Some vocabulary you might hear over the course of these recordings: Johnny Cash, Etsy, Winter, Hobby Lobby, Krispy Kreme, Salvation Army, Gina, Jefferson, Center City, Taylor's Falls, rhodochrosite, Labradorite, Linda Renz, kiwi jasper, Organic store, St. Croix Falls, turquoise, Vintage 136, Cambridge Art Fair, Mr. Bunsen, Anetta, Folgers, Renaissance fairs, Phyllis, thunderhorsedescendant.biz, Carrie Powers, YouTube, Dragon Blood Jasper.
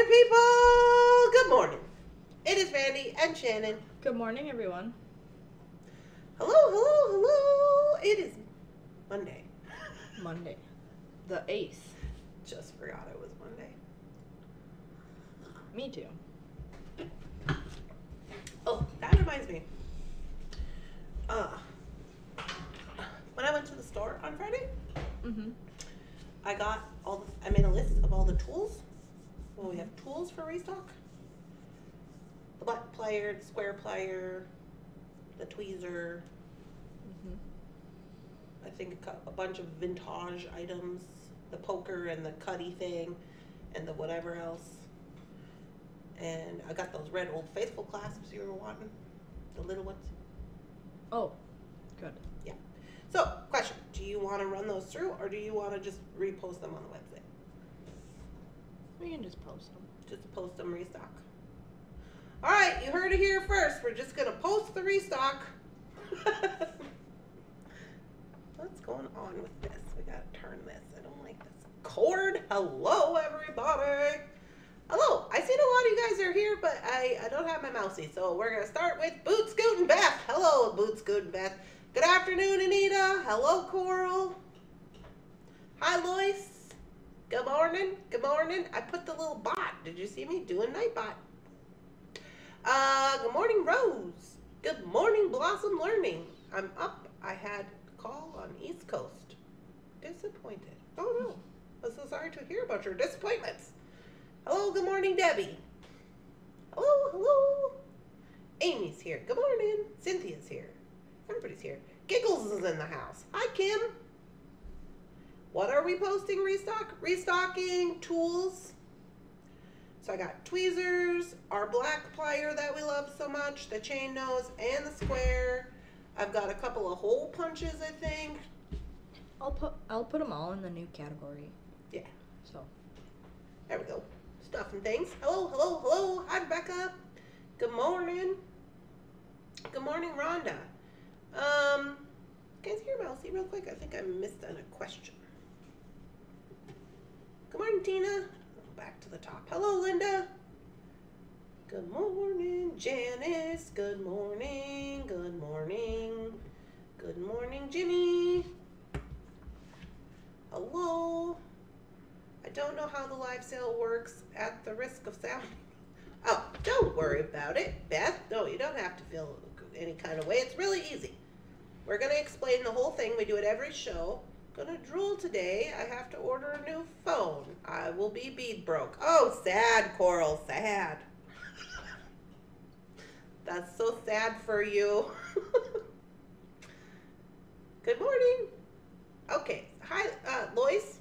Morning, people! Good morning. It is Mandy and Shannon. Good morning, everyone. Hello, hello, hello. It is Monday. Monday. The 8th. Just forgot it was Monday. Me too. Oh, that reminds me. When I went to the store on Friday, I got all the, I made a list of all the tools. Well, we have tools for restock. The butt plier, the square plier, the tweezer. I think a bunch of vintage items. The poker and the cutty thing and the whatever else. And I got those red Old Faithful clasps you were wanting. The little ones. Oh, good. Yeah. So, question. Do you want to run those through or do you want to just repost them on the website? We can just post them. Just post them restock. All right, you heard it here first. We're just gonna post the restock. What's going on with this? We gotta turn this. I don't like this cord. Hello, everybody. Hello. I seen a lot of you guys are here, but I don't have my mousey, so we're gonna start with Boot Scootin' Beth. Hello, Boot Scootin' Beth. Good afternoon, Anita. Hello, Coral. Hi, Lois. Good morning. Good morning. I put the little bot. Did you see me doing night bot? Good morning, Rose. Good morning, Blossom Learning. I'm up. I had a call on East Coast. Disappointed. Oh, no. I'm so sorry to hear about your disappointments. Hello. Good morning, Debbie. Hello. Hello. Amy's here. Good morning. Cynthia's here. Everybody's here. Giggles is in the house. Hi, Kim. What are we posting? Restock? Restocking tools. So I got tweezers, our black plier that we love so much, the chain nose and the square. I've got a couple of hole punches, I think. I'll put them all in the new category. Yeah. So there we go. Stuff and things. Hello, hello, hello. Hi, Becca. Good morning. Good morning, Rhonda. Can you hear Mousy real quick? I think I missed on a question. Good morning, Tina. Back to the top. Hello, Linda. Good morning, Janice. Good morning. Good morning. Good morning, Jimmy. Hello. I don't know how the live sale works at the risk of sound. Oh, don't worry about it, Beth. No, you don't have to feel any kind of way. It's really easy. We're going to explain the whole thing. We do it every show. Gonna drool today. I have to order a new phone. I will be bead broke. Oh, sad, Coral. Sad. That's so sad for you. Good morning. Okay. Hi, Lois.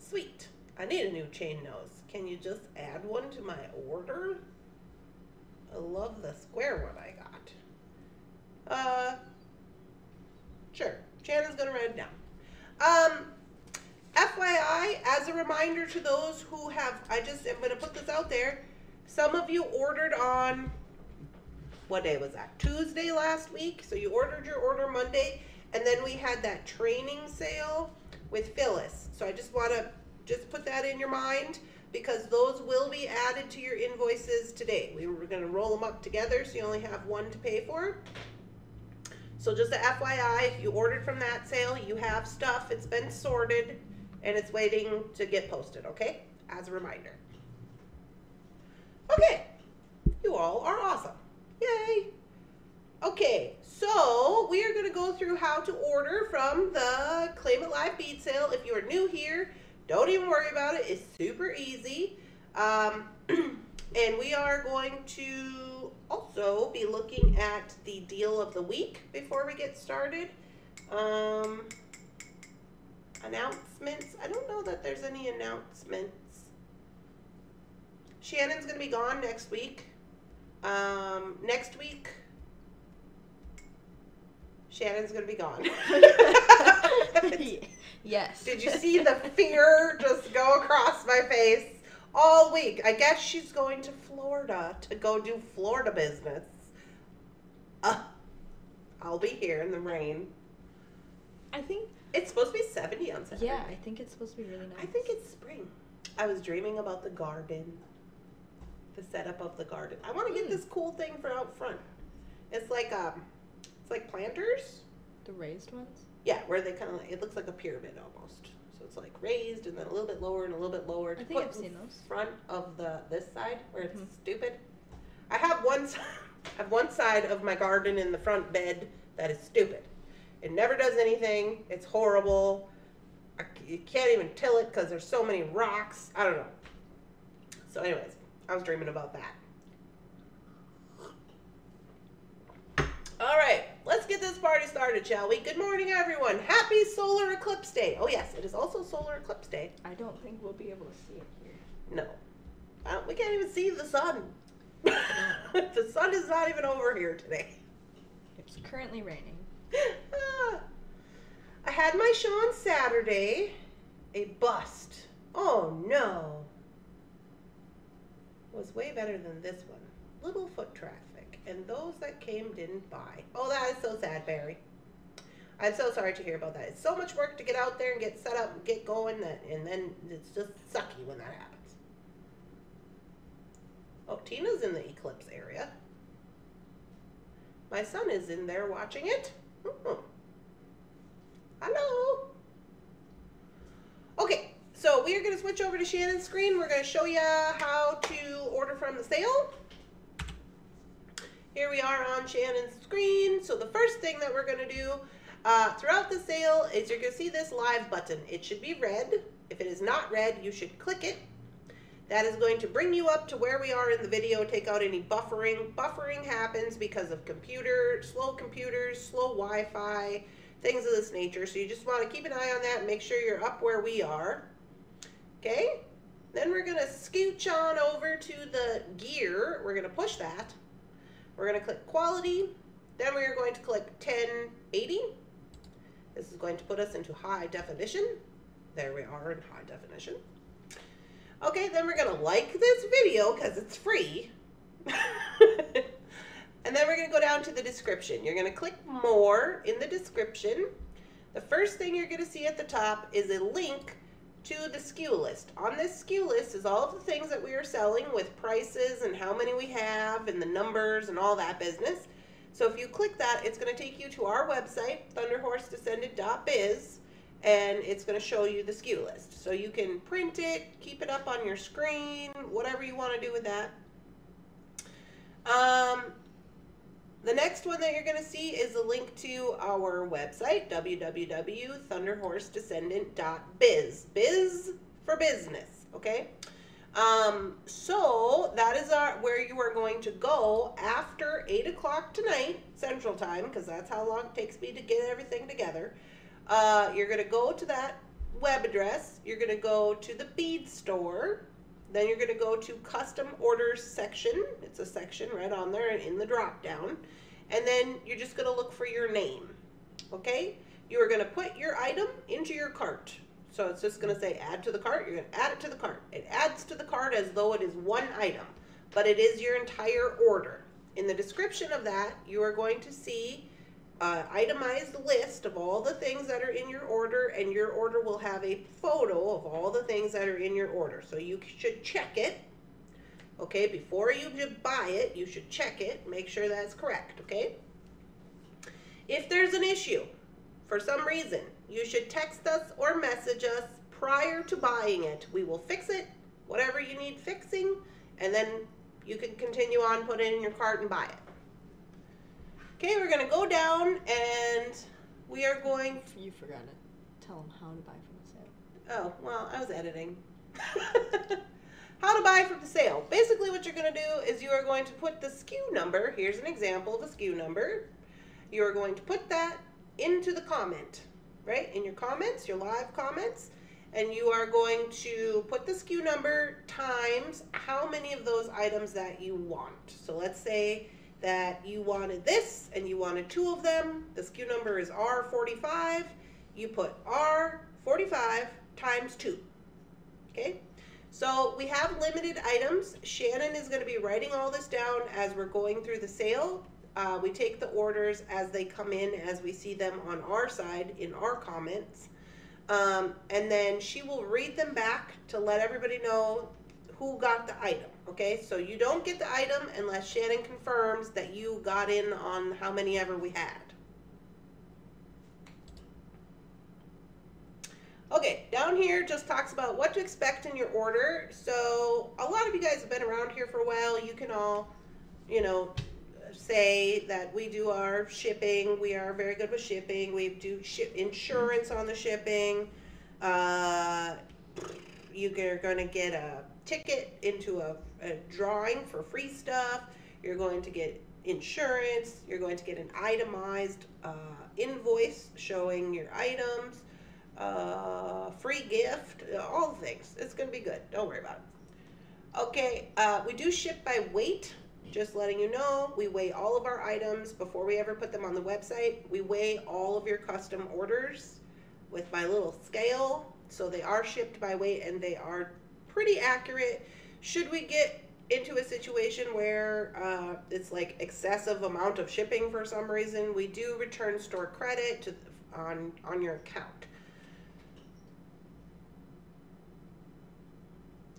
Sweet. I need a new chain nose. Can you just add one to my order? I love the square one I got. Sure, Shannon's gonna write it down. FYI, as a reminder to those who have, I'm gonna put this out there. Some of you ordered on, what day was that? Tuesday last week. So you ordered your order Monday, and then we had that training sale with Phyllis. So I just wanna just put that in your mind because those will be added to your invoices today. We were gonna roll them up together so you only have one to pay for. So just a FYI, if you ordered from that sale, you have stuff, it's been sorted, and it's waiting to get posted, okay? As a reminder. Okay, you all are awesome. Yay! Okay, so we are going to go through how to order from the Claim It Live bead sale. If you are new here, don't even worry about it. It's super easy. And we are going to also be looking at the deal of the week before we get started. Announcements. I don't know that there's any announcements. Shannon's going to be gone next week. Shannon's going to be gone. Yes. Did you see the fear just go across my face? All week. I guess she's going to Florida to go do Florida business. I'll be here in the rain. I think it's supposed to be 70 on Saturday. Yeah, I think it's supposed to be really nice. I think it's spring. I was dreaming about the garden, the setup of the garden. I want to get this cool thing for out front. It's like planters. The raised ones? Yeah, where they kind of, it looks like a pyramid almost. So it's like raised and then a little bit lower and a little bit lower. I think I've seen those. Front of the, this side where it's stupid. I have one side of my garden in the front bed that is stupid. It never does anything. It's horrible. You can't even till it because there's so many rocks. I don't know. So anyways, I was dreaming about that. All right, let's get this party started, shall we? Good morning, everyone. Happy Solar Eclipse Day. Oh, yes, it is also Solar Eclipse Day. I don't think we'll be able to see it here. No. We can't even see the sun. The sun is not even over here today. It's currently raining. I had my show on Saturday. A bust. Oh, no. Was way better than this one. Little foot traffic. And those that came didn't buy. Oh, that is so sad, Barry. I'm so sorry to hear about that. It's so much work to get out there and get set up and get going. And then it's just sucky when that happens. Oh, Tina's in the eclipse area. My son is in there watching it. Hello. Okay, so we are going to switch over to Shannon's screen. We're going to show you how to order from the sale. Here we are on Shannon's screen. So the first thing that we're going to do throughout the sale is you're going to see this live button. It should be red. If it is not red, you should click it. That is going to bring you up to where we are in the video. Take out any buffering. Buffering happens because of computers, slow Wi-Fi, things of this nature. So you just want to keep an eye on that and make sure you're up where we are. Okay? Then we're going to scooch on over to the gear. We're going to push that. We're going to click quality. Then we are going to click 1080. This is going to put us into high definition. There we are in high definition. Okay, then we're going to like this video because it's free. And then we're going to go down to the description. You're going to click more in the description. The first thing you're going to see at the top is a link to the SKU list. On this SKU list is all of the things that we are selling with prices and how many we have and the numbers and all that business. So if you click that, it's going to take you to our website, thunderhorsedescendant.biz. And it's going to show you the SKU list. So you can print it, keep it up on your screen, whatever you want to do with that. The next one that you're going to see is a link to our website, www.thunderhorsedescendant.biz. Biz for business, okay? So that is where you are going to go after 8 o'clock tonight, Central Time, because that's how long it takes me to get everything together. You're going to go to that web address. You're going to go to the bead store. Then you're going to go to custom orders section. It's a section right on there in the drop down. And then you're just going to look for your name. Okay? You are going to put your item into your cart. So it's just going to say add to the cart. You're going to add it to the cart. It adds to the cart as though it is one item, but it is your entire order. In the description of that, you are going to see itemized list of all the things that are in your order, and your order will have a photo of all the things that are in your order. So you should check it, okay? Before you buy it, you should check it, make sure that's correct, okay? If there's an issue for some reason, you should text us or message us prior to buying it. We will fix it, whatever you need fixing, and then you can continue on, put it in your cart and buy it. Okay, we're going to go down and we are going... You forgot to tell them how to buy from the sale. Oh, well, I was editing. How to buy from the sale. Basically what you're going to do is you are going to put the SKU number. Here's an example of a SKU number. You are going to put that into the comment, right? In your comments, your live comments. And you are going to put the SKU number times how many of those items that you want. So let's say that you wanted this and you wanted two of them. The SKU number is R45. You put R45 times 2. Okay? So we have limited items. Shannon is going to be writing all this down as we're going through the sale. We take the orders as they come in, as we see them on our side in our comments. And then she will read them back to let everybody know who got the item. Okay, so you don't get the item unless Shannon confirms that you got in on how many ever we had. Okay, down here just talks about what to expect in your order. So a lot of you guys have been around here for a while. You can all, you know, say that we do our shipping. We are very good with shipping. We do ship insurance on the shipping. You're going to get a ticket into a drawing for free stuff. You're going to get insurance. You're going to get an itemized invoice showing your items. Free gift, all things. It's going to be good. Don't worry about it. Okay, we do ship by weight. Just letting you know, we weigh all of our items before we ever put them on the website. We weigh all of your custom orders with my little scale. So they are shipped by weight and they are pretty accurate. Should we get into a situation where it's like excessive amount of shipping for some reason, we do return store credit to, on your account.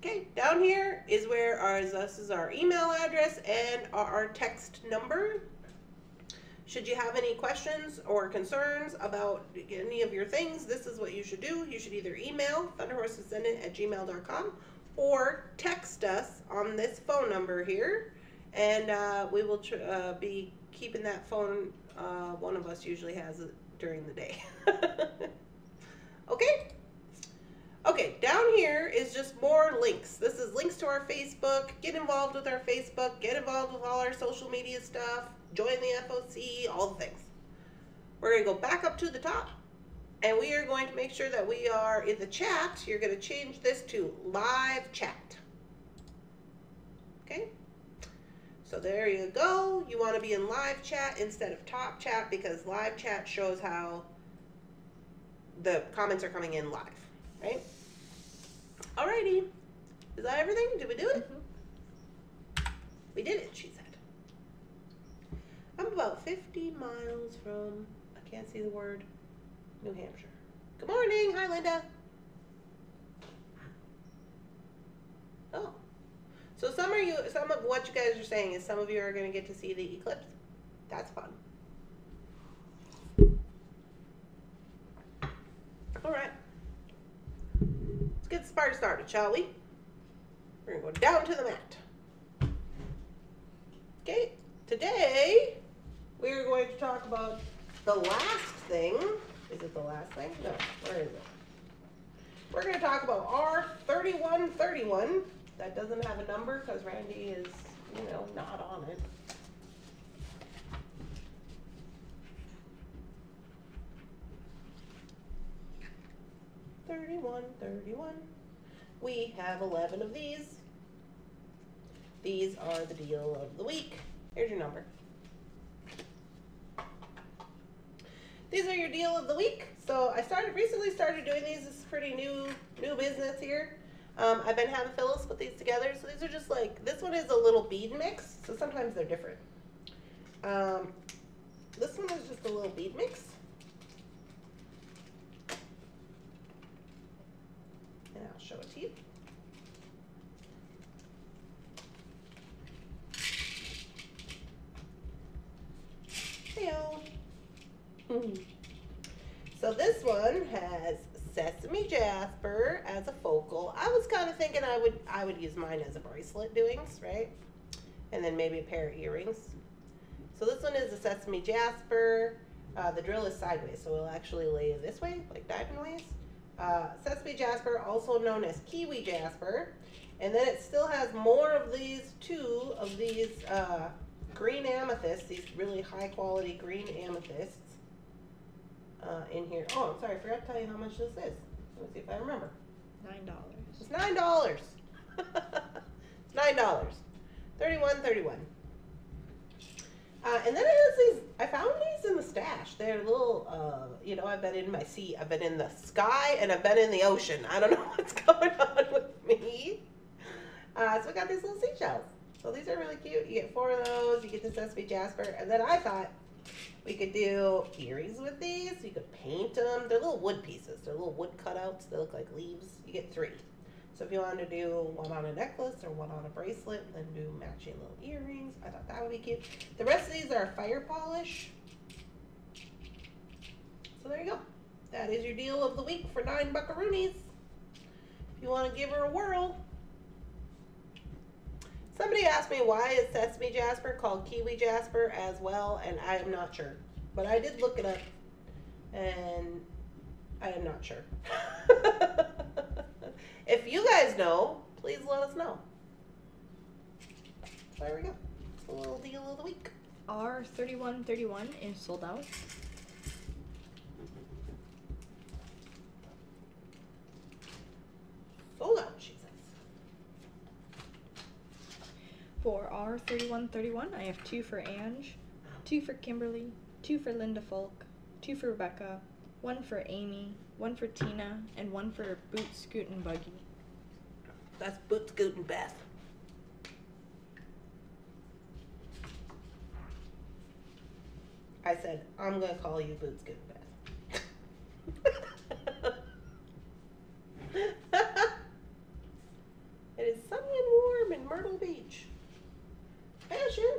Okay, down here is where this is our email address and our text number. Should you have any questions or concerns about any of your things, this is what you should do. You should either email thunderhorsedescendant@gmail.com or text us on this phone number here, and we will be keeping that phone. One of us usually has it during the day. Okay. Okay, down here is just more links. This is links to our Facebook. Get involved with our Facebook. Get involved with all our social media stuff. Join the FOC, all the things. We're going to go back up to the top, and we are going to make sure that we are in the chat. You're going to change this to live chat. Okay? So there you go. You want to be in live chat instead of top chat because live chat shows how the comments are coming in live. Right? Alrighty. Is that everything? Did we do it? Mm-hmm. We did it, she said. I'm about 50 miles from, I can't see the word, New Hampshire. Good morning. Hi, Linda. Oh. So some of what you guys are saying is some of you are going to get to see the eclipse. That's fun. Alright. Get the party started, shall we? We're gonna go down to the mat. Okay, today we're going to talk about the last thing. Is it the last thing? No, where is it? We're gonna talk about R3131. That doesn't have a number because Randy is, you know, not on it. We have 11 of these. These are the deal of the week. Here's your number. These are your deal of the week. So I recently started doing these. This is pretty new business here. I've been having Phyllis put these together. So these are just like, this one is a little bead mix. So sometimes they're different. This one is just a little bead mix. And I'll show it to you. Heyo. So this one has sesame jasper as a focal. I was kind of thinking I would use mine as a bracelet doings, right? And then maybe a pair of earrings. So this one is a sesame jasper. The drill is sideways, so we'll actually lay it this way, like diamond ways. Sesame jasper, also known as kiwi jasper, and then it still has more of these, two of these green amethysts, these really high quality green amethysts in here. Oh, I'm sorry, I forgot to tell you how much this is. Let me see if I remember. $9. It's $9. $9. $31.31. And then it has these, I found these in the stash. They're little, you know, I've been in my sea, I've been in the sky, and I've been in the ocean. I don't know what's going on with me. So we got these little seashells. So these are really cute. You get 4 of those, you get the sesame jasper. And then I thought, We could do earrings with these. You could paint them. They're little wood pieces. They're little wood cutouts. They look like leaves. You get three. So if you want to do one on a necklace or one on a bracelet, then do matching little earrings. I thought that would be cute. The rest of these are fire polish. So there you go. That is your deal of the week for 9 buckaroonies. If you want to give her a whirl. Somebody asked me why is sesame jasper called kiwi jasper as well, and I am not sure. But I did look it up, and I am not sure. If you guys know, please let us know. There we go. It's a little deal of the week. R3131 is sold out. Sold out, she says. For R3131, I have 2 for Ange, 2 for Kimberly, 2 for Linda Folk, 2 for Rebecca, 1 for Amy, 1 for Tina, and 1 for Boot Scootin' Buggy. That's Boot Scootin' Beth. I said, I'm going to call you Boot Scootin' Beth. It is sunny and warm in Myrtle Beach. Fashion.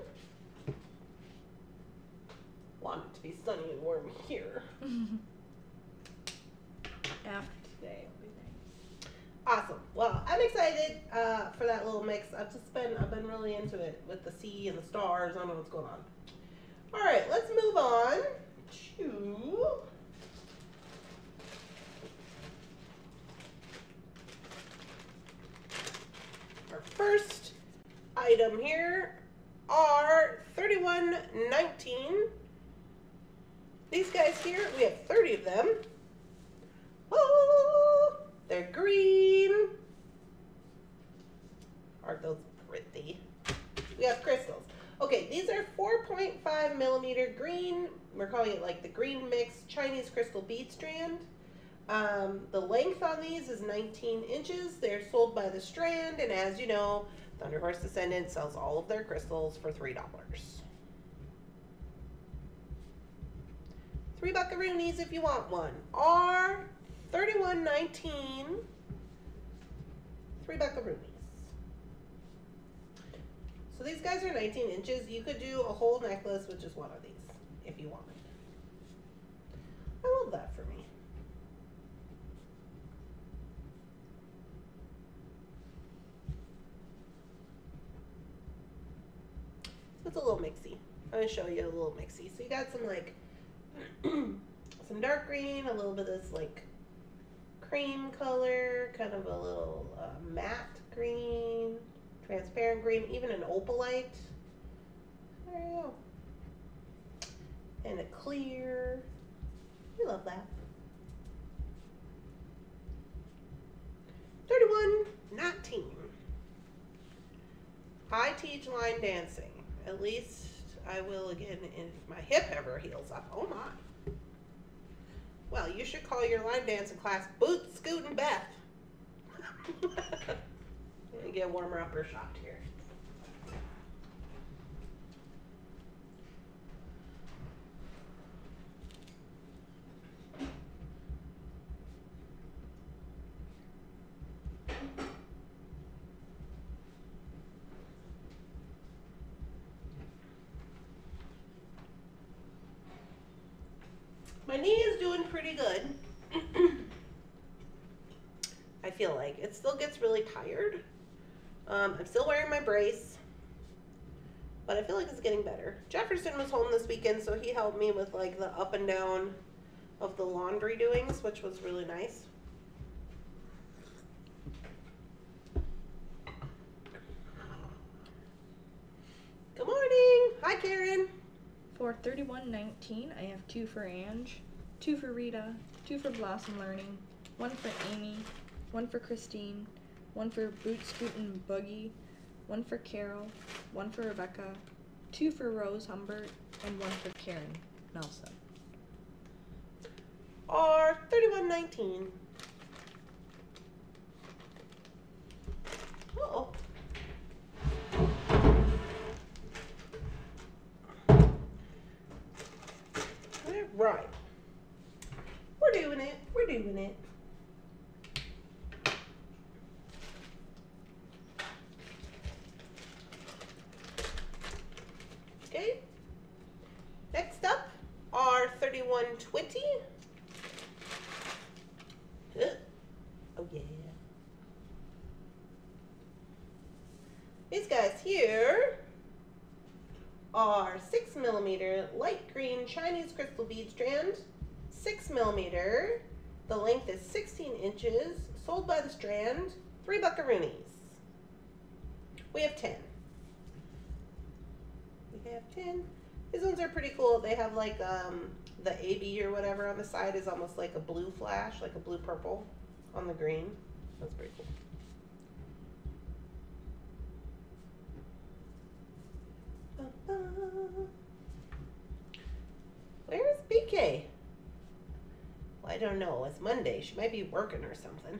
Want it to be sunny and warm here. After today, it'll be nice. Awesome. Well, I'm excited for that little mix. I've been really into it with the sea and the stars. I don't know what's going on. All right, let's move on to our first item here. R3119. These guys here, we have 30 of them. Oh, they're green. Aren't those pretty? We have crystals. Okay, these are 4.5 millimeter green. We're calling it like the green mix Chinese crystal bead strand. The length on these is 19 inches. They're sold by the strand, and as you know, Thunderhorse Descendant sells all of their crystals for $3. 3 buckaroonies if you want one. R3119. 3 buckaroonies. So these guys are 19 inches. You could do a whole necklace with just one of these if you want. I love that for me. So it's a little mixy. I'm going to show you a little mixy. So you got some like some dark green, a little bit of this like cream color, kind of a little matte green, transparent green, even an opalite. There you go. And a clear. We love that. 3119. I teach line dancing. At least I will again if my hip ever heals up. Oh my. Well, you should call your line dancing class Boot Scootin' Beth. Let me get a warmer upper shot here. My knee is doing pretty good. I feel like it still gets really tired. I'm still wearing my brace, but I feel like it's getting better. Jefferson was home this weekend, so he helped me with like the up and down of the laundry doings, which was really nice. Good morning. Hi, Karen. For 3119, I have 2 for Ange, 2 for Rita, 2 for Blossom Learning, 1 for Amy, 1 for Christine, 1 for Boot Scootin' Buggy, 1 for Carol, 1 for Rebecca, 2 for Rose Humbert, and 1 for Karen Nelson. R3119. Uh-oh. 20. Oh yeah. These guys here are 6 millimeter light green Chinese crystal bead strand, 6 millimeter. The length is 16 inches, sold by the strand, $3 buckaroonies. We have 10. We have 10. These ones are pretty cool. They have like the AB or whatever on the side is almost like a blue flash, like a blue purple on the green. That's pretty cool. Where's BK? Well, I don't know. It's Monday. She might be working or something.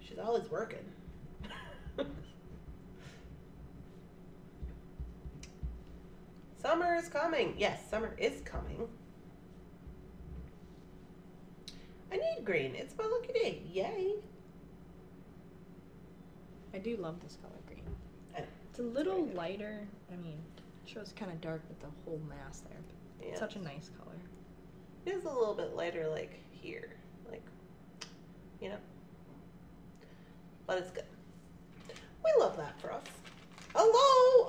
She's always working. Summer is coming. Yes, summer is coming. I need green. It's my lucky day. Yay. I do love this color green. It's a little lighter. I mean, it shows kind of dark with the whole mass there. Yeah. It's such a nice color. It is a little bit lighter, like here. Like, you know. But it's good. We love that for us. Hello!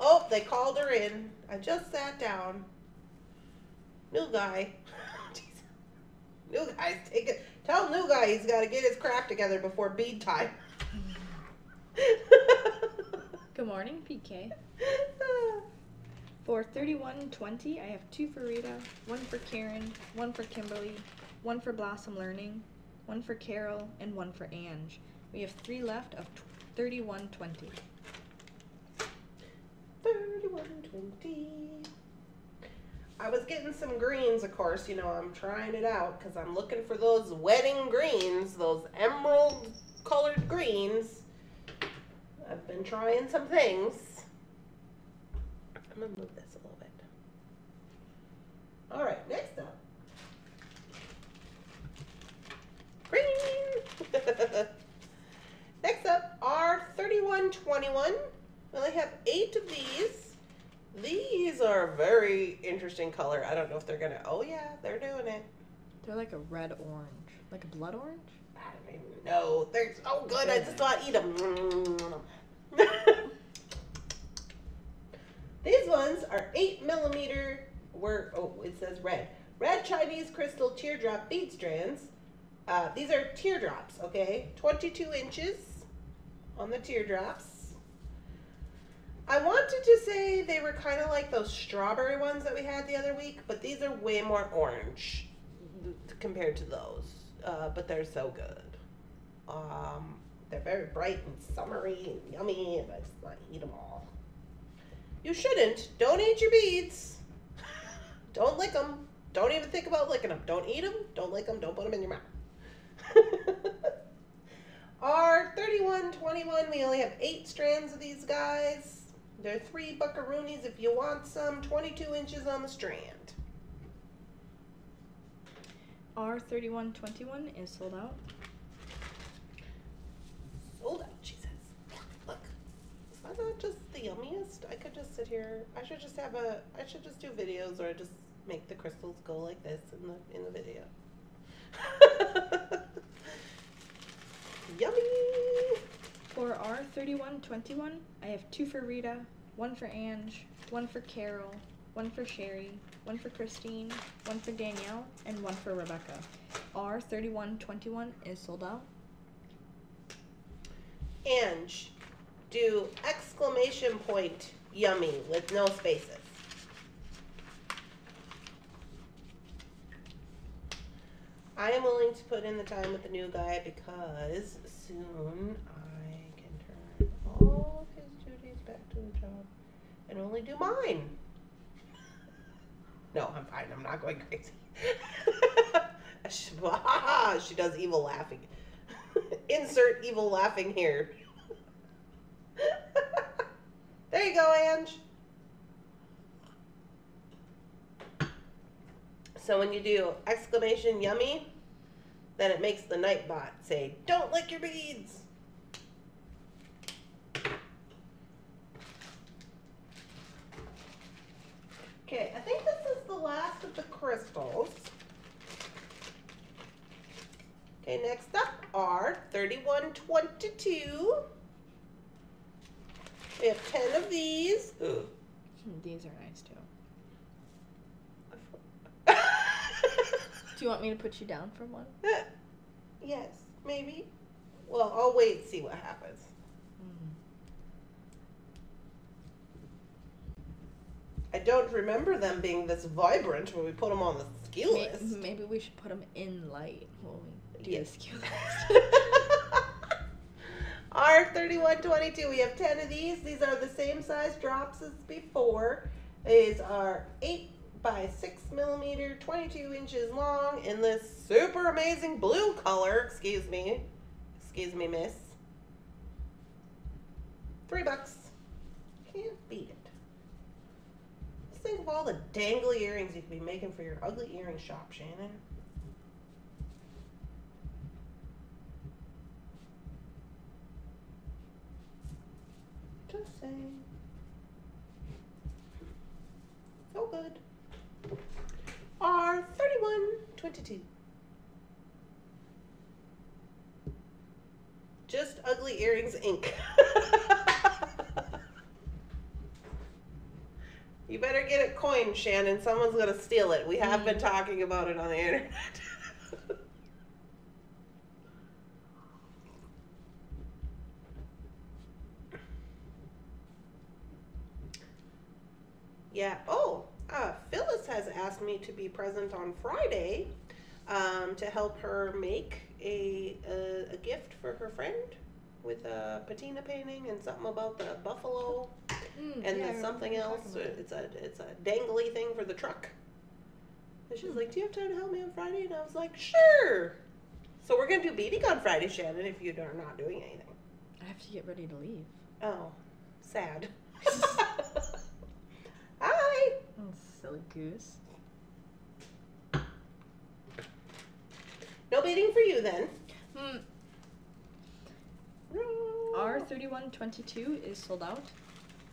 Oh, they called her in. I just sat down. New guy. New guy's taking. Tell new guy he's got to get his crap together before bead time. Good morning, PK. 4/31/20, I have 2 for Rita, 1 for Karen, 1 for Kimberly, 1 for Blossom Learning, 1 for Carol, and 1 for Ange. We have 3 left of 31/20. 31/20. I was getting some greens, of course. You know, I'm trying it out because I'm looking for those wedding greens, those emerald colored greens. I've been trying some things. I'm gonna move this a little bit. All right, next up, green. Next up are 31/21. We only have 8 of these. These are a very interesting color. I don't know if they're gonna. Oh yeah, they're doing it. They're like a red orange, like a blood orange. I don't even know. They're so good. I just want to eat them. These ones are 8 millimeter. Oh, it says red. Red Chinese crystal teardrop bead strands. These are teardrops, okay? 22 inches on the teardrops. I wanted to say they were kind of like those strawberry ones that we had the other week, but these are way more orange compared to those. But they're so good. They're very bright and summery and yummy, and I just want to eat them all. You shouldn't. Don't eat your beads. Don't lick them. Don't even think about licking them. Don't eat them. Don't lick them. Don't put them in your mouth. Our 31/21, we only have 8 strands of these guys. They're $3 buckaroonies if you want some. 22 inches on the strand. R3121 is sold out. Sold out, she says. Look, is that not just the yummiest? I could just sit here. I should just do videos, or just make the crystals go like this in the video. Yummy. For R3121, I have 2 for Rita, 1 for Ange, 1 for Carol, 1 for Sherry, 1 for Christine, 1 for Danielle, and 1 for Rebecca. R3121 is sold out. Ange, do exclamation point yummy with no spaces. I am willing to put in the time with the new guy because soon I can turn all of his duties back to the job and only do mine. No, I'm fine. I'm not going crazy. She does evil laughing. Insert evil laughing here. There you go, Ange. So when you do exclamation yummy, then it makes the Nightbot say, "Don't lick your beads." Okay, I think this is the last of the crystals. $31.22. We have 10 of these. Ugh. These are nice too. Do you want me to put you down for one? Yes, maybe. Well, I'll wait and see what happens. I don't remember them being this vibrant when we put them on the SKU list. Maybe we should put them in light when we do the SKU list. R3122. We have 10 of these. These are the same size drops as before. These are 8 by 6 millimeter, 22 inches long in this super amazing blue color. Excuse me, miss. $3. Can't beat it. Just think of all the dangly earrings you could be making for your ugly earring shop, Shannon. Just saying. So good. R3122. Just Ugly Earrings, Inc. You better get it coined, Shannon. Someone's going to steal it. We have been talking about it on the internet. Yeah. Oh, Phyllis has asked me to be present on Friday to help her make a gift for her friend with a patina painting and something about the buffalo and the something else. It's a dangly thing for the truck. And she's like, "Do you have time to help me on Friday?" And I was like, "Sure." So we're gonna do beading on Friday, Shannon. If you are not doing anything, I have to get ready to leave. Oh, sad. Hi. Oh, silly goose. No beading for you then. R3122 is sold out.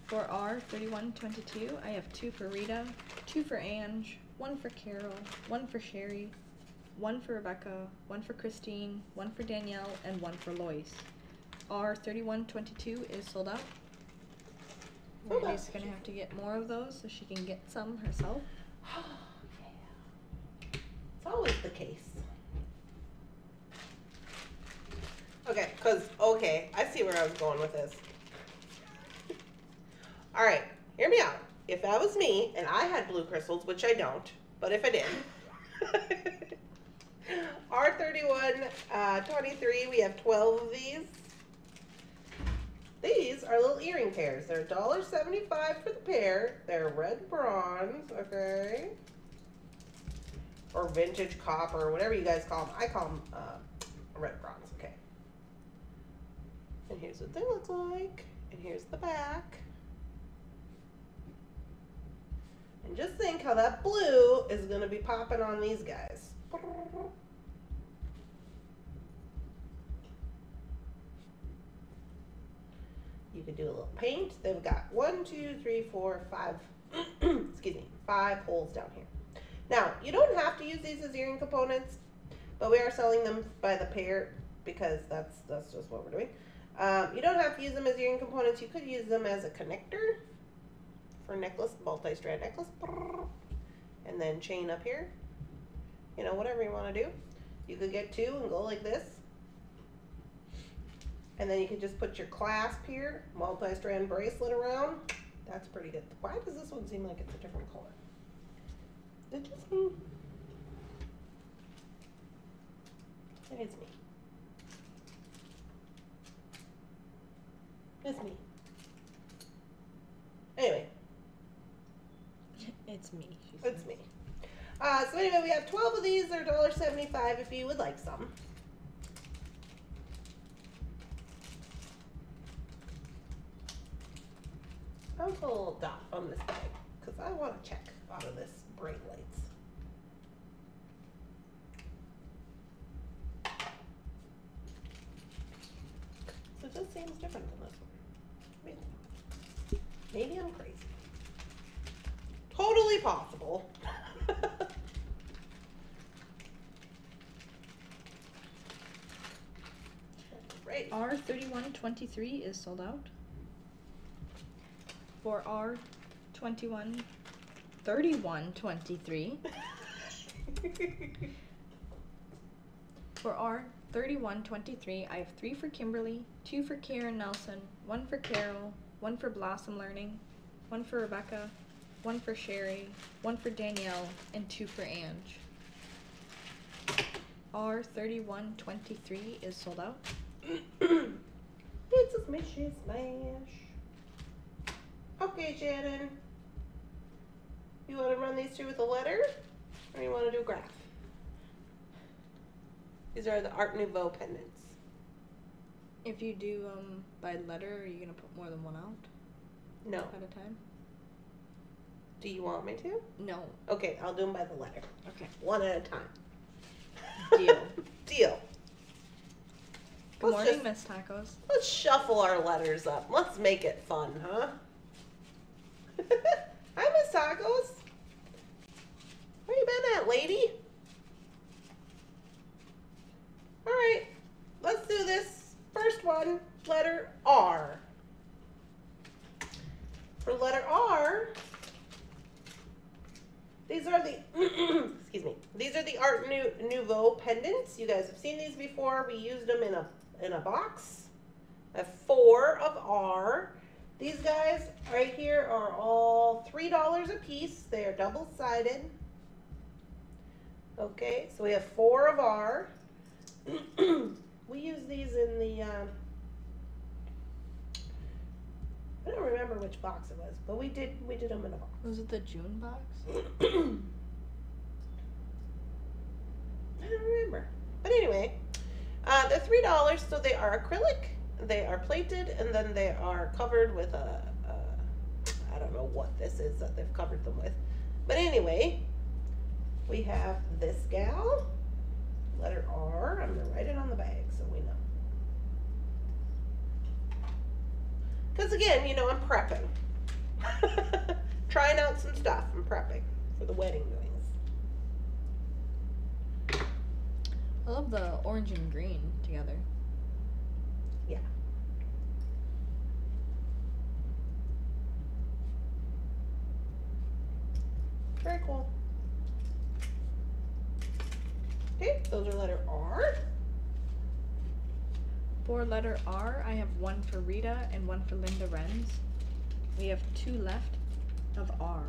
For R3122, I have 2 for Rita, 2 for Ange, 1 for Carol, 1 for Sherry, 1 for Rebecca, 1 for Christine, 1 for Danielle, and 1 for Lois. R3122 is sold out. She's gonna have to get more of those so she can get some herself. Oh, yeah. It's always the case. Okay, I see where I was going with this. All right, hear me out. If that was me and I had blue crystals, which I don't, but if I did, R3123, we have 12 of these. These are little earring pairs. They're $1.75 for the pair. They're red bronze, okay? Or vintage copper, whatever you guys call them. I call them red bronze, okay? And here's what they look like. And here's the back. And just think how that blue is going to be popping on these guys. You could do a little paint. They've got 5 excuse me, 5 holes down here. Now, you don't have to use these as earring components, but we are selling them by the pair because that's just what we're doing. You don't have to use them as earring components. You could use them as a connector for necklace, multi-strand necklace, and then chain up here. You know, whatever you want to do. You could get 2 and go like this. And then you can just put your clasp here, multi-strand bracelet around. That's pretty good. Why does this one seem like it's a different color? Is it just me? It is me. It's me. Anyway. It's me. It's me. So anyway, we have 12 of these. They're $1.75 if you would like some. I'll put a little dot on this bag because I want to check out of this bright lights. So it just seems different than this one. Maybe I'm crazy. Totally possible. R3123 is sold out. For R3123. For R3123, I have 3 for Kimberly, 2 for Karen Nelson, 1 for Carol, 1 for Blossom Learning, 1 for Rebecca, 1 for Sherry, 1 for Danielle, and 2 for Ange. R3123 is sold out. It's a smishy smash. Okay, Shannon. You want to run these through with a letter? Or you want to do a graph? These are the Art Nouveau pendants. If you do by letter, are you going to put more than one out? No. At a time? Do you want me to? No. Okay, I'll do them by the letter. Okay. One at a time. Deal. Deal. Good morning, Miss Tacos. Let's shuffle our letters up. Let's make it fun, huh? Hi, Miss Tacos. Where you been at, lady? All right, let's do this. First one, letter R. For letter R, these are the, excuse me, these are the Art Nouveau pendants. You guys have seen these before. We used them in a box. I have 4 of R. These guys right here are all $3 a piece. They are double-sided. Okay, so we have 4 of R. We use these in the, I don't remember which box it was, but we did them in a box. Was it the June box? I don't remember. But anyway, they're $3, so they are acrylic, they are plated, and then they are covered with I don't know what this is that they've covered them with. But anyway, we have this gal. Letter R. I'm going to write it on the bag so we know. Because again, you know, I'm prepping. Trying out some stuff. I'm prepping for the wedding doings. I love the orange and green together. Yeah. Very cool. Okay, those are letter R. For letter R, I have 1 for Rita and 1 for Linda Renz. We have 2 left of R.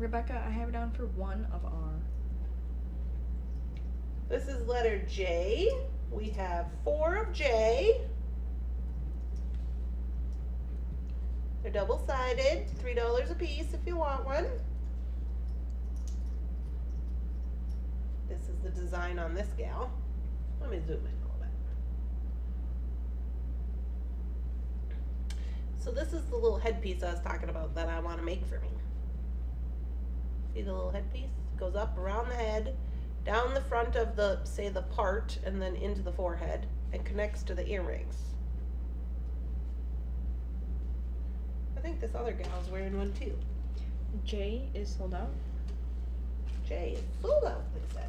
Rebecca, I have down for 1 of R. This is letter J. We have 4 of J. They're double-sided, $3 a piece if you want one. This is the design on this gal. Let me zoom in a little bit. So this is the little headpiece I was talking about that I want to make for me. See the little headpiece? It goes up around the head, down the front of the, say, the part, and then into the forehead, and connects to the earrings. I think this other gal's wearing one too. J is sold out. J is sold out, they said.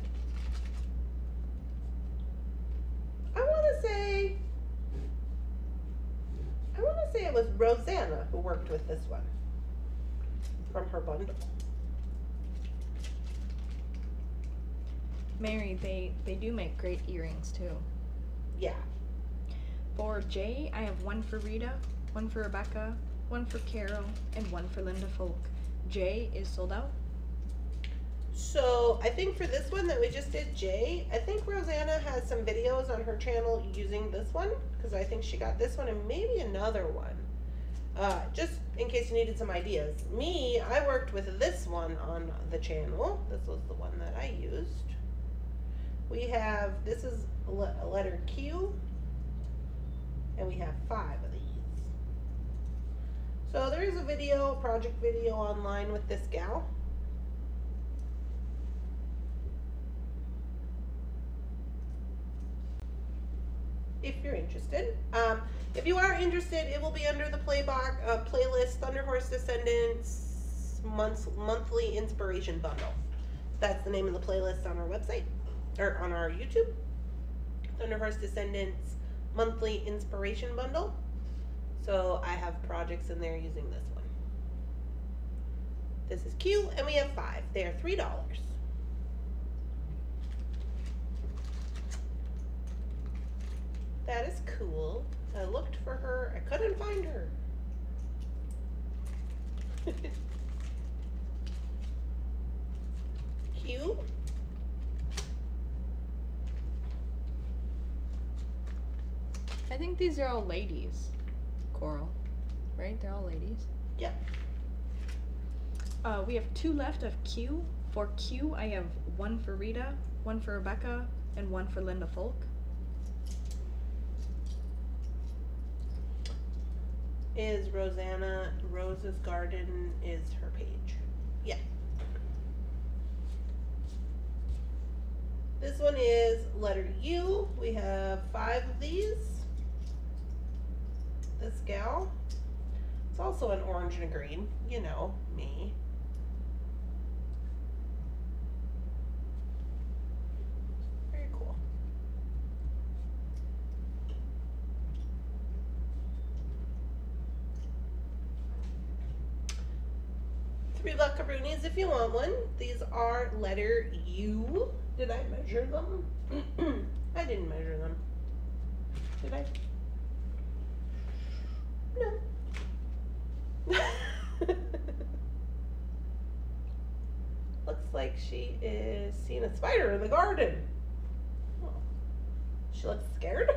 I want to say it was Rosanna who worked with this one from her bundle. Mary, they do make great earrings too. Yeah. For J, I have 1 for Rita, 1 for Rebecca, 1 for Carol, and 1 for Linda Folk. J is sold out. So I think for this one that we just did, J, I think Rosanna has some videos on her channel using this one, because I think she got this one and maybe another one. Just in case you needed some ideas. Me, I worked with this one on the channel. This was the one that I used. We have, this is letter Q, and we have 5 of these. So there is a video, project video online with this gal. If you're interested. If you are interested, it will be under the playlist Thunderhorse Descendants Monthly Inspiration Bundle. That's the name of the playlist on our website, or on our YouTube. Thunderhorse Descendant's monthly inspiration bundle. So I have projects in there using this one. This is cute, and we have 5. They are $3. That is cool. I looked for her. I couldn't find her. Cute. I think these are all ladies. Coral. Right? They're all ladies. Yep. We have 2 left of Q. For Q, I have 1 for Rita, 1 for Rebecca, and 1 for Linda Folk. Is Rosanna Rose's Garden is her page. Yeah. This one is letter U. We have 5 of these. This gal. It's also an orange and a green. You know, me. Very cool. $3 buckaroonies if you want one. These are letter U. Did I measure them? I didn't measure them. Did I? No. Looks like she is seeing a spider in the garden. Oh. She looks scared.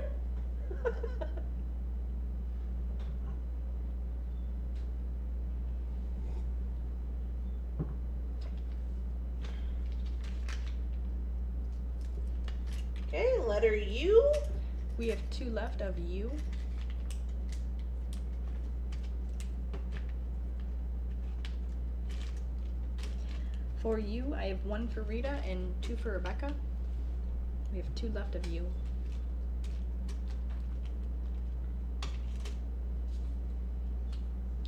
Okay, letter U. We have 2 left of U. For U, I have 1 for Rita and 2 for Rebecca. We have 2 left of U.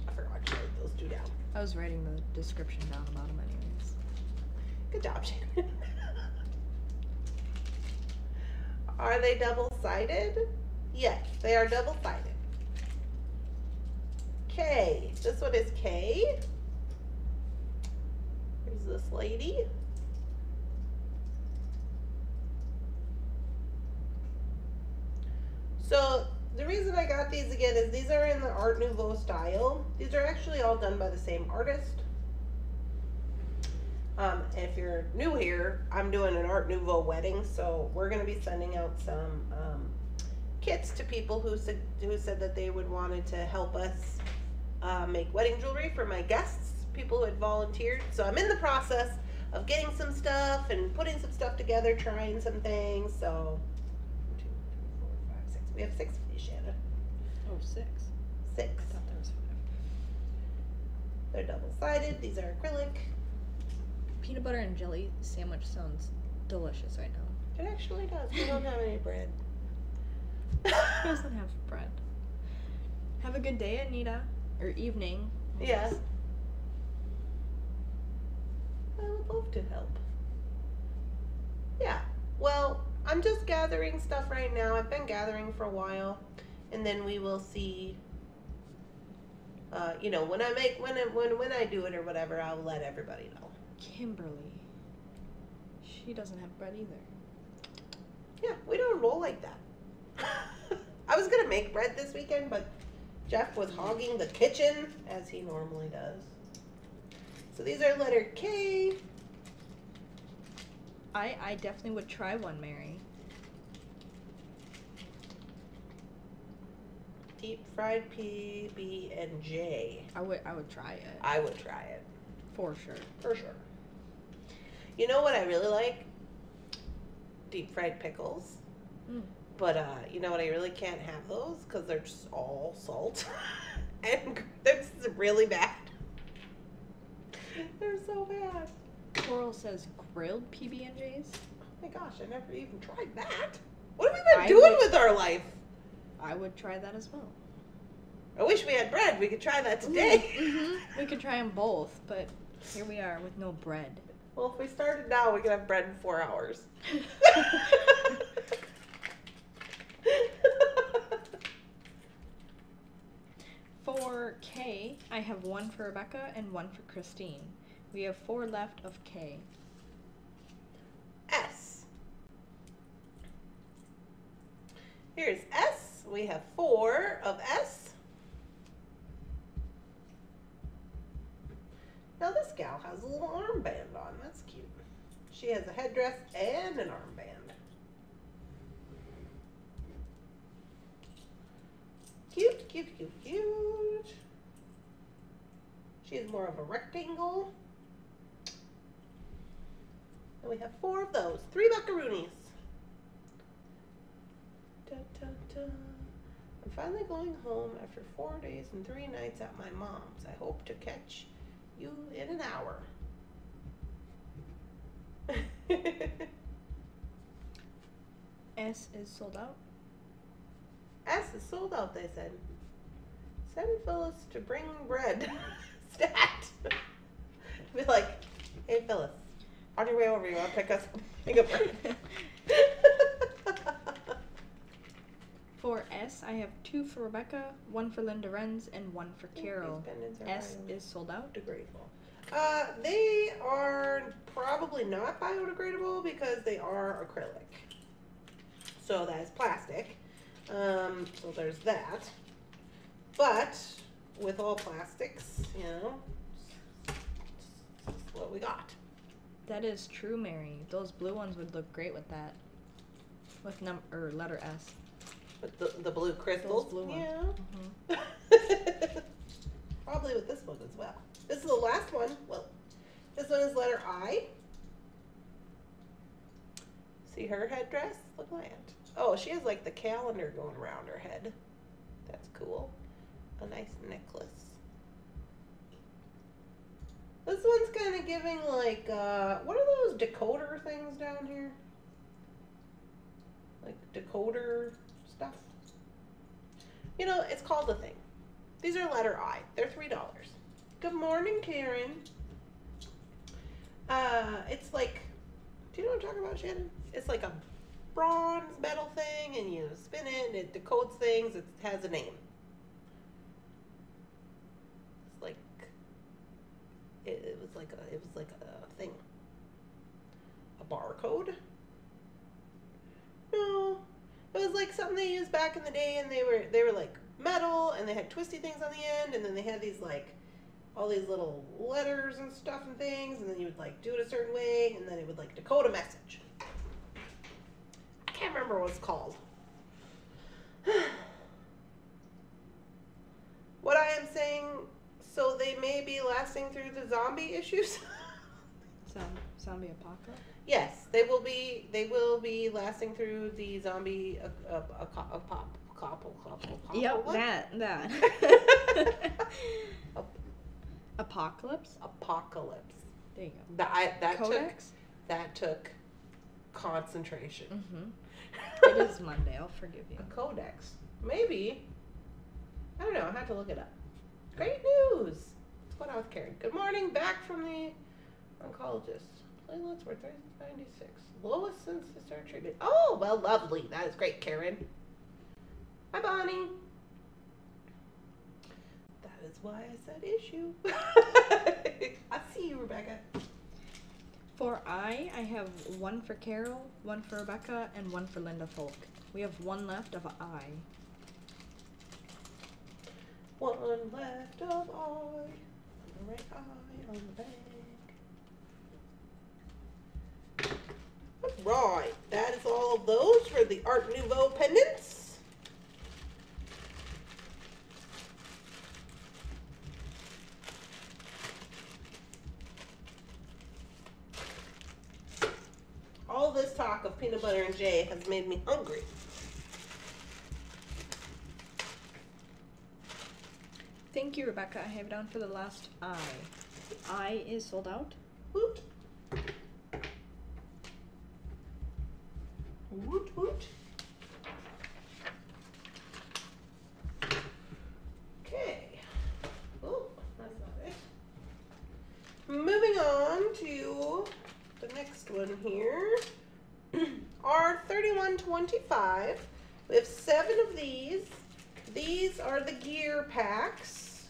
I forgot to write those 2 down. I was writing the description down about them anyways. Good job, Shannon. Are they double-sided? Yes, they are double-sided. K. This one is K. Here's this lady. So the reason I got these again is these are in the Art Nouveau style. These are actually all done by the same artist. If you're new here, I'm doing an Art Nouveau wedding, so we're going to be sending out some kits to people who said that they would wanted to help us make wedding jewelry for my guests, people who had volunteered. So I'm in the process of getting some stuff and putting some stuff together, trying some things. So 2, 3, 4, 5, 6. We have 6 for you, Shannon. Oh, 6. 6. I thought there was 5. They're double-sided. These are acrylic. Peanut butter and jelly sandwich sounds delicious right now. It actually does. We don't have any bread. Who doesn't have bread? Have a good day, Anita. Or evening. Yes. Yeah. I would love to help. Yeah. Well, I'm just gathering stuff right now. I've been gathering for a while. And then we will see... you know, when I do it or whatever, I'll let everybody know. Kimberly. She doesn't have bread either. Yeah, we don't roll like that. I was going to make bread this weekend, but Jeff was hogging the kitchen, as he normally does. So these are letter K. I definitely would try one, Mary. Deep fried P, B, and J. I would try it. I would try it. For sure. For sure. You know what I really like? Deep fried pickles. Mm. But you know what? I really can't have those because they're just all salt. And that's really bad. They're so bad. Coral says grilled PB&Js. Oh my gosh, I never even tried that. What have we been doing with our life? I would try that as well. I wish we had bread. We could try that today. Mm-hmm. We could try them both, but here we are with no bread. Well, if we started now, we could have bread in 4 hours. for K, I have one for Rebecca and one for Christine. We have four left of K. S. Here's S. We have four of S. Now this gal has a little armband on. That's cute. She has a headdress and an armband. Cute, cute, cute, cute. She is more of a rectangle. And we have four of those. Three macaroonies. Da, da, da. I'm finally going home after 4 days and 3 nights at my mom's. I hope to catch you in an hour. S is sold out. S is sold out, they said. Send Phyllis to bring bread. Stat. Be like, hey Phyllis, on your way over, you want to pick up bread? For S, I have 2 for Rebecca, 1 for Linda Renz, and 1 for Carol. S is sold out. Degradable. They are probably not biodegradable because they are acrylic. So that is plastic. So there's that. But with all plastics, you know, it's what we got. That is true, Mary. Those blue ones would look great with that. With letter S. With the blue crystals? Those blue ones. Yeah. Mm-hmm. Probably with this one as well. This is the last one. Well, this one is letter I. See her headdress? Look at that. Oh, she has like the calendar going around her head. That's cool. A nice necklace. This one's kind of giving like, what are those decoder things down here? Like decoder stuff. You know, it's called a thing. These are letter I. They're $3. Good morning, Karen. It's like, do you know what I'm talking about, Shannon? It's like a bronze metal thing, and you spin it, and it decodes things. It has a name. It's like it was like a thing. A barcode? No, it was like something they used back in the day, and they were like metal, and they had twisty things on the end, and then they had these like all these little letters and stuff and things, and then you would like do it a certain way, and then it would like decode a message. I can't remember what it's called. What I am saying, so they may be lasting through the zombie issues. Zombie apocalypse? Yes, they will be lasting through the zombie apocalypse. Yep, that. Apocalypse. There you go. That took concentration. Mm-hmm. It is Monday. I'll forgive you. A codex. Maybe. I don't know. I have to look it up. Great news. What's going on with Karen? Good morning. Back from the oncologist. Platelets were 396. Lowest since the start treatment. Oh, well, lovely. That is great, Karen. Hi, Bonnie. That's why I said issue. I see you, Rebecca. For I have 1 for Carol, 1 for Rebecca, and 1 for Linda Folk. We have 1 left of I. 1 left of I. On the right eye, on the back. All right. That is all of those for the Art Nouveau pendants. All this talk of peanut butter and J has made me hungry. Thank you, Rebecca. I have it on for the last I. I is sold out. Woot. Woot, woot. Okay. Oh, that's not it. Moving on to the next one here are 3125. We have 7 of these. These are the gear packs.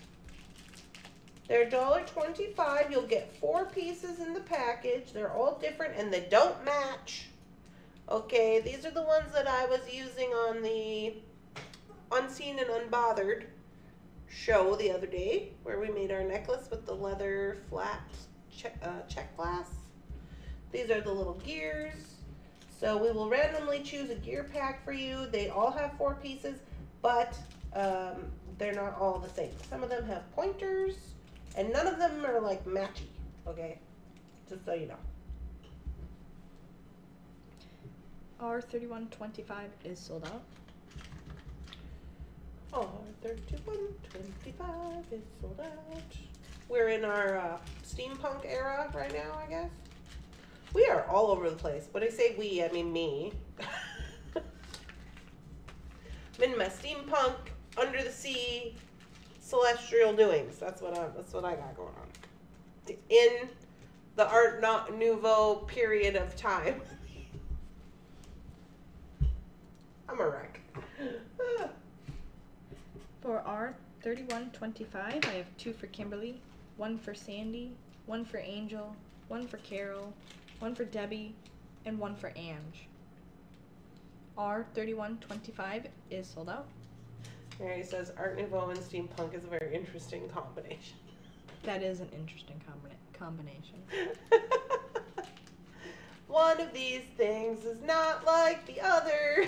They're $1.25. You'll get 4 pieces in the package. They're all different and they don't match. Okay, these are the ones that I was using on the Unseen and Unbothered show the other day, where we made our necklace with the leather flat check glass. These are the little gears. So we will randomly choose a gear pack for you. They all have 4 pieces, but they're not all the same. Some of them have pointers, and none of them are like matchy, okay? Just so you know. R$31.25 is sold out. R$31.25 is sold out. We're in our steampunk era right now, I guess. We are all over the place. When I say we, I mean me. I'm in my steampunk, under the sea, celestial doings. That's what I got going on. In the Art Nouveau period of time. I'm a wreck. For R$31.25, I have 2 for Kimberly, 1 for Sandy, 1 for Angel, 1 for Carol, 1 for Debbie, and 1 for Ange. R$31.25 is sold out. Mary says Art Nouveau and steampunk is a very interesting combination. That is an interesting combination. One of these things is not like the other.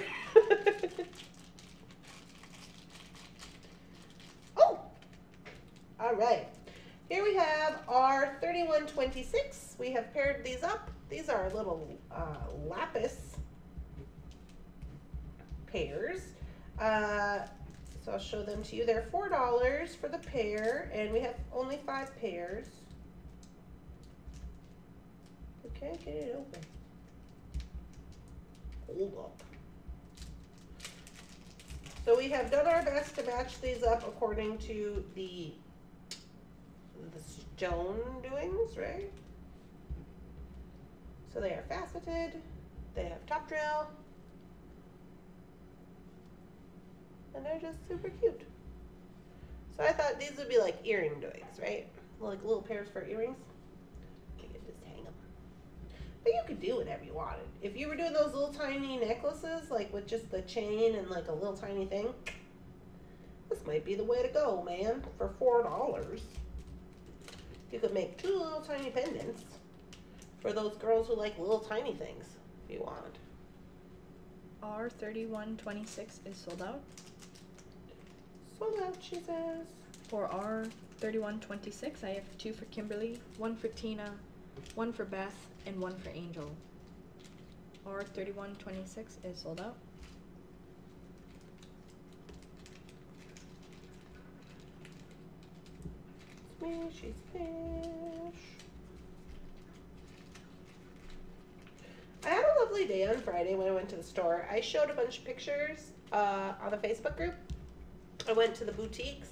Oh! All right. Here we have our R$31.26. We have paired these up. These are little lapis pairs. So I'll show them to you. They're $4 for the pair, and we have only 5 pairs. Okay, get it open. Hold up. So we have done our best to match these up according to the stone doings, right? So they are faceted, they have top drill, and they're just super cute. So I thought these would be like earring doings, right? Like little pairs for earrings. But you could do whatever you wanted. If you were doing those little tiny necklaces, like with just the chain and like a little tiny thing, this might be the way to go, man, for $4. You could make 2 little tiny pendants for those girls who like little tiny things, if you want. R$31.26 is sold out. Sold out, she says. For R$31.26, I have 2 for Kimberly, 1 for Tina, 1 for Beth, and 1 for Angel. R$31.26 is sold out. Swishy swish. I had a lovely day on Friday when I went to the store. I showed a bunch of pictures on a Facebook group. I went to the boutiques.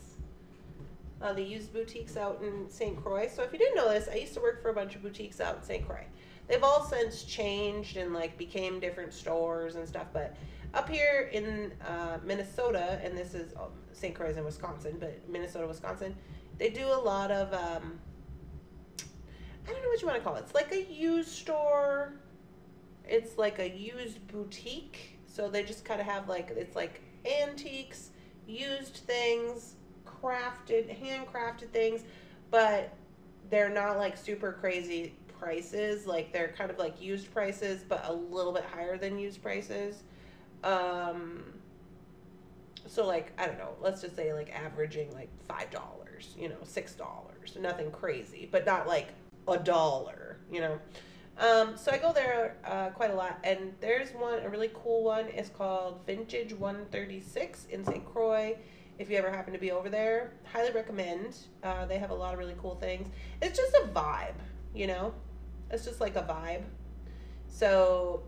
The used boutiques out in St. Croix. So if you didn't know this, I used to work for a bunch of boutiques out in St. Croix. They've all since changed and like became different stores and stuff. But up here in Minnesota, and this is St. Croix in Wisconsin, but Minnesota, Wisconsin, they do a lot of, I don't know what you want to call it. It's like a used store. It's like a used boutique. So they just kind of have like, it's like antiques, used things, crafted, handcrafted things, but they're not like super crazy prices. Like they're kind of like used prices, but a little bit higher than used prices. So like, I don't know, let's just say like averaging like $5, you know, $6, nothing crazy, but not like $1, you know? So I go there quite a lot, and there's one, a really cool one. It's called Vintage 136 in St. Croix. If you ever happen to be over there, highly recommend. They have a lot of really cool things. It's just a vibe, you know? It's just like a vibe. So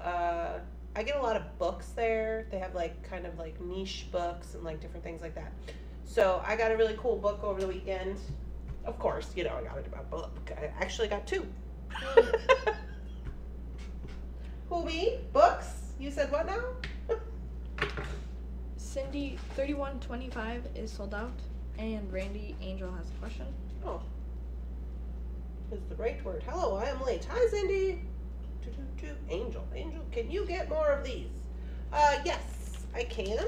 I get a lot of books there. They have like kind of like niche books and like different things like that. So I got a really cool book over the weekend. Of course, you know, I got a book. I actually got 2. Who me? Books? You said what now? Cindy, $31.25 is sold out, and Randy Angel has a question. Oh, is the right word. Hello, I am late. Hi, Cindy. Angel. Angel, can you get more of these? Yes, I can.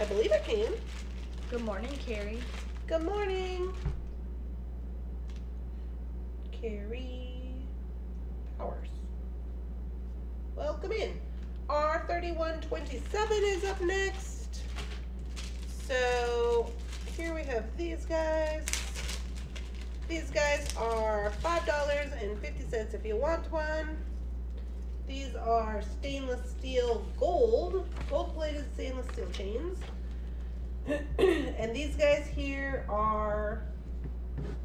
I believe I can. Good morning, Carrie. Good morning. Carrie Powers. Welcome in. R3127 is up next. So here we have these guys. These guys are $5.50 if you want one. These are stainless steel gold-plated stainless steel chains. And these guys here are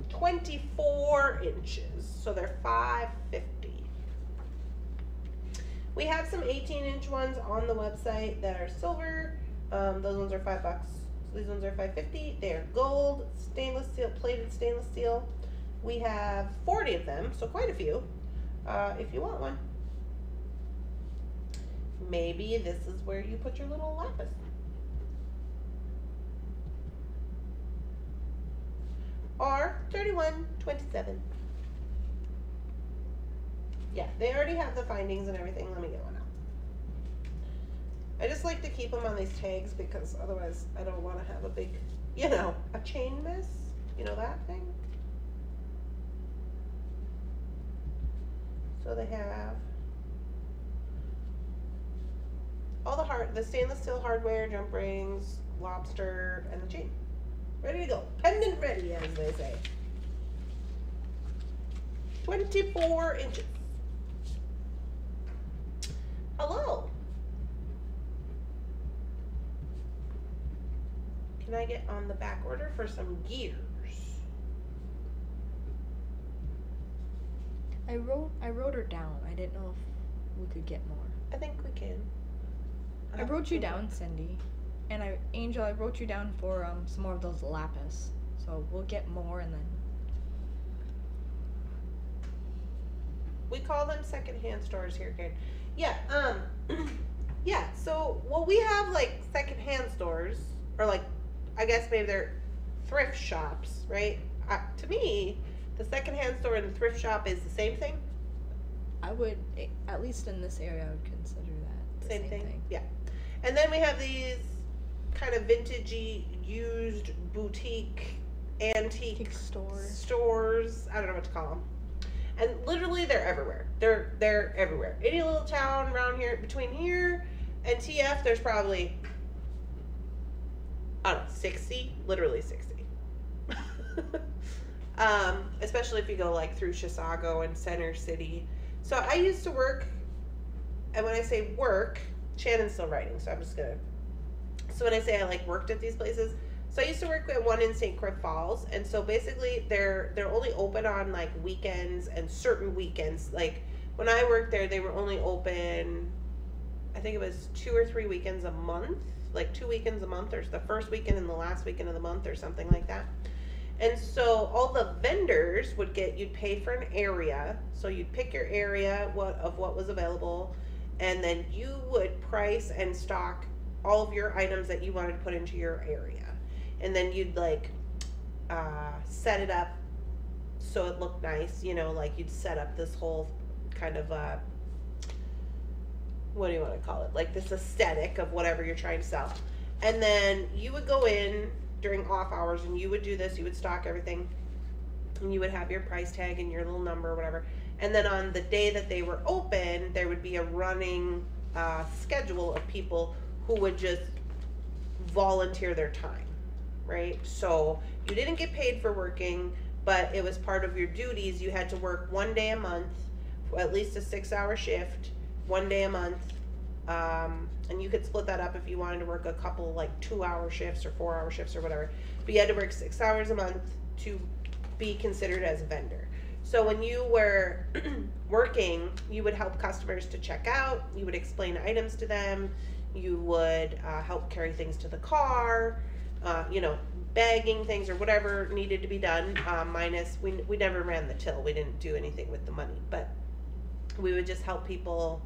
24 inches, so they're $5.50. We have some 18-inch ones on the website that are silver. Those ones are $5. These ones are $5.50. They are gold, stainless steel, plated stainless steel. We have 40 of them, so quite a few. If you want one, maybe this is where you put your little lapis. R3127. Yeah, they already have the findings and everything. Let me get one out. I just like to keep them on these tags because otherwise I don't want to have a big, you know, a chain mess. You know that thing? So they have all the stainless steel hardware, jump rings, lobster, and the chain. Ready to go. Pendant ready, as they say. 24 inches. Hello. Can I get on the back order for some gears? I wrote her down. I didn't know if we could get more. I think we can. I wrote you down, Cindy. And Angel, I wrote you down for some more of those lapis. So we'll get more and then. We call them secondhand stores here, Karen. Yeah, yeah, so, well, we have like secondhand stores, or like, I guess maybe they're thrift shops, right? To me, the secondhand store and the thrift shop is the same thing. I would, at least in this area, I would consider that the same thing. Yeah. And then we have these kind of vintagey, used boutique, antique stores. I don't know what to call them. And literally, they're everywhere. They're everywhere. Any little town around here, between here and TF, there's probably, I don't know, 60, literally 60. Especially if you go like through Chisago and Center City. So I used to work, and when I say work, Shannon's still writing, so I'm just gonna. So when I say I like worked at these places, so I used to work at one in St. Croix Falls, and so basically they're only open on like weekends and certain weekends. Like when I worked there, they were only open. I think it was 2 or 3 weekends a month, like 2 weekends a month, or the first weekend and the last weekend of the month, or something like that. And so all the vendors would get, you'd pay for an area, so you'd pick your area of what was available. And then you would price and stock all of your items that you wanted to put into your area. And then you'd like set it up so it looked nice. You know, like you'd set up this whole kind of, what do you want to call it? Like this aesthetic of whatever you're trying to sell. And then you would go in during off hours and you would do this. You would stock everything. And you would have your price tag and your little number or whatever. And then on the day that they were open, there would be a running schedule of people who would just volunteer their time, right? So you didn't get paid for working, but it was part of your duties. You had to work one day a month, at least a 6-hour shift, one day a month. And you could split that up if you wanted to work a couple like 2-hour shifts or 4-hour shifts or whatever. But you had to work 6 hours a month to be considered as a vendor. So when you were working, you would help customers to check out, you would explain items to them, you would help carry things to the car, you know, bagging things or whatever needed to be done, minus, we never ran the till, we didn't do anything with the money, but we would just help people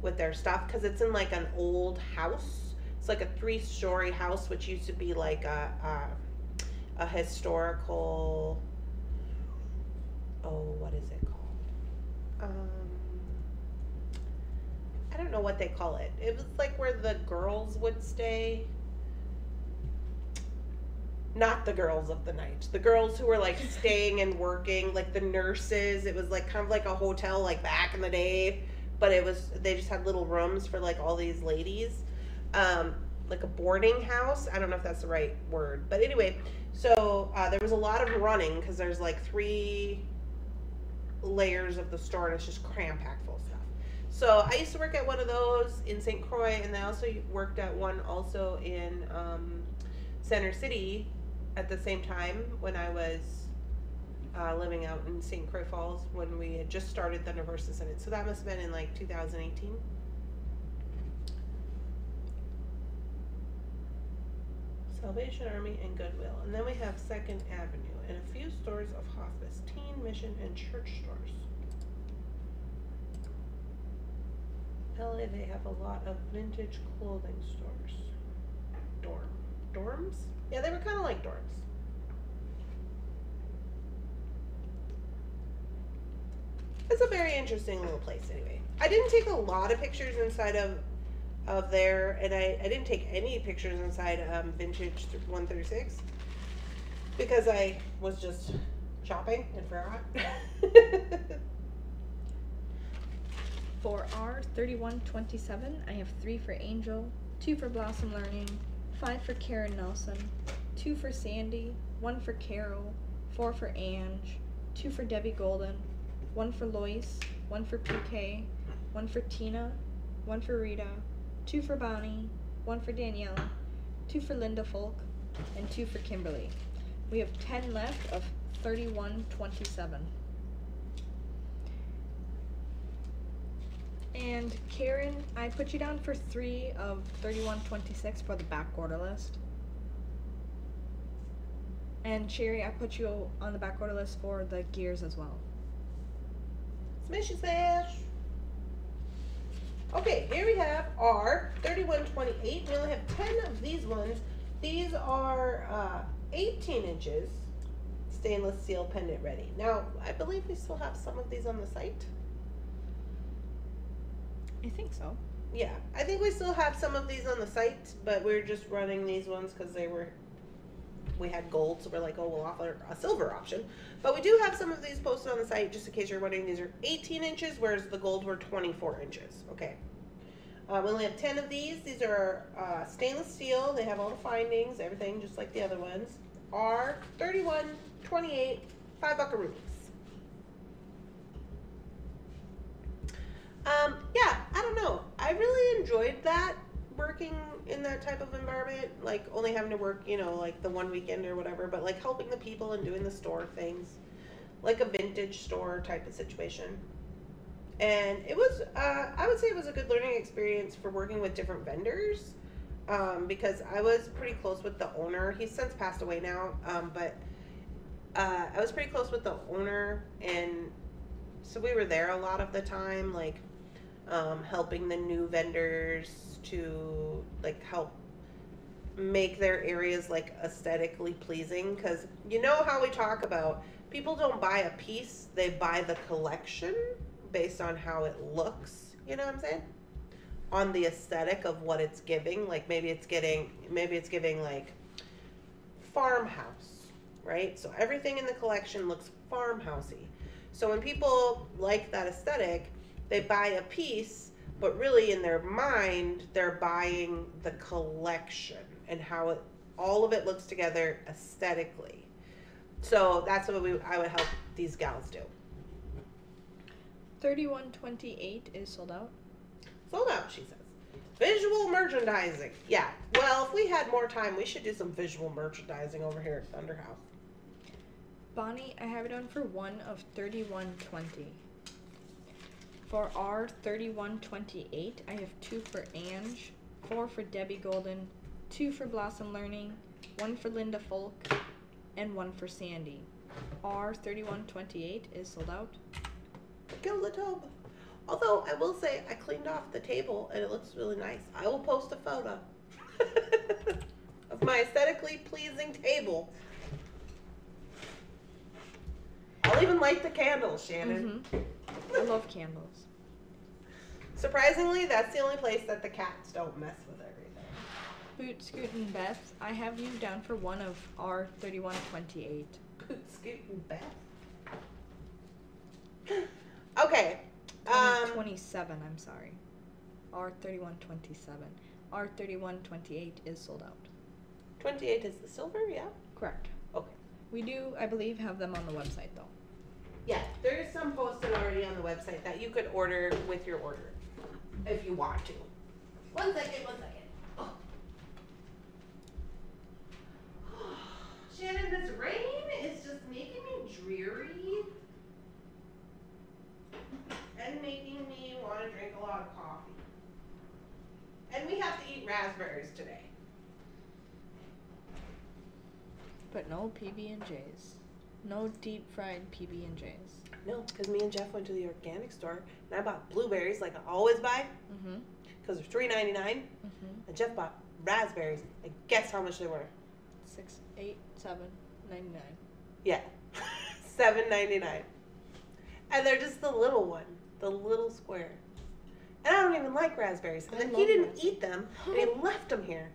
with their stuff, because it's in like an old house, it's like a 3-story house, which used to be like a historical oh, what is it called? I don't know what they call it. It was like where the girls would stay. Not the girls of the night. The girls who were like staying and working, like the nurses. It was like kind of like a hotel like back in the day, but it was, they just had little rooms for like all these ladies. Like a boarding house. I don't know if that's the right word, but anyway, so there was a lot of running because there's like 3 layers of the store and it's just cram-packed full of stuff. So I used to work at one of those in St. Croix, and I also worked at one also in Center City at the same time when I was living out in St. Croix Falls when we had just started Thunderhorse Descendant. So that must have been in like 2018. Salvation Army and Goodwill. And then we have 2nd Avenue and a few stores of hospice, teen, mission, and church stores. LA, they have a lot of vintage clothing stores. Dorm. Dorms? Yeah, they were kind of like dorms. It's a very interesting little place anyway. I didn't take a lot of pictures inside of there, and I didn't take any pictures inside Vintage 136 because I was just shopping and forgot. For R3127, I have 3 for Angel, 2 for Blossom Learning, 5 for Karen Nelson, 2 for Sandy, 1 for Carol, 4 for Ange, 2 for Debbie Golden, 1 for Lois, 1 for PK, 1 for Tina, 1 for Rita, 2 for Bonnie, 1 for Danielle, 2 for Linda Folk, and 2 for Kimberly. We have 10 left of 3127. And Karen, I put you down for 3 of 3126 for the back order list. And Sherry, I put you on the back order list for the gears as well. Smishy Smash! Okay, here we have our 3128. We only have 10 of these ones. These are 18 inches stainless steel pendant ready. Now, I believe we still have some of these on the site. I think so. Yeah, I think we still have some of these on the site, but we're just running these ones because they were, we had gold, so we're like, oh, we'll offer a silver option. But we do have some of these posted on the site, just in case you're wondering. These are 18 inches, whereas the gold were 24 inches. Okay. We only have 10 of these. These are stainless steel. They have all the findings, everything, just like the other ones. R3128, 5 buckaroos. Yeah, I don't know. I really enjoyed that, working in that type of environment, like only having to work, you know, like the one weekend or whatever, but like helping the people and doing the store things, like a vintage store type of situation. And it was, I would say it was a good learning experience for working with different vendors, because I was pretty close with the owner. He's since passed away now, but I was pretty close with the owner, and so we were there a lot of the time, like helping the new vendors to like help make their areas like aesthetically pleasing, because you know how we talk about people don't buy a piece, they buy the collection based on how it looks, you know what I'm saying, on the aesthetic of what it's giving. Like maybe it's giving like farmhouse, right? So everything in the collection looks farmhousey. So when people like that aesthetic, they buy a piece, but really in their mind, they're buying the collection and how it, all of it looks together aesthetically. So that's what I would help these gals do. 3128 is sold out. Sold out, she says. Visual merchandising. Yeah, well, if we had more time, we should do some visual merchandising over here at Thunderhouse. Bonnie, I have it on for 1 of 3120. For R3128, I have 2 for Ange, 4 for Debbie Golden, 2 for Blossom Learning, 1 for Linda Folk, and 1 for Sandy. R3128 is sold out. Kill the tub. Although, I will say, I cleaned off the table and it looks really nice. I will post a photo of my aesthetically pleasing table. I'll even light the candles, Shannon. Mm-hmm. I love candles. Surprisingly, that's the only place that the cats don't mess with everything. Boot Scootin' Beth, I have you down for one of our 3128. Boot Scootin' Beth? Okay. 27, I'm sorry. R3127. R3128 is sold out. 28 is the silver, yeah? Correct. Okay. We do, I believe, have them on the website, though. Yeah, there is some posted already on the website that you could order with your order if you want to. One second. Oh. Shannon, this rain is just making me dreary and making me want to drink a lot of coffee. And we have to eat raspberries today. But no PB&Js. No deep fried PB&Js. No, because me and Jeff went to the organic store and I bought blueberries like I always buy. Mm-hmm. Because they're $3.99. Mm-hmm. And Jeff bought raspberries. And guess how much they were? $7.99. Yeah. $7.99. And they're just the little one. The little square. And I don't even like raspberries. And then he didn't eat them, and he left them here.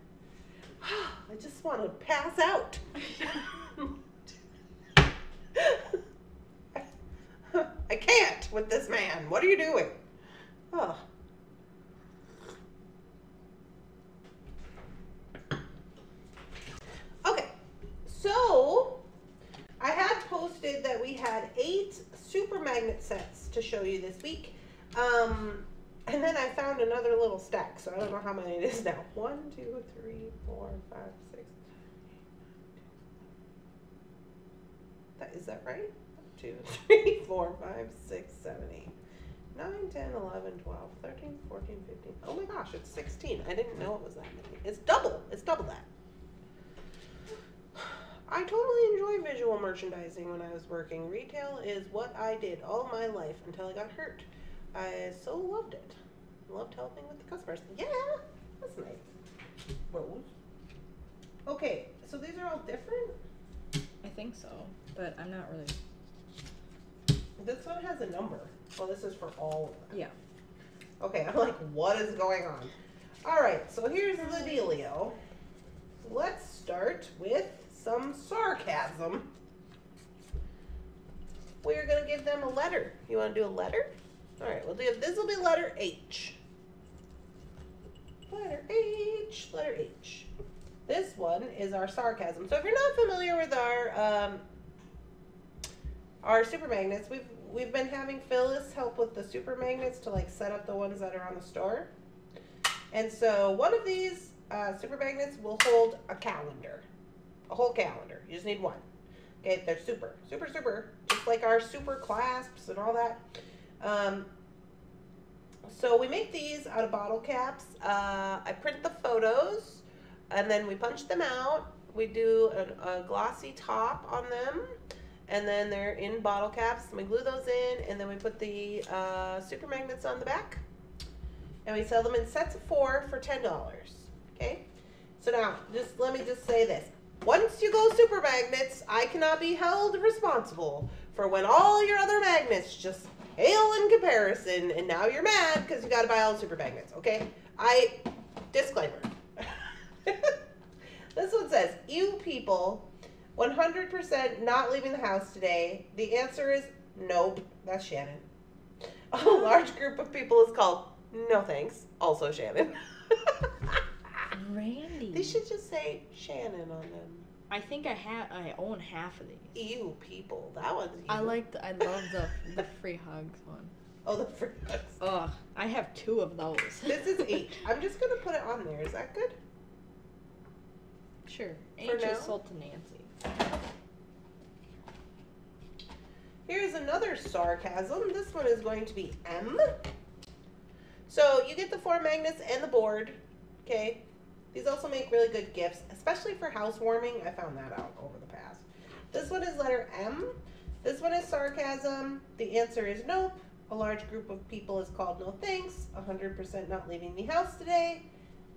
I just want to pass out. I can't with this man. What are you doing? Oh. Okay. So, I had posted that we had 8 super magnet sets to show you this week. And then I found another little stack, so I don't know how many it is now. 1, 2, 3, 4, 5, 6. Is that right? 1, 2, 3, 4, 5, 6, 7, 8, 9, 10, 11, 12, 13, 14, 15. Oh my gosh, it's 16. I didn't know it was that many. It's double. It's double that. I totally enjoy visual merchandising when I was working. Retail is what I did all my life until I got hurt. I so loved it. Loved helping with the customers. Yeah, that's nice. Whoa. Okay, so these are all different? I think so, but I'm not really. This one has a number. Well, this is for all of them. Yeah. Okay, I'm like, what is going on? All right, so here's the dealio. Let's start with some sarcasm. We're going to give them a letter. You want to do a letter? All right, well, this will be letter H. Letter H, letter H. This one is our sarcasm. So if you're not familiar with our super magnets, we've been having Phyllis help with the super magnets to like set up the ones that are on the store. And so one of these super magnets will hold a calendar, a whole calendar. You just need one. Okay, they're super, super, super, just like our super clasps and all that. So we make these out of bottle caps. I print the photos and then we punch them out. We do a glossy top on them and then they're in bottle caps and we glue those in and then we put the super magnets on the back and we sell them in sets of 4 for $10. Okay, so now just let me just say this. Once you go super magnets, I cannot be held responsible for when all your other magnets just hail in comparison, and now you're mad because you got to buy all the super magnets, okay? Disclaimer. This one says, "You people, 100% not leaving the house today." The answer is nope. That's Shannon. A large group of people is called "No Thanks." Also Shannon. Randy. They should just say Shannon on them. I think I own half of these. Ew, people. That one's ew. I love the free hugs one. Oh, the free hugs. Ugh, I have 2 of those. This is H. I'm just going to put it on there. Is that good? Sure. H is sold to Nancy. Here's another sarcasm. This one is going to be M. So you get the 4 magnets and the board. Okay. These also make really good gifts, especially for housewarming. I found that out over the past. This one is letter M. This one is sarcasm. The answer is nope. A large group of people is called "No Thanks." 100% not leaving the house today.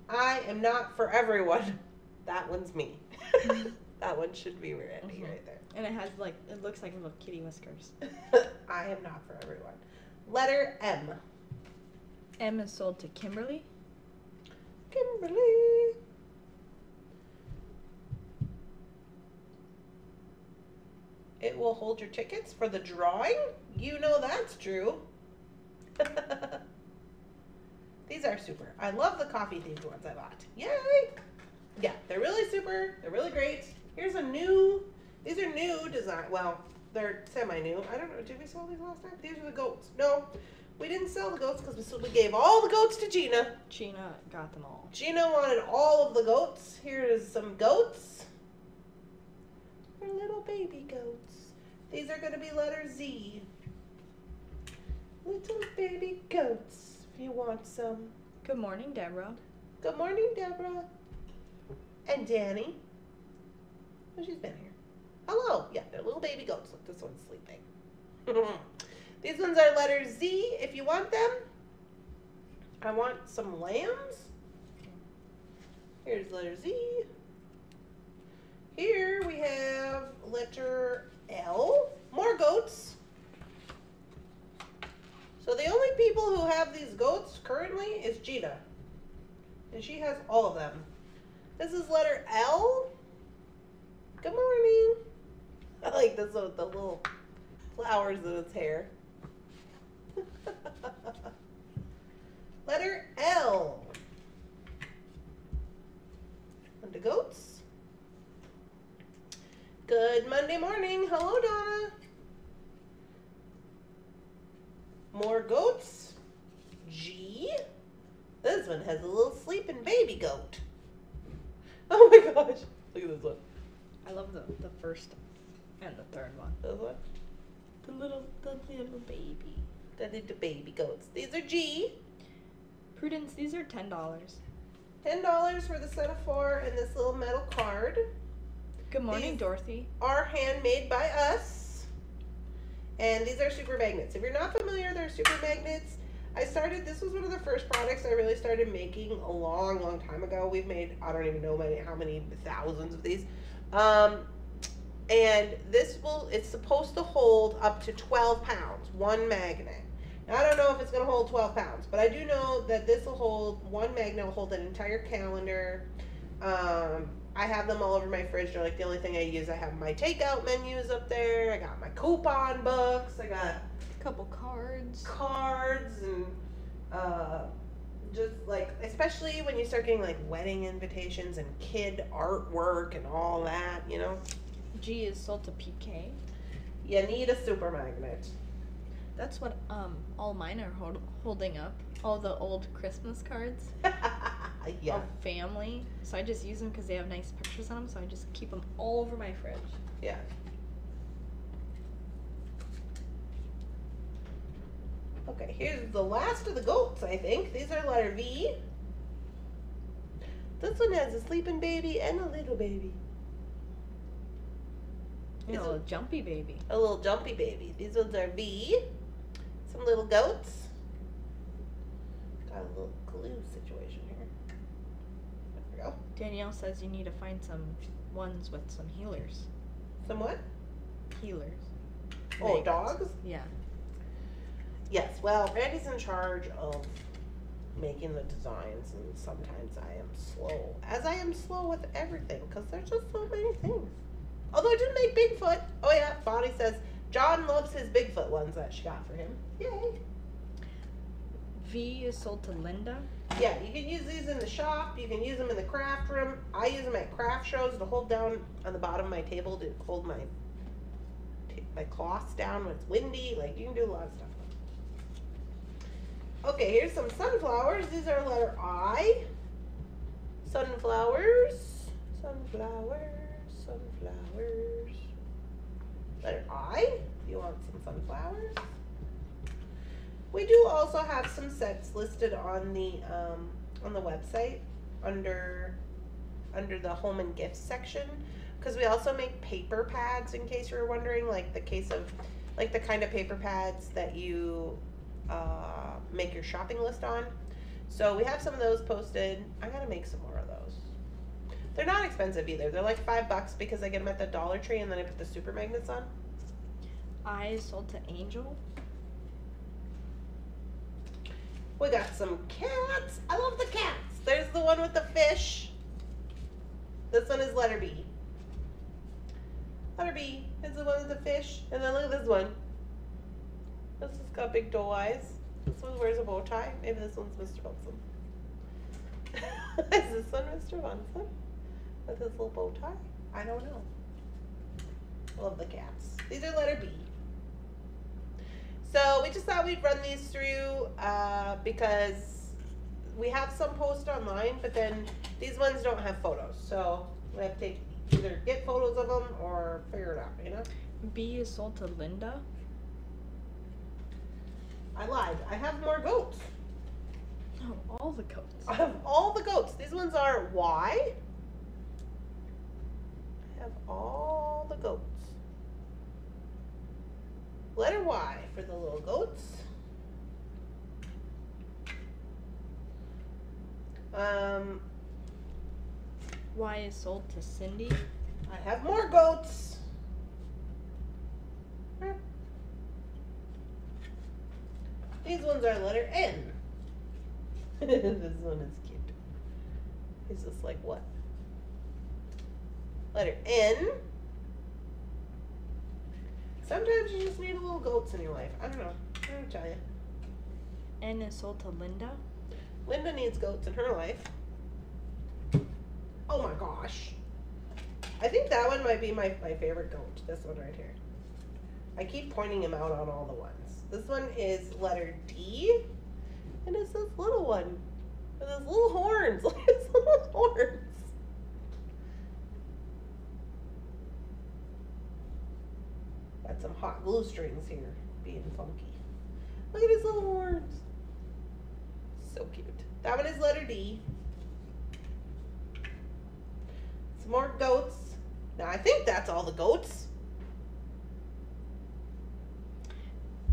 I am not for everyone. That one's me. That one should be Randy right there. And it has, like, it looks like little kitty whiskers. I am not for everyone. Letter M. M is sold to Kimberly. Kimberly. It will hold your tickets for the drawing? You know that's true. These are super. I love the coffee-themed ones I bought. Yay! Yeah, they're really super. They're really great. Here's a new, these are new design. Well, they're semi-new. I don't know, did we sell these last time? These are the goats. No, we didn't sell the goats because we gave all the goats to Gina. Gina got them all. Gina wanted all of the goats. Here is some goats. They're little baby goats. These are going to be letter Z. Little baby goats, if you want some. Good morning, Deborah. Good morning, Deborah. And Danny. Oh, she's been here. Hello. Yeah, they're little baby goats. Look, this one's sleeping. These ones are letter Z if you want them. I want some lambs. Here's letter Z. Here we have letter L. More goats. So the only people who have these goats currently is Gina. And she has all of them. This is letter L. Good morning. I like this one with the little flowers in its hair. Letter L. And the goats. Good Monday morning. Hello, Donna. More goats. G. This one has a little sleeping baby goat. Oh my gosh. Look at this one. I love the first and the third one. This one? The little baby. The little baby goats. These are G. Prudence, these are $10. $10 for the set of four and this little metal card. Good morning, these Dorothy. Are handmade by us. And these are super magnets. If you're not familiar, they're super magnets. This was one of the first products I really started making a long, long time ago. We've made, I don't even know how many thousands of these. And this will, it's supposed to hold up to 12 pounds, one magnet. Now, I don't know if it's going to hold 12 pounds, but I do know that this will hold, one magnet will hold an entire calendar. I have them all over my fridge. They're like the only thing I use. I have my takeout menus up there. I got my coupon books. I got a couple cards. Cards and, just like, especially when you start getting like wedding invitations and kid artwork and all that, you know. G is sold to PK. You need a super magnet. That's what all mine are holding up. All the old Christmas cards. Yeah. Of family. So I just use them because they have nice pictures on them. So I just keep them all over my fridge. Yeah. Okay, here's the last of the goats, I think. These are letter V. This one has a sleeping baby and a little baby. And a little jumpy baby. A little jumpy baby. These ones are V. Some little goats. Got a little glue situation here. There we go. Danielle says you need to find some ones with some healers. Some what? Healers. Oh, Vegas. Dogs? Yeah. Yes, well, Randy's in charge of making the designs, and sometimes I am slow. As I am slow with everything, because there's just so many things. Although I did make Bigfoot. Oh, yeah, Bonnie says John loves his Bigfoot ones that she got for him. Yay. V is sold to Linda. Yeah, you can use these in the shop. You can use them in the craft room. I use them at craft shows to hold down on the bottom of my table to hold my cloths down when it's windy. Like, you can do a lot of stuff. Okay, here's some sunflowers. These are letter I. Sunflowers. Sunflowers. Sunflowers. Letter I. You want some sunflowers? We do also have some sets listed on the website under the home and gifts section, because we also make paper pads. In case you were wondering, like the kind of paper pads that you make your shopping list on. So we have some of those posted. I gotta make some more of those. They're not expensive either. They're like $5 because I get them at the Dollar Tree and then I put the super magnets on. I sold to Angel. We got some cats. I love the cats. There's the one with the fish. This one is letter B. Letter B is the one with the fish. And then look at this one. This has got big doe eyes. This one wears a bow tie. Maybe this one's Mr. Bunsen. Is this one Mr. Bunsen? With his little bow tie? I don't know. I love the cats. These are letter B. So we just thought we'd run these through because we have some posts online, but then these ones don't have photos. So we have to either get photos of them or figure it out, you know? B is sold to Linda. I lied. I have more goats. Oh, all the goats. I have all the goats. These ones are Y. I have all the goats. Letter Y for the little goats. Y is sold to Cindy. I have more goats. These ones are letter N. This one is cute. He's just like what? Letter N. Sometimes you just need a little goats in your life. I don't know. I don't tell you. N is sold to Linda. Linda needs goats in her life. Oh my gosh. I think that one might be my favorite goat. This one right here. I keep pointing him out on all the ones. This one is letter D. And it's this little one. With his little horns. Look at his little horns. Got some hot glue strings here, being funky. Look at his little horns. So cute. That one is letter D. Some more goats. Now I think that's all the goats.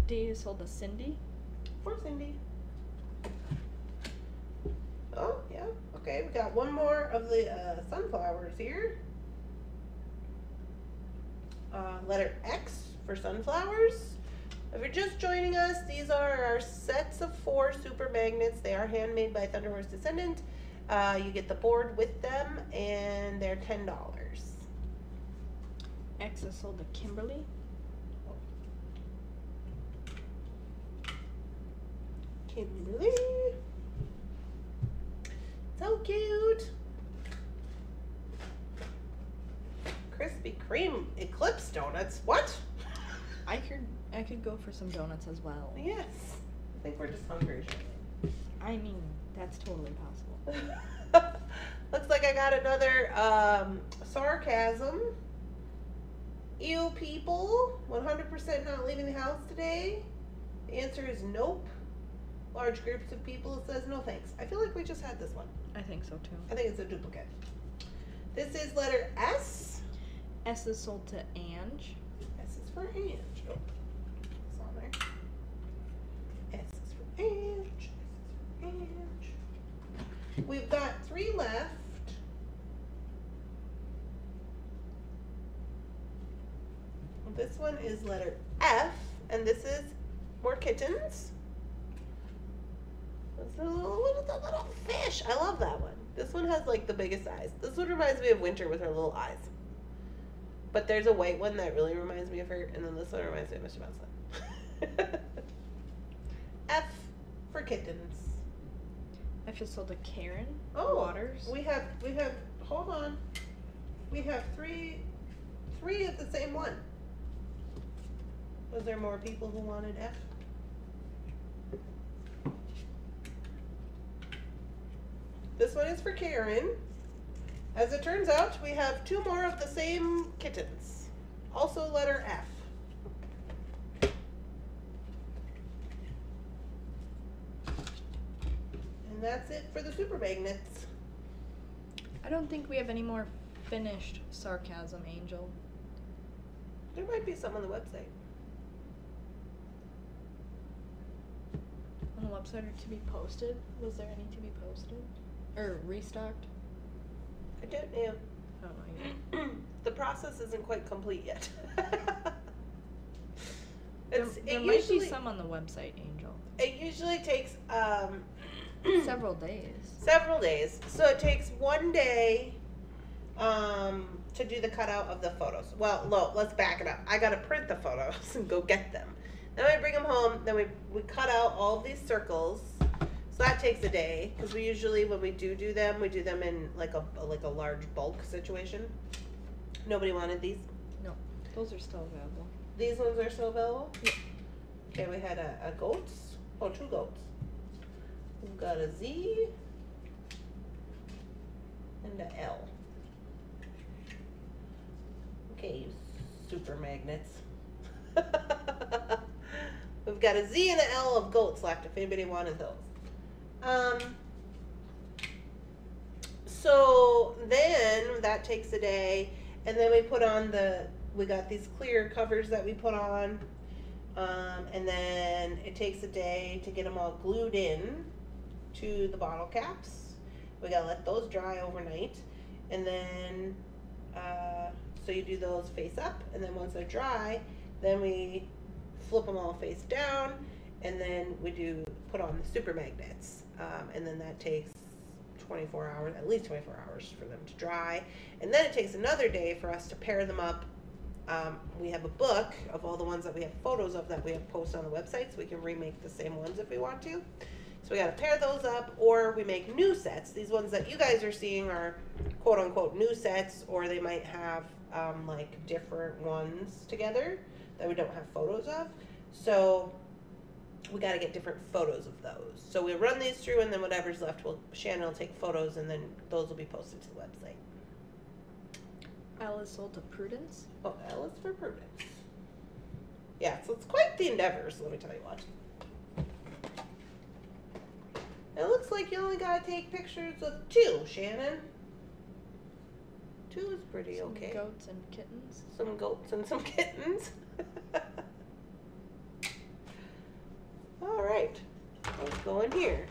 D is sold to Cindy. For Cindy. Oh, yeah. Okay, we got one more of the sunflowers here. Letter X for sunflowers. If you're just joining us, these are our sets of 4 super magnets. They are handmade by Thunderhorse Descendant. You get the board with them, and they're $10. X is sold to Kimberly. Kimberly. So cute. Krispy Kreme Eclipse donuts. What? I could go for some donuts as well. Yes. I think we're just hungry. I mean, that's totally possible. Looks like I got another sarcasm. Ew, people. 100% not leaving the house today. The answer is nope. Large groups of people says no thanks. I feel like we just had this one. I think so too. I think it's a duplicate. This is letter S. S is sold to Ange. S is for Ange. Oh, it's on there. S is for Ange. S is for Ange. We've got 3 left. This one is letter F, and this is more kittens. Look at that little fish. I love that one. This one has like the biggest eyes. This one reminds me of Winter with her little eyes. But there's a white one that really reminds me of her. And then this one reminds me of Mr. Mouse. F for kittens. F is sold to Karen. Oh, Waters. We have, hold on. We have three of the same one. Was there more people who wanted F? This one is for Karen. As it turns out, we have 2 more of the same kittens. Also letter F. And that's it for the super magnets. I don't think we have any more finished sarcasm, Angel. There might be some on the website. On the website or to be posted? Was there any to be posted? Or restocked? I don't know. Oh, the process isn't quite complete yet. There might usually be some on the website, Angel. It usually takes several days. Several days. So it takes 1 day to do the cutout of the photos. Well, look, let's back it up. I gotta print the photos and go get them. Then we bring them home. Then we cut out all these circles. So that takes a day because we usually, when we do them, we do them in like a large bulk situation. Nobody wanted these. No, those are still available. These ones are still available? Yeah. Okay, we had a goat. Oh, two goats. We've got a Z and a L. Okay, you super magnets. We've got a Z and an L of goats left if anybody wanted those. So then that takes a day, and then we put on we got these clear covers that we put on, and then it takes a day to get them all glued in to the bottle caps. We gotta let those dry overnight, and then so you do those face up, and then once they're dry, then we flip them all face down, and then we put on the super magnets, and then that takes 24 hours, at least 24 hours for them to dry, and then it takes another day for us to pair them up. We have a book of all the ones that we have photos of that we have posted on the website, so we can remake the same ones if we want to. So we got to pair those up, or we make new sets. These ones that you guys are seeing are quote unquote new sets, or they might have like different ones together that we don't have photos of. So we got to get different photos of those. So we run these through, and then whatever's left, Shannon will take photos, and then those will be posted to the website. L is sold to Prudence. Oh, L is for Prudence. Yeah, so it's quite the endeavor, so let me tell you what. It looks like you only got to take pictures of two, Shannon. Two is pretty okay. Some goats and kittens. Some goats and some kittens. All right, let's go in here.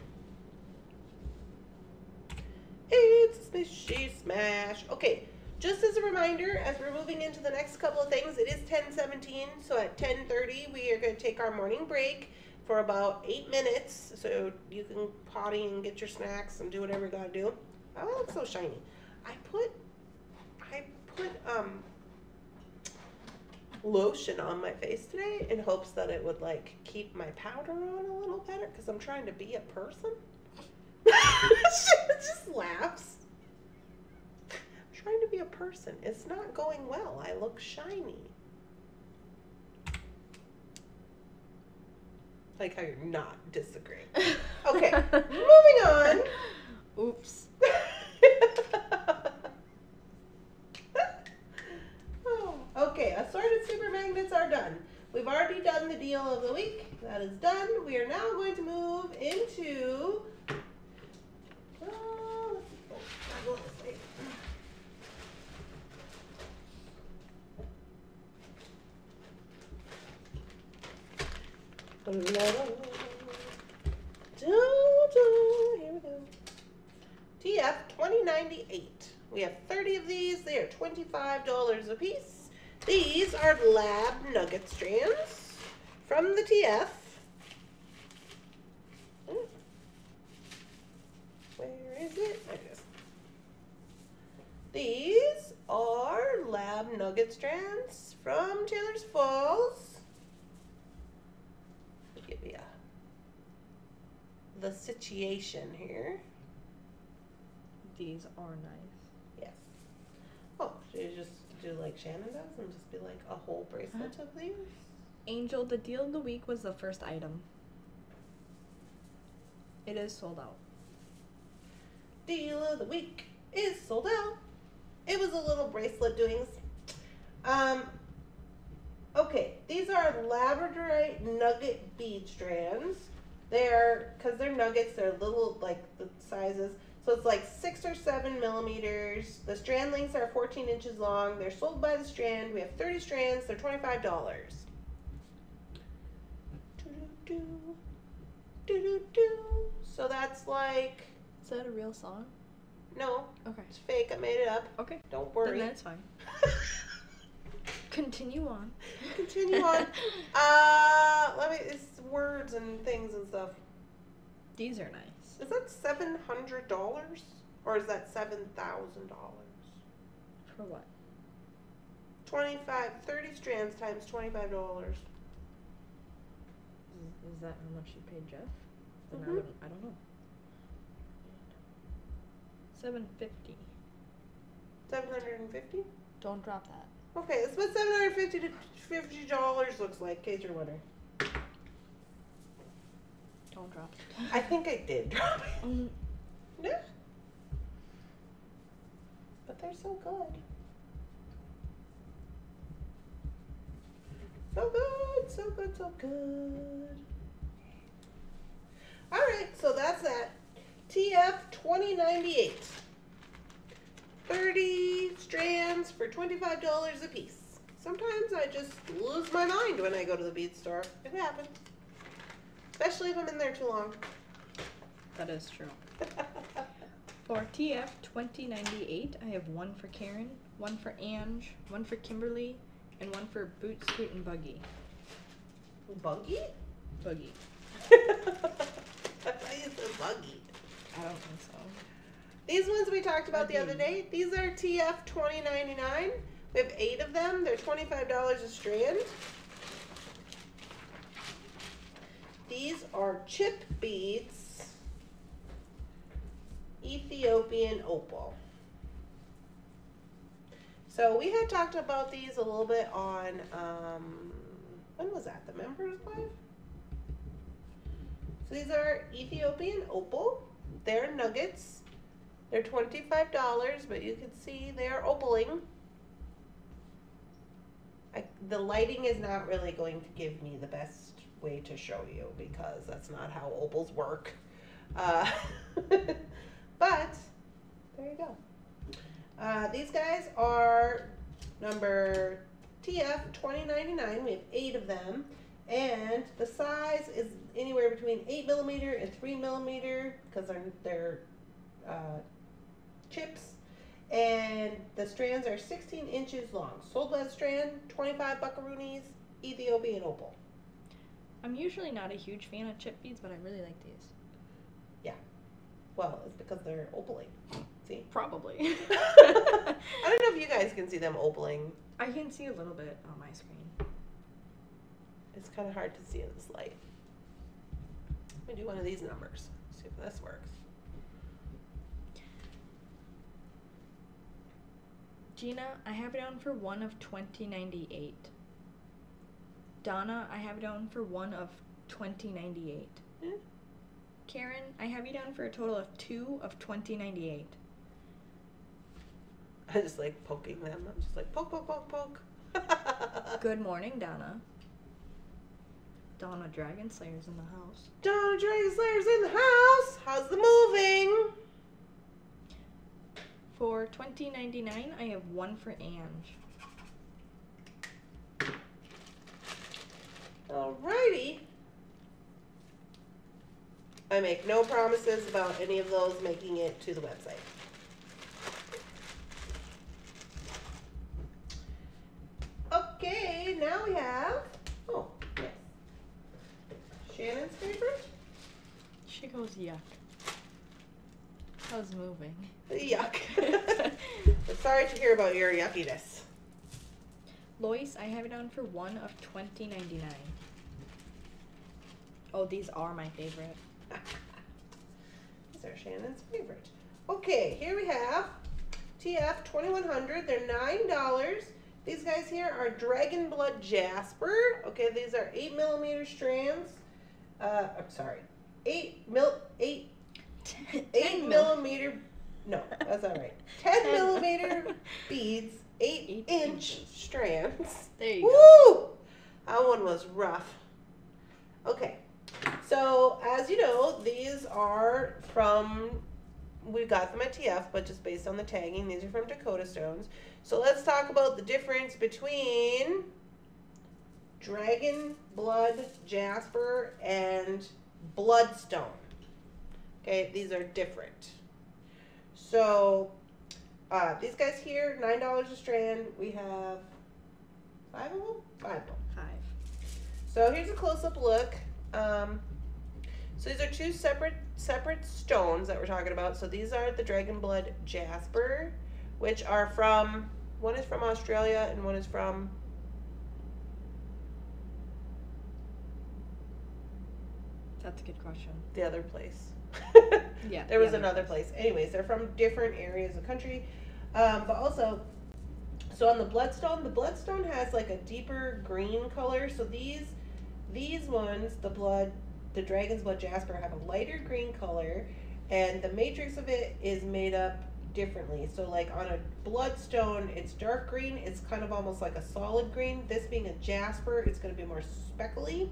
It's Smishy Smash. Okay. Just as a reminder, as we're moving into the next couple of things, it is 10:17, so at 10:30 we are going to take our morning break for about 8 minutes, so you can potty and get your snacks and do whatever you gotta do. Oh, it looks so shiny. I put lotion on my face today in hopes that it would like keep my powder on a little better, because I'm trying to be a person. It just laughs. Trying to be a person. It's not going well. I look shiny. Like how you're not disagreeing. Okay, moving on. Oops. Oh, okay, assorted super magnets are done. We've already done the deal of the week. That is done. We are now going to move into. Here we go. TF 2098. We have 30 of these. They are $25 a piece. These are lab nugget strands from the TF. Where is it? There it is. These are lab nugget strands from Taylor's Falls. Give you the situation here. These are nice. Yes. Oh, should you just do like Shannon does and just be like a whole bracelet of these? Angel, the deal of the week was the first item. It is sold out. Deal of the week is sold out. It was a little bracelet doings. Okay, these are labradorite nugget bead strands. They're, because they're nuggets, they're little, like the sizes. So it's like 6 or 7 millimeters. The strand lengths are 14 inches long. They're sold by the strand. We have 30 strands. They're $25. Do-do-do. Do-do-do. So that's like... Is that a real song? No. Okay. It's fake. I made it up. Okay. Don't worry. Then that's fine. Continue on. Continue on. Let me. It's words and things and stuff. These are nice. Is that $700 or is that $7,000? For what? 30 strands times $25. Is that how much you paid Jeff? Then mm-hmm. I don't know. 750. 750? Don't drop that. Okay, that's what $750 looks like, in case you're wondering. Don't drop it. I think I did drop it. Yeah. But they're so good. So good, so good, so good. All right, so that's that. TF 2098. 30 strands for $25 a piece. Sometimes I just lose my mind when I go to the bead store. It happens. Especially if I'm in there too long. That is true. For TF 2098, I have one for Karen, one for Ange, one for Kimberly, and one for Boot Scootin' Buggy. Buggy? Buggy. I thought you said buggy. I don't think so. These ones we talked about the other day, these are TF 2099. We have 8 of them. They're $25 a strand. These are chip beads. Ethiopian opal. So we had talked about these a little bit on, when was that? The members live? So these are Ethiopian opal. They're nuggets. They're $25, but you can see they're opaling. The lighting is not really going to give me the best way to show you because that's not how opals work. But there you go. These guys are number TF2099. We have 8 of them. And the size is anywhere between 8mm and 3mm because they're chips. And the strands are 16 inches long. Sold last strand, 25 buckaroonies, Ethiopian opal. I'm usually not a huge fan of chip beads, but I really like these. Yeah. Well, it's because they're opaling. See? Probably. I don't know if you guys can see them opaling. I can see a little bit on my screen. It's kind of hard to see in this light. Let me do one of these numbers. See if this works. Gina, I have it on for one of 2098. Donna, I have it on for one of 2098. Mm-hmm. Karen, I have you down for a total of 2 of 2098. I just like poking them. I'm just like poke, poke, poke, poke. Good morning, Donna. Donna Dragon Slayer's in the house. Donna Dragon Slayer's in the house. How's the moving? For 2099, I have one for Ange. Alrighty. I make no promises about any of those making it to the website. Okay, now we have... Oh, yes. Shannon's favorite? She goes, yuck. How's moving? Yuck. I'm sorry to hear about your yuckiness. Lois, I have it on for one of 2099. Oh, these are my favorite. These are Shannon's favorite. Okay, here we have TF 2100. They're $9. These guys here are Dragon Blood Jasper. Okay, these are 8mm strands. I'm sorry, 8mm. No, that's all right. 10mm beads, 8-inch strands. There you go. Woo! That one was rough. Okay. So, as you know, these are from, we got them at TF, but just based on the tagging, these are from Dakota Stones. So let's talk about the difference between Dragon Blood Jasper and Bloodstone. Okay, these are different. So these guys here, $9 a strand. We have five of them? Five. So here's a close-up look. So these are two separate stones that we're talking about. So these are the Dragon Blood Jasper, which are from, one is from Australia and one is from That's a good question. The other place. Yeah. There was another place. Anyways, they're from different areas of the country. But also, so on the bloodstone has like a deeper green color. So these ones, the Dragon's Blood Jasper, have a lighter green color, and the matrix of it is made up differently. So like on a bloodstone, it's dark green. It's kind of almost like a solid green. This being a jasper, it's going to be more speckly.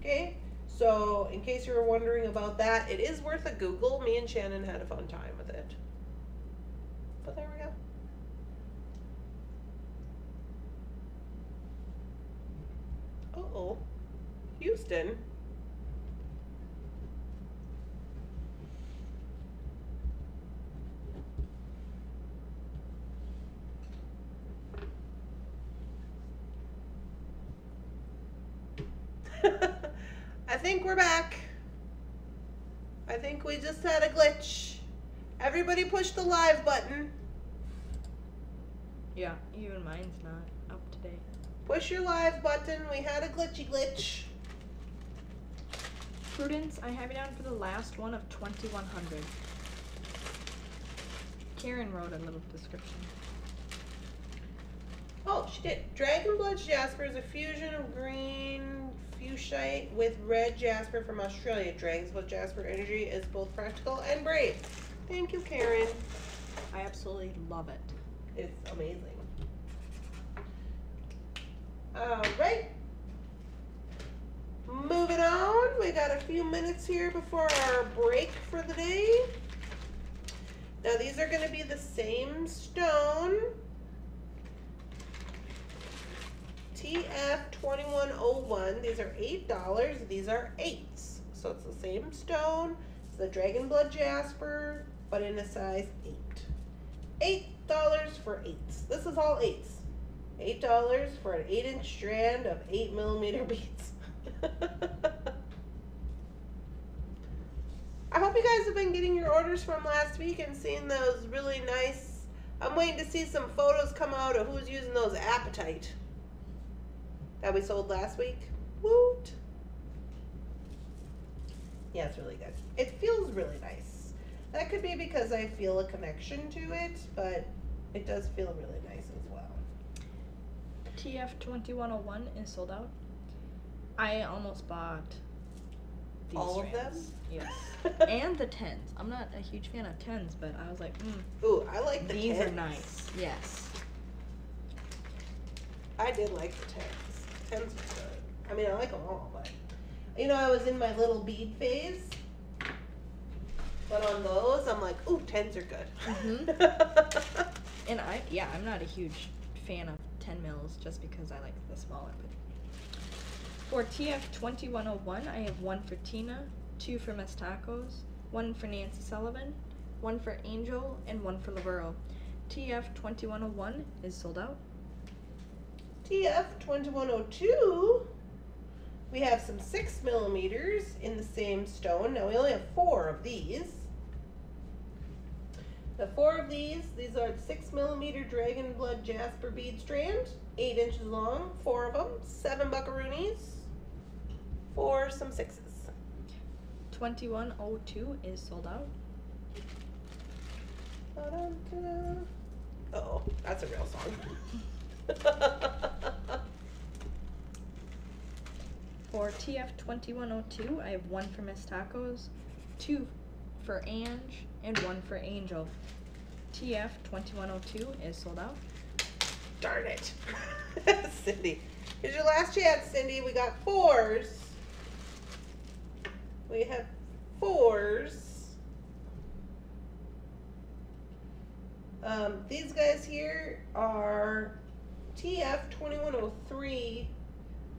Okay. So in case you were wondering about that, it is worth a Google. Me and Shannon had a fun time with it. But there we go. Uh-oh. Houston. I think we're back. I think we just had a glitch. Everybody push the live button. Yeah, even mine's not up today. Push your live button. We had a glitch. Prudence, I have you down for the last one of 2100. Karen wrote a little description. Oh, she did. Dragon Blood Jasper is a fusion of green fuchsite with red jasper from Australia. Dragon's Blood Jasper energy is both practical and brave. Thank you, Karen. I absolutely love it. It's amazing. All right. Moving on. We got a few minutes here before our break for the day. Now, these are going to be the same stone. TF2101. These are $8. These are 8s. So it's the same stone. It's the Dragon Blood Jasper, but in a size 8. $8 for 8s. This is all 8s. $8 for an 8-inch strand of 8mm beads. I hope you guys have been getting your orders from last week and seeing those really nice. I'm waiting to see some photos come out of who's using those Appetite that we sold last week. Woot! Yeah, it's really good. It feels really nice. That could be because I feel a connection to it, but it does feel really nice as well. TF2101 is sold out. I almost bought these all of them? Yes. And the 10s. I'm not a huge fan of 10s, but I was like, ooh, I like the 10s. These are nice. Yes. I did like the 10s. Tens was good. I mean, I like them all, but you know, I was in my little bead phase. But on those, I'm like, ooh, 10s are good. Mm-hmm. And I'm not a huge fan of 10mm just because I like the smaller. For TF2101, I have one for Tina, two for Miss Tacos, one for Nancy Sullivan, one for Angel, and one for Lavero. TF2101 is sold out. TF2102, we have some 6mm in the same stone. Now we only have 4 of these. The 4 of these are 6mm Dragon Blood Jasper bead strand, 8 inches long, 4 of them, 7 buckaroonies for some 6s. 2102 is sold out. Uh-oh, that's a real song. For TF2102, I have one for Miss Tacos, two for Ange, and one for Angel. TF2102 is sold out. Darn it. Cindy. Here's your last chance, Cindy. We got 4s. We have 4s. These guys here are TF2103,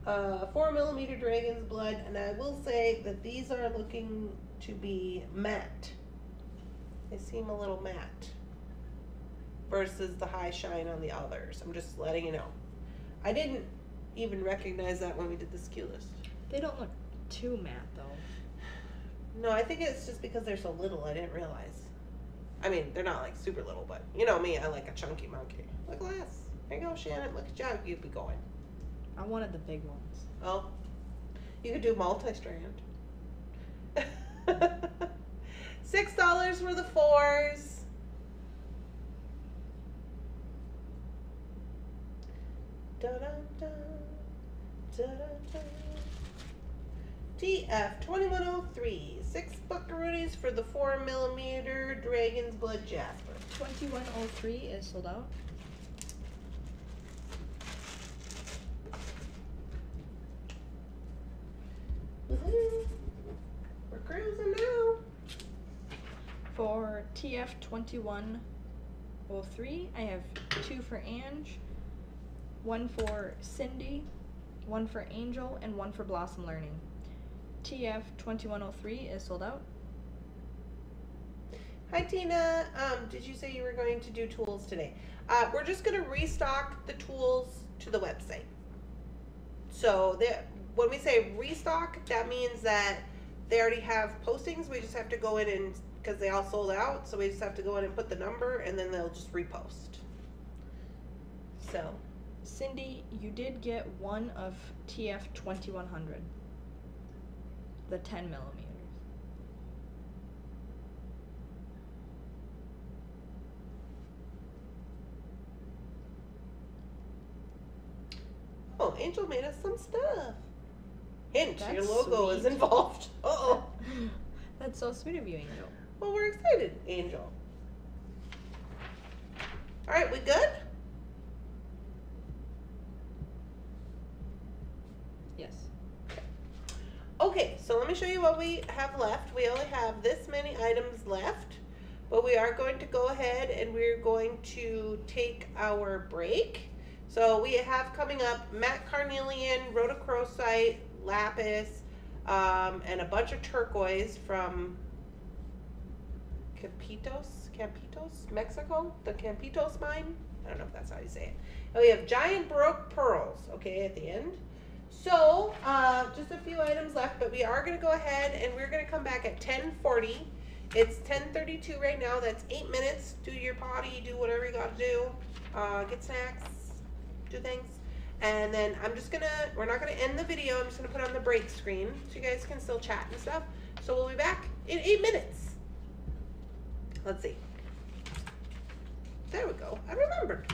4mm Dragon's Blood, and I will say that these are looking to be matte. They seem a little matte versus the high shine on the others. I'm just letting you know. I didn't even recognize that when we did the SKU list. They don't look too matte though. No, I think it's just because they're so little. I didn't realize. I mean, they're not like super little, but you know me, I like a chunky monkey. Look at this. There you go, Shannon. Look at you. You'd be going. I wanted the big ones. Oh. You could do multi-strand. $6 for the fours. Da-da-da, da-da-da. TF 2103. 6 buckaroonies for the 4mm Dragon's Blood Jasper. 2103 is sold out. Woohoo! We're cruising now. For TF 2103, I have 2 for Ange, 1 for Cindy, 1 for Angel, and 1 for Blossom Learning. TF 2103 is sold out. Hi Tina, did you say you were going to do tools today? We're just going to restock the tools to the website. So when we say restock, that means that they already have postings. We just have to go in and, because they all sold out, so we just have to go in and put the number and then they'll just repost. So Cindy, you did get 1 of TF 2100. The 10mm. Oh, Angel made us some stuff. Hint, that's your logo sweet. Is involved. Uh-oh. That's so sweet of you, Angel. Well, we're excited, Angel. All right, we good? Yes. Okay, so let me show you what we have left. We only have this many items left, but we are going to go ahead and we're going to take our break. So we have coming up matte carnelian, rhodochrosite, lapis, and a bunch of turquoise from Campitos, Mexico, the Campitos mine. I don't know if that's how you say it. And we have giant Baroque pearls, okay, at the end. So, just a few items left, but we are going to go ahead and we're going to come back at 10:40. It's 10:32 right now. That's 8 minutes. Do your potty, do whatever you got to do. Get snacks, do things. And then I'm just going to, we're not going to end the video. I'm just going to put on the break screen so you guys can still chat and stuff. So we'll be back in 8 minutes. Let's see. There we go. I remembered.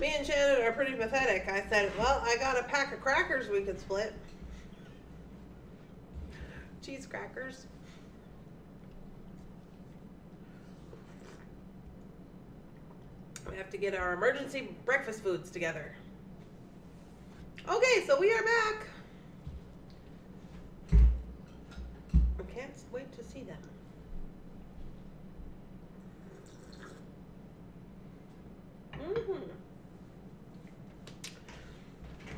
Me and Shannon are pretty pathetic. I said, well, I got a pack of crackers we could split. Cheese crackers. We have to get our emergency breakfast foods together. Okay, so we are back. I can't wait to see them.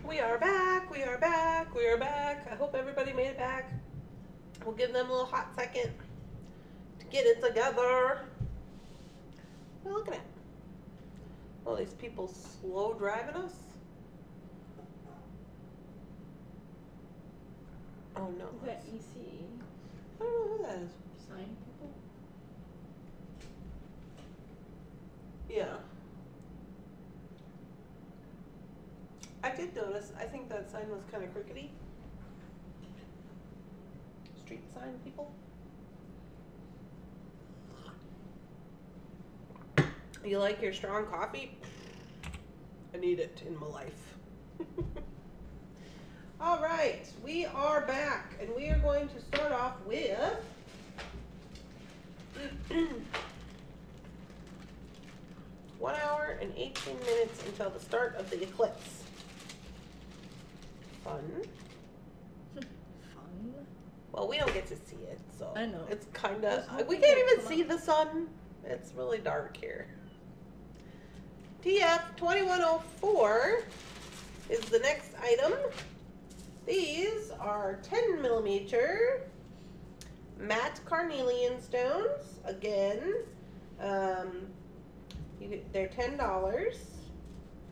We are back, we are back, we are back. I hope everybody made it back. We'll give them a little hot second to get it together. What are you looking at? All these people slow driving us. Oh no. Is that EC? I don't know who that is. Sign people? Yeah. I did notice, I think that sign was kind of crickety. Street sign people. You like your strong coffee? I need it in my life. All right, we are back and we are going to start off with one hour and 18 minutes until the start of the eclipse. Fun. Fun. Well, we don't get to see it, so I know it's kind of. We can't even see the sun. It's really dark here. TF 2104 is the next item. These are 10mm matte carnelian stones. Again, they're $10. If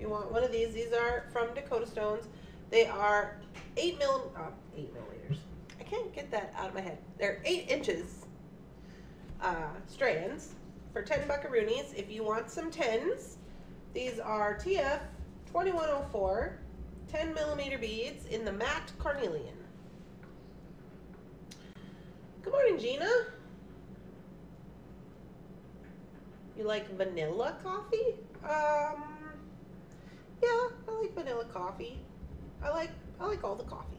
you want one of these are from Dakota Stones. They are 8 milliliters. I can't get that out of my head. They're 8 inches strands for 10 buckaroonies. If you want some 10s, these are TF 2104 10mm beads in the matte carnelian. Good morning, Gina. You like vanilla coffee? Yeah, I like vanilla coffee. I like all the coffee.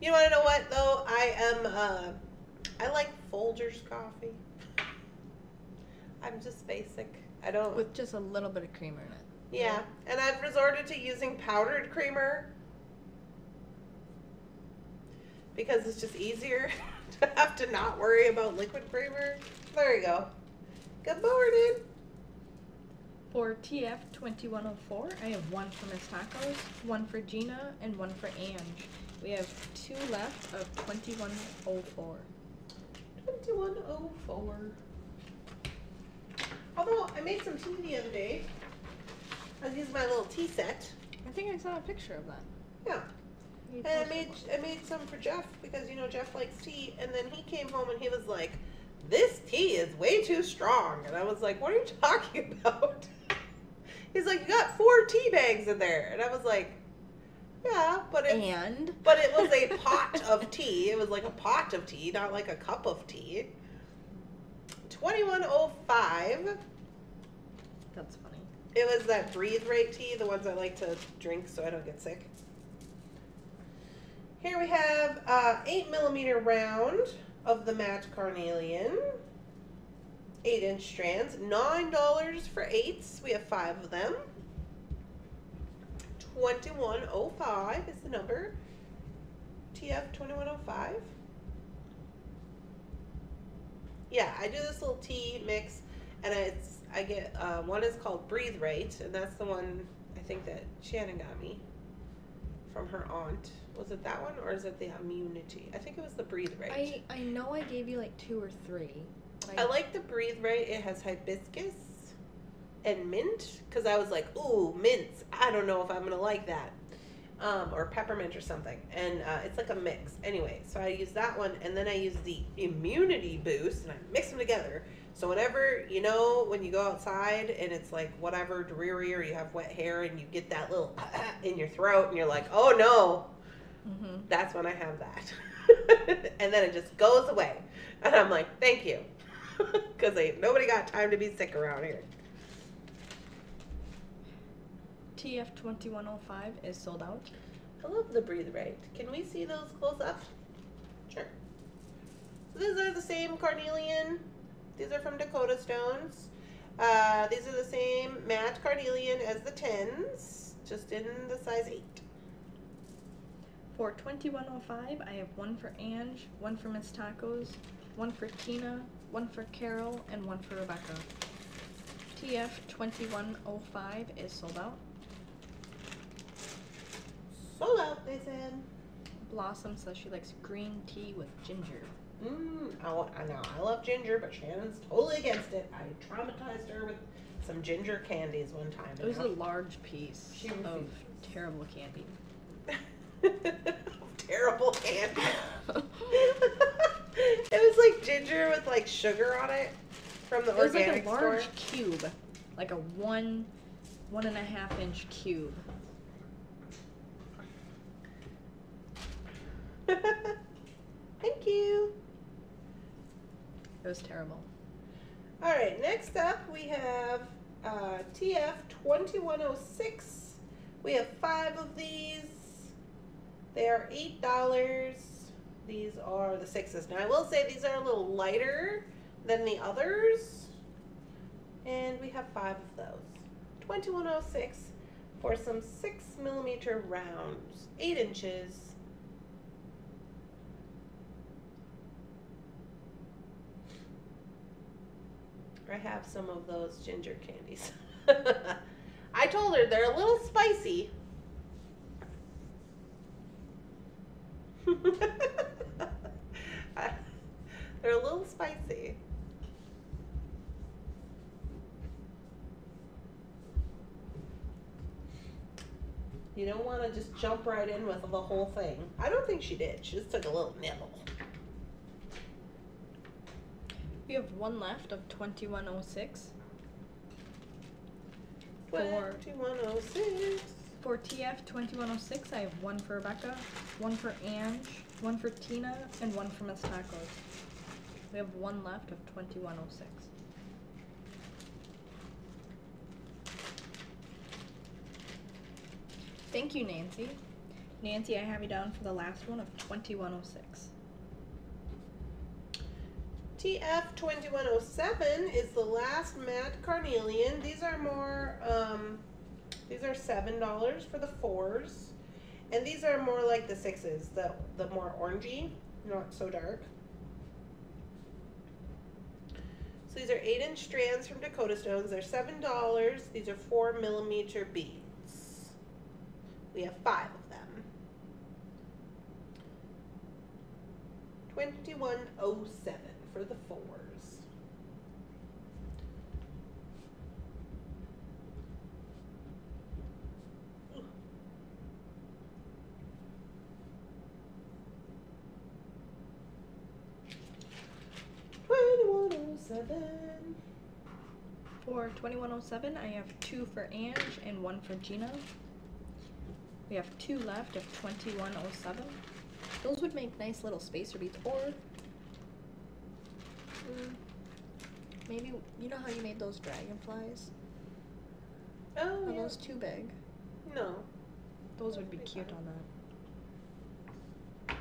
You want to know what though? I like Folgers coffee. I'm just basic. I don't. With just a little bit of creamer in it. Yeah, and I've resorted to using powdered creamer because it's just easier to have to not worry about liquid creamer. There you go. Good morning. For TF2104, I have one for Miss Tacos, one for Gina, and one for Ange. We have two left of 2104. 2104. Although I made some tea the other day. I used my little tea set. I think I saw a picture of that. Yeah. And I made some for Jeff because, you know, Jeff likes tea. And then he came home and he was like, this tea is way too strong. And I was like, what are you talking about? He's like, you got 4 tea bags in there. And I was like, yeah, but it was a pot of tea. It was like a pot of tea, not like a cup of tea. 2105. That's funny. It was that Breathe Right tea, the ones I like to drink so I don't get sick. Here we have 8mm round of the matte carnelian. 8-inch strands. $9 for 8s. We have 5 of them. 2105 is the number. TF2105. Yeah, I do this little tea mix. And I get, one is called Breathe Right, and that's the one I think that Shannon got me from her aunt. Was it that one, or is it the Immunity? I think it was the Breathe Right. I know I gave you like 2 or 3. I like the Breathe Right. It has hibiscus and mint, because I was like, ooh, mints. I don't know if I'm going to like that. Or peppermint or something. And it's like a mix. Anyway, so I use that one, and then I use the Immunity Boost, and I mix them together. So whenever, you know, when you go outside and it's like whatever dreary or you have wet hair and you get that little in your throat and you're like, oh no, that's when I have that. And then it just goes away. And I'm like, thank you. Because nobody got time to be sick around here. TF2105 is sold out. I love the Breathe Right. Can we see those close up? Sure. So these are the same carnelian. These are from Dakota Stones. These are the same matte carnelian as the 10s, just in the size 8. For $21.05, I have one for Ange, one for Miss Tacos, one for Tina, one for Carol, and one for Rebecca. TF2105 is sold out. Sold out, they said. Blossom says she likes green tea with ginger. Now I love ginger, but Shannon's totally against it. I traumatized her with some ginger candies one time. It was a large piece of terrible candy. Terrible candy. It was like ginger with like sugar on it from the organic store. It was like a large cube, like a one and a half inch cube. Thank you. It was terrible. All right, next up we have TF2106. We have 5 of these. They are $8. These are the 6s. Now I will say these are a little lighter than the others. And we have 5 of those. 2106 for some 6mm rounds, 8 inches. I have some of those ginger candies. I told her they're a little spicy. They're a little spicy. You don't want to just jump right in with the whole thing. I don't think she did. She just took a little nibble. We have one left of 2106. 2106. For TF2106, I have one for Rebecca, one for Ange, one for Tina, and one for Miss Tacos. We have one left of 2106. Thank you, Nancy. Nancy, I have you down for the last one of 2106. TF2107 is the last matte carnelian. These are more, these are $7 for the 4s. And these are more like the 6s, the more orangey, not so dark. So these are 8-inch strands from Dakota Stones. They're $7. These are 4mm beads. We have 5 of them. 2107. For the 4s. For 2107, I have 2 for Ange and 1 for Gina. We have 2 left of 2107. Those would make nice little spacer beads, or maybe, you know how you made those dragonflies? Oh, are those too big? No. Those would be cute on that.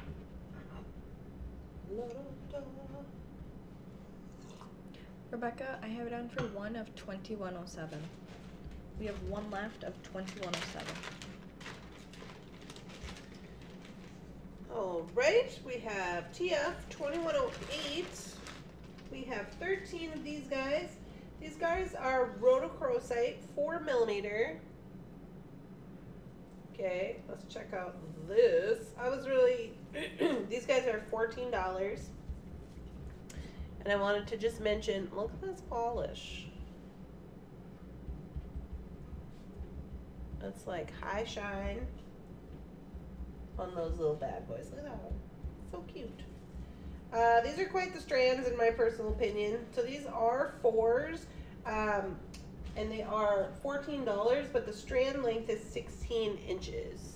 Rebecca, I have it on for 1 of 2107. We have 1 left of 2107. Alright, we have TF2108. We have 13 of these guys. These guys are rhodochrosite, 4mm. Okay, let's check out this. I was really, these guys are $14. And I wanted to just mention, look at this polish. That's like high shine on those little bad boys. Look at that one, so cute. These are quite the strands in my personal opinion. So these are 4s, and they are $14, but the strand length is 16 inches.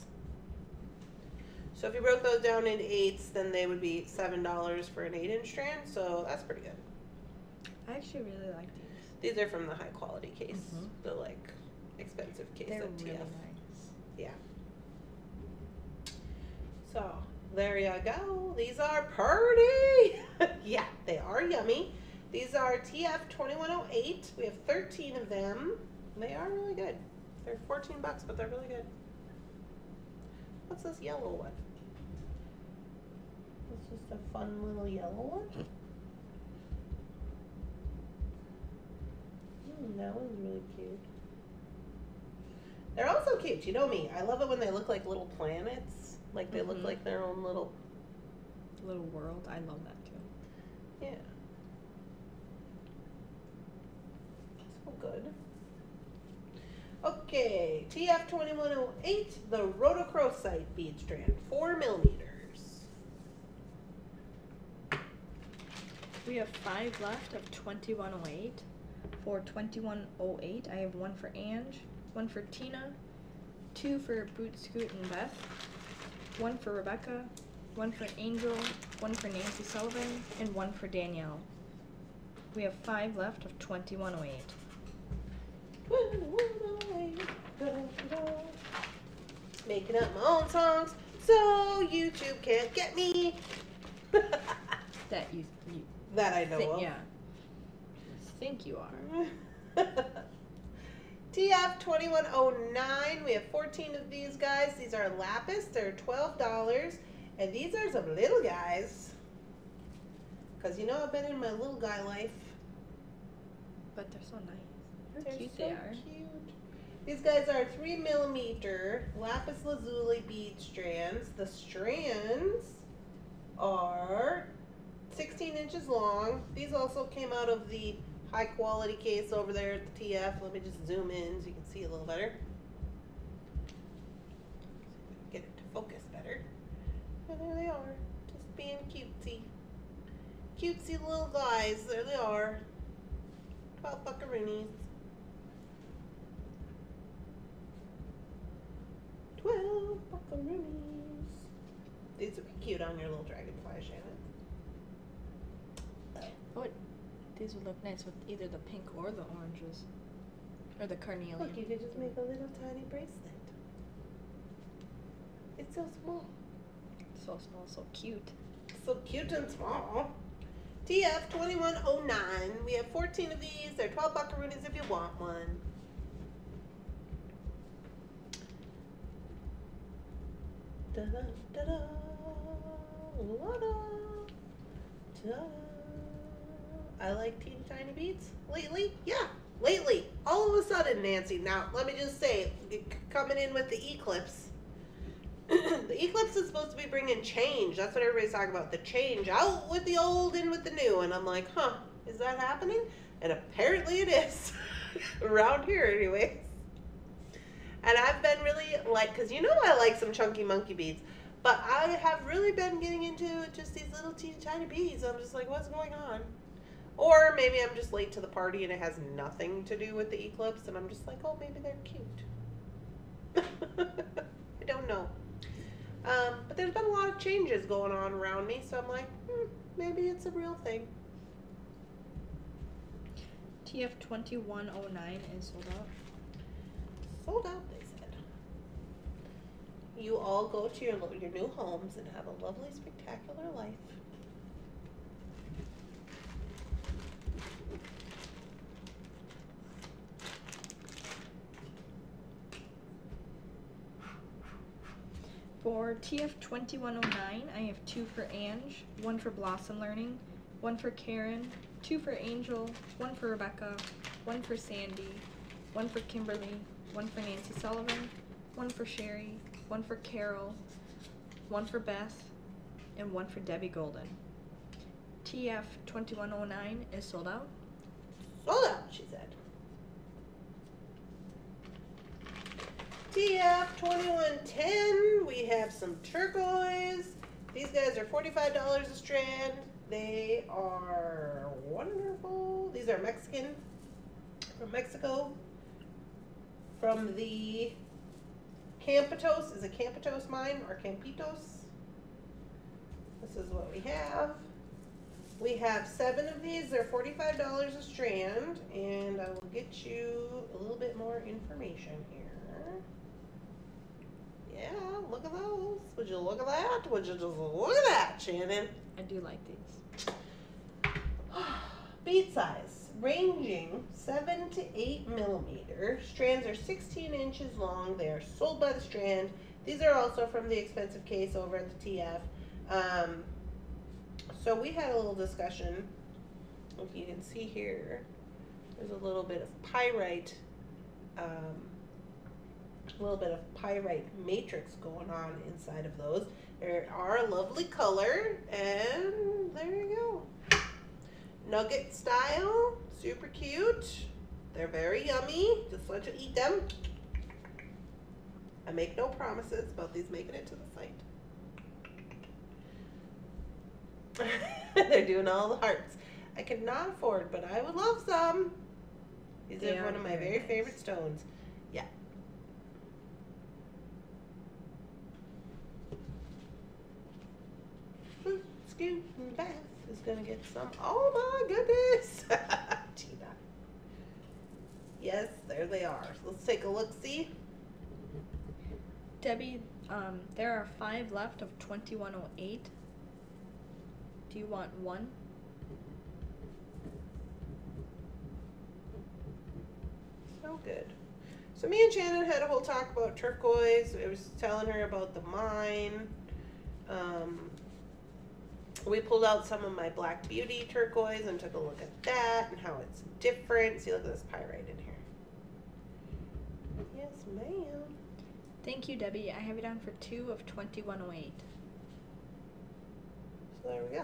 So if you broke those down into 8s, then they would be $7 for an 8-inch strand, so that's pretty good. I actually really like these. These are from the high quality case. Mm-hmm. They're like expensive case of TF. Really nice. Yeah. So there you go. These are pretty. Yeah, they are yummy. These are TF 2108. We have 13 of them. They are really good. They're 14 bucks, but they're really good. What's this yellow one? It's just a fun little yellow one. That one's really cute. They're also cute. You know me. I love it when they look like little planets. Like they look like their own little world. I love that too. Yeah. So good. Okay, TF 2108, the rhodochrosite bead strand, 4 millimeters. We have 5 left of 2108. For 2108, I have 1 for Ange, 1 for Tina, 2 for Boot Scootin' Beth, 1 for Rebecca, 1 for Angel, 1 for Nancy Sullivan, and 1 for Danielle. We have 5 left of 2108. Making up my own songs so YouTube can't get me. That I know of. Yeah. Think you are. TF 2109. We have 14 of these guys. These are lapis. They're $12, and these are some little guys. Cause you know I've been in my little guy life. But they're so nice. They're cute, so they are. Cute. These guys are 3 millimeter lapis lazuli bead strands. The strands are 16 inches long. These also came out of the high quality case over there at the TF. Let me just zoom in so you can see a little better. Get it to focus better. And there they are, just being cutesy. Cutesy little guys, there they are. 12 buckaroonies. 12 buckaroonies. These would be cute on your little dragonfly, Shannon. Oh, these would look nice with either the pink or the oranges. Or the carnelian. Look, you could just make a little tiny bracelet. It's so small. So small, so cute. So cute and small. TF 2109. We have 14 of these. They're 12 buckaroonies if you want one. Da da da da la da da. I like teeny tiny beads lately. Yeah, lately. All of a sudden, Nancy. Now, let me just say, coming in with the eclipse. The eclipse is supposed to be bringing change. That's what everybody's talking about. The change out with the old, in with the new. And I'm like, huh, is that happening? And apparently it is. Around here anyways. And I've been really like, because you know I like some chunky monkey beads. But I have really been getting into just these little teeny tiny beads. I'm just like, what's going on? Or maybe I'm just late to the party and it has nothing to do with the eclipse. And I'm just like, oh, maybe they're cute. I don't know. But there's been a lot of changes going on around me, so I'm like, maybe it's a real thing. TF 2109 is sold out. Sold out, they said. You all go to your new homes and have a lovely, spectacular life. For TF 2109, I have 2 for Ange, 1 for Blossom Learning, 1 for Karen, 2 for Angel, 1 for Rebecca, 1 for Sandy, 1 for Kimberly, 1 for Nancy Sullivan, 1 for Sherry, 1 for Carol, 1 for Beth, and 1 for Debbie Golden. TF 2109 is sold out. Sold out, she said. TF 2110, we have some turquoise. These guys are $45 a strand. They are wonderful. These are Mexican, from Mexico. From the Campitos, is it Campitos mine or Campitos? This is what we have. We have 7 of these. They're $45 a strand, and I will get you a little bit more information here. Yeah, look at those. Would you look at that? Would you just look at that, Shannon? I do like these. Bead size, ranging 7 to 8 millimeters. Strands are 16 inches long. They are sold by the strand. These are also from the expensive case over at the TF. So we had a little discussion. If you can see here, there's a little bit of pyrite, matrix going on inside of those. They are a lovely color, and there you go. Nugget style, super cute. They're very yummy. Just let you eat them. I make no promises about these making it to the site. They're doing all the hearts. I cannot afford, but I would love some. These are one of my very favorite stones. Yeah. Boot Scootin' Beth is going to get some. Oh my goodness. Gina. Yes, there they are. Let's take a look-see. Debbie, there are 5 left of 2108. Do you want one? So good. So me and Shannon had a whole talk about turquoise. I was telling her about the mine. We pulled out some of my Black Beauty turquoise and took a look at that and how it's different. See, look at this pyrite in here. Yes, ma'am. Thank you, Debbie. I have it on for 2 of 2108. So there we go.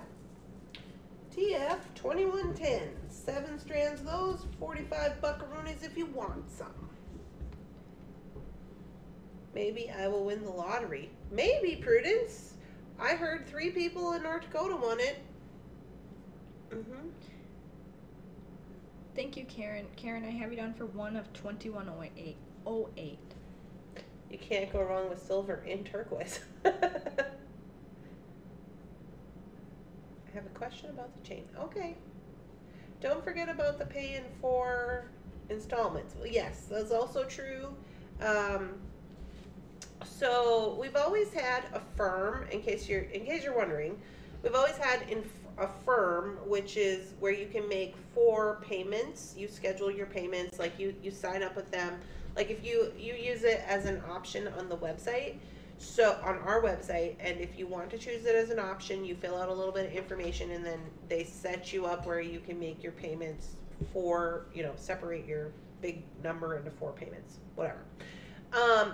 TF 2110, 7 strands of those, 45 buckaroonies if you want some. Maybe I will win the lottery. Maybe, Prudence. I heard 3 people in North Dakota won it. Mm-hmm. Thank you, Karen. Karen, I have you down for 1 of 2108. You can't go wrong with silver and turquoise. I have a question about the chain. Okay. Don't forget about the pay in 4 installments. Well, yes, that's also true. So we've always had a firm, in case you're wondering, we've always had a firm, which is where you can make 4 payments. You schedule your payments, like you sign up with them. Like if you use it as an option on the website. So on our website, and if you want to choose it as an option, you fill out a little bit of information, and then they set you up where you can make your payments for, you know, separate your big number into 4 payments, whatever.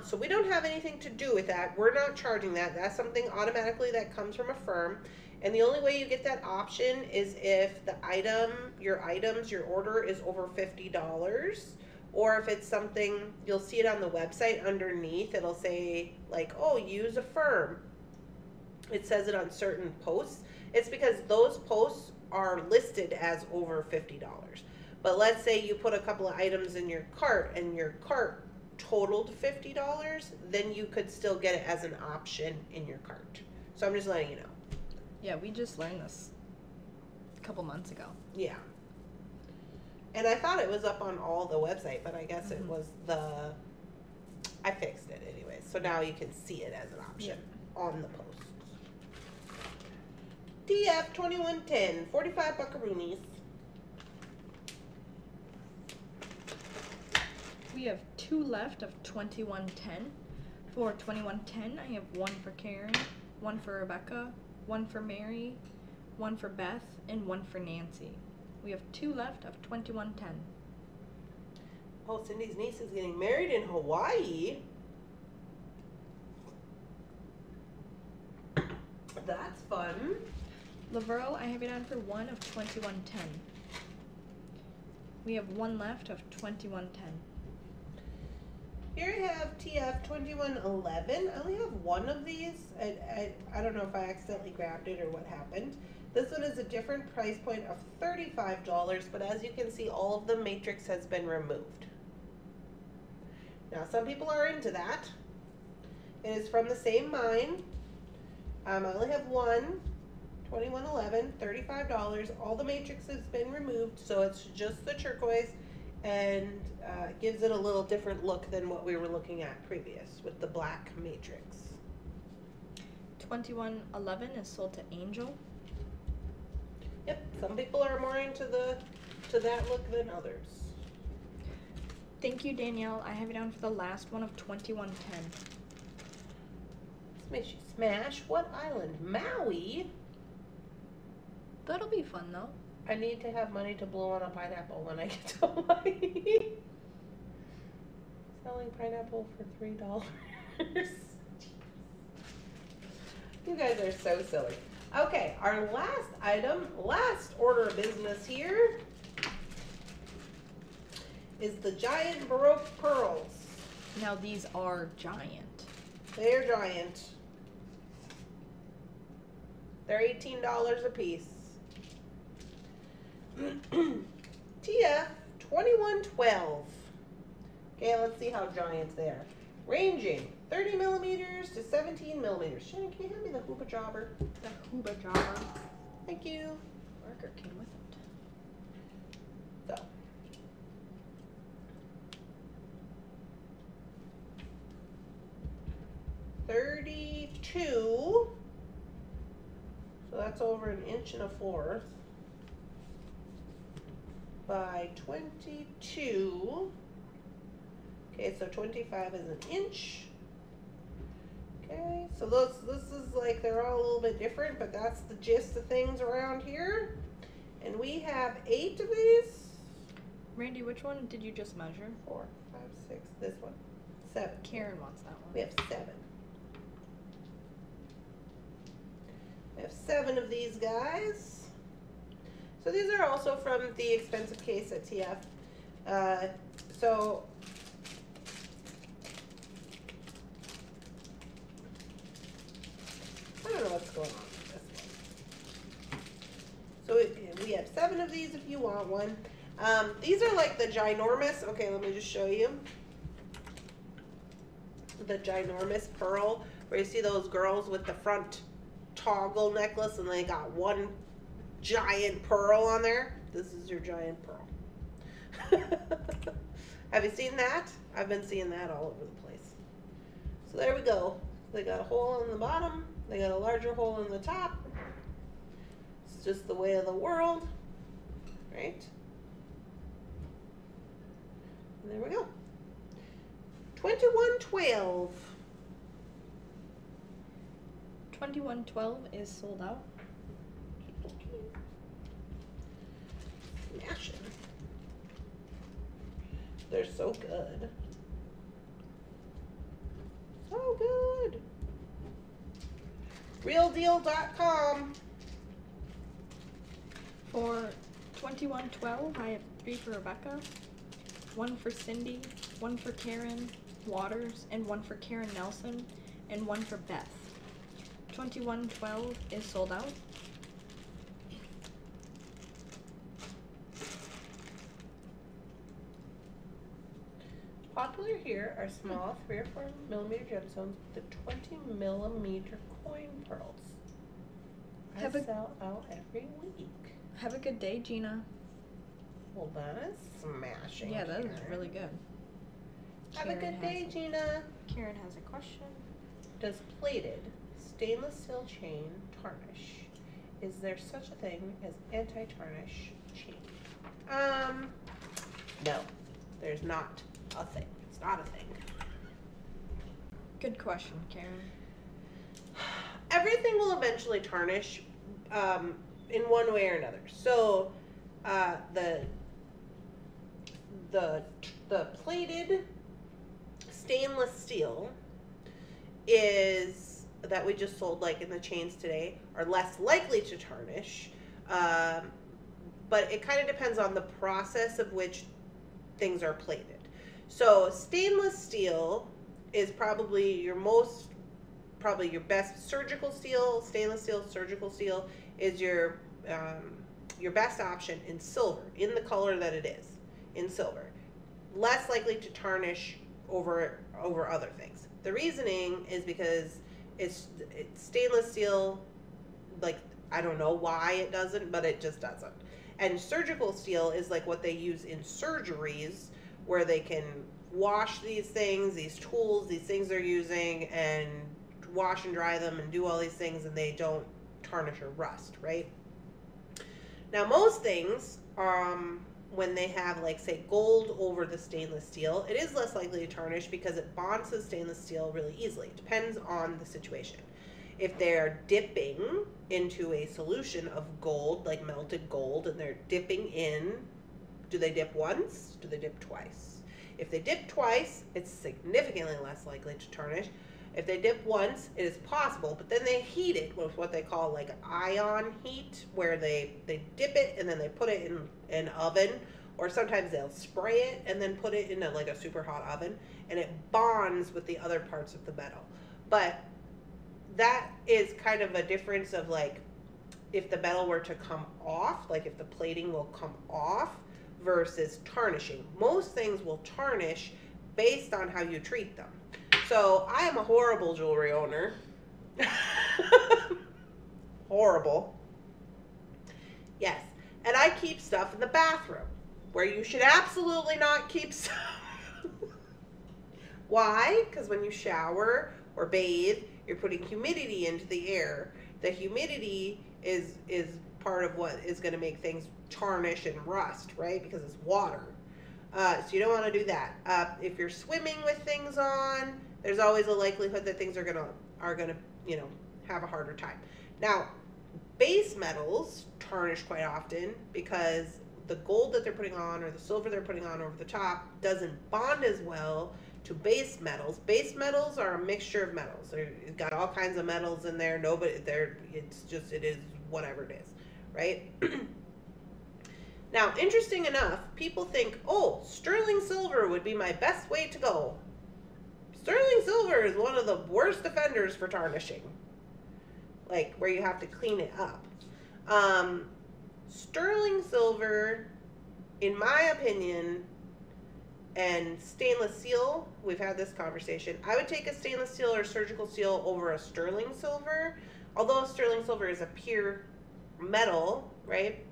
So we don't have anything to do with that. We're not charging that. That's something automatically that comes from a firm. And the only way you get that option is if the item, your order is over $50. Or if it's something, you'll see it on the website underneath, it'll say like, oh, use a firm. It says it on certain posts. It's because those posts are listed as over $50. But let's say you put a couple of items in your cart and your cart totaled $50, then you could still get it as an option in your cart. So I'm just letting you know. Yeah, we just learned this a couple months ago. Yeah. And I thought it was up on all the website, but I guess it was I fixed it anyway. So now you can see it as an option on the post. TF 2110, 45 buckaroonies. We have 2 left of 2110. For 2110, I have 1 for Karen, 1 for Rebecca, 1 for Mary, 1 for Beth, and 1 for Nancy. We have 2 left of 2110. Oh, Cindy's niece is getting married in Hawaii. That's fun. Laverl, I have it on for 1 of 2110. We have 1 left of 2110. Here I have TF 2111. I only have 1 of these. I don't know if I accidentally grabbed it or what happened. This one is a different price point of $35, but as you can see, all of the matrix has been removed. Now, some people are into that. It is from the same mine. I only have 1. $21.11, $35. All the matrix has been removed, so it's just the turquoise, and gives it a little different look than what we were looking at previous with the black matrix. $21.11 is sold to Angel. Yep, some people are more into that look than others. Thank you, Danielle. I have it down for the last one of $21.10. Smashy Smash. What island? Maui? That'll be fun, though. I need to have money to blow on a pineapple when I get to Hawaii. Selling pineapple for $3. You guys are so silly. Okay, our last item, last order of business here, is the giant Baroque pearls. Now these are giant. They're giant. They're $18 a piece. Tia, $21.12. Okay, let's see how giant they are. Ranging 30 millimeters to 17 millimeters. Shannon, can you hand me the hooba jobber? The hooba jobber. Thank you. Marker came with it. So. $32. So that's over 1 1/4 inches by 22. Okay, so 25 is 1 inch. Okay, so those, this is like, they're all a little bit different, but that's the gist of things around here. And we have 8 of these. Randy, which one did you just measure? 4, 5, 6, this one. 7. Karen wants that one. We have 7. We have 7 of these guys. So these are also from the expensive case at TF. So I don't know what's going on with this one. So we have 7 of these if you want one. These are like the ginormous. Okay, let me just show you. The ginormous pearl, where you see those girls with the front toggle necklace and they got one giant pearl on there. This is your giant pearl. Have you seen that? I've been seeing that all over the place. So there we go. They got a hole in the bottom. They got a larger hole in the top. It's just the way of the world, right? And there we go. $21.12. $21.12 is sold out. Smashing. They're so good. So good. Realdeal.com. For $21.12, I have 3 for Rebecca, 1 for Cindy, 1 for Karen Waters, and 1 for Karen Nelson, and 1 for Beth. $21.12 is sold out. Popular here are small 3 or 4 millimeter gemstones with the 20 millimeter coin pearls. I sell out every week. Have a good day, Gina. Well, that is smashing. Yeah, that is really good. Have a good day, Gina. Karen has a question. Does plated stainless steel chain tarnish? Is there such a thing as anti-tarnish chain? No, there's not a thing. It's not a thing. Good question, Karen. Everything will eventually tarnish in one way or another. So the plated stainless steel is that we just sold like in the chains today are less likely to tarnish, but it kind of depends on the process of which things are plated. So stainless steel is probably your most, probably your best surgical steel. Stainless steel, surgical steel is your best option in silver, in the color that it is, in silver. Less likely to tarnish over other things. The reasoning is because it's stainless steel, like I don't know why it doesn't, but it just doesn't. And surgical steel is like what they use in surgeries where they can wash these things, these tools, these things they're using, and wash and dry them and do all these things, and they don't tarnish or rust, right? Now, most things, when they have, like, say, gold over the stainless steel, it is less likely to tarnish because it bonds to the stainless steel really easily. It depends on the situation. If they're dipping into a solution of gold, like melted gold, and they're dipping in, do they dip once? Do they dip twice? If they dip twice, it's significantly less likely to tarnish. If they dip once, it is possible, but then they heat it with what they call like ion heat, where they dip it and then they put it in an oven, or sometimes they'll spray it and then put it in a, like a super hot oven, and it bonds with the other parts of the metal. But that is kind of a difference of like if the metal were to come off, like if the plating will come off versus tarnishing. Most things will tarnish based on how you treat them. So I am a horrible jewelry owner. Horrible. Yes. And I keep stuff in the bathroom where you should absolutely not keep stuff. Why? Because when you shower or bathe, you're putting humidity into the air. The humidity is part of what is going to make things tarnish and rust, right? Because it's water. So you don't want to do that. If you're swimming with things on, there's always a likelihood that things are gonna you know, have a harder time. Now, base metals tarnish quite often because the gold that they're putting on or the silver they're putting on over the top doesn't bond as well to base metals. Base metals are a mixture of metals. They've got all kinds of metals in there. Nobody there. It's just, it is whatever it is, right? Now, interesting enough, people think, oh, sterling silver would be my best way to go. Sterling silver is one of the worst offenders for tarnishing, like where you have to clean it up. Sterling silver, in my opinion, and stainless steel, we've had this conversation, I would take a stainless steel or surgical steel over a sterling silver, although sterling silver is a pure metal, right?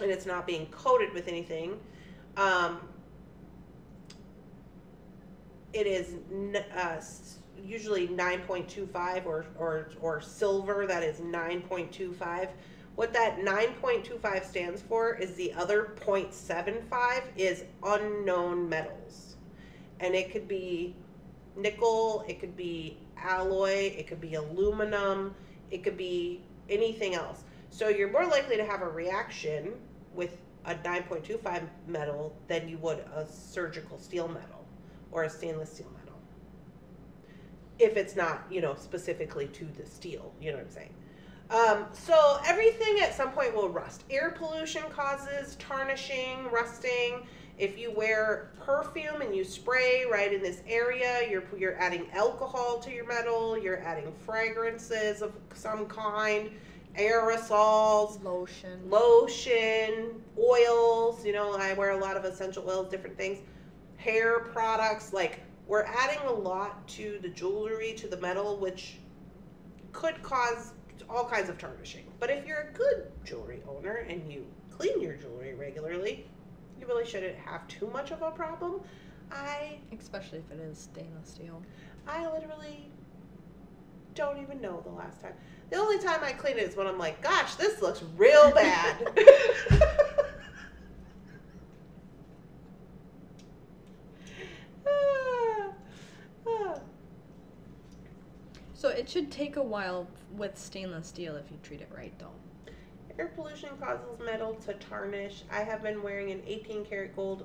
And it's not being coated with anything. It is usually 9.25 or silver that is 9.25. What that 9.25 stands for is the other 0.75 is unknown metals. And it could be nickel, it could be alloy, it could be aluminum, it could be anything else. So you're more likely to have a reaction with a 9.25 metal than you would a surgical steel metal or a stainless steel metal. If it's not, you know, specifically to the steel, you know what I'm saying? So everything at some point will rust. Air pollution causes tarnishing, rusting. If you wear perfume and you spray right in this area, you're adding alcohol to your metal, you're adding fragrances of some kind, aerosols, lotion, oils, you know, I wear a lot of essential oils, different things, hair products, like we're adding a lot to the jewelry, to the metal, which could cause all kinds of tarnishing. But if you're a good jewelry owner and you clean your jewelry regularly, you really shouldn't have too much of a problem. Especially if it is stainless steel. I literally don't even know the last time. The only time I clean it is when I'm like, gosh, this looks real bad. So it should take a while with stainless steel if you treat it right, though. Air pollution causes metal to tarnish. I have been wearing an 18 karat gold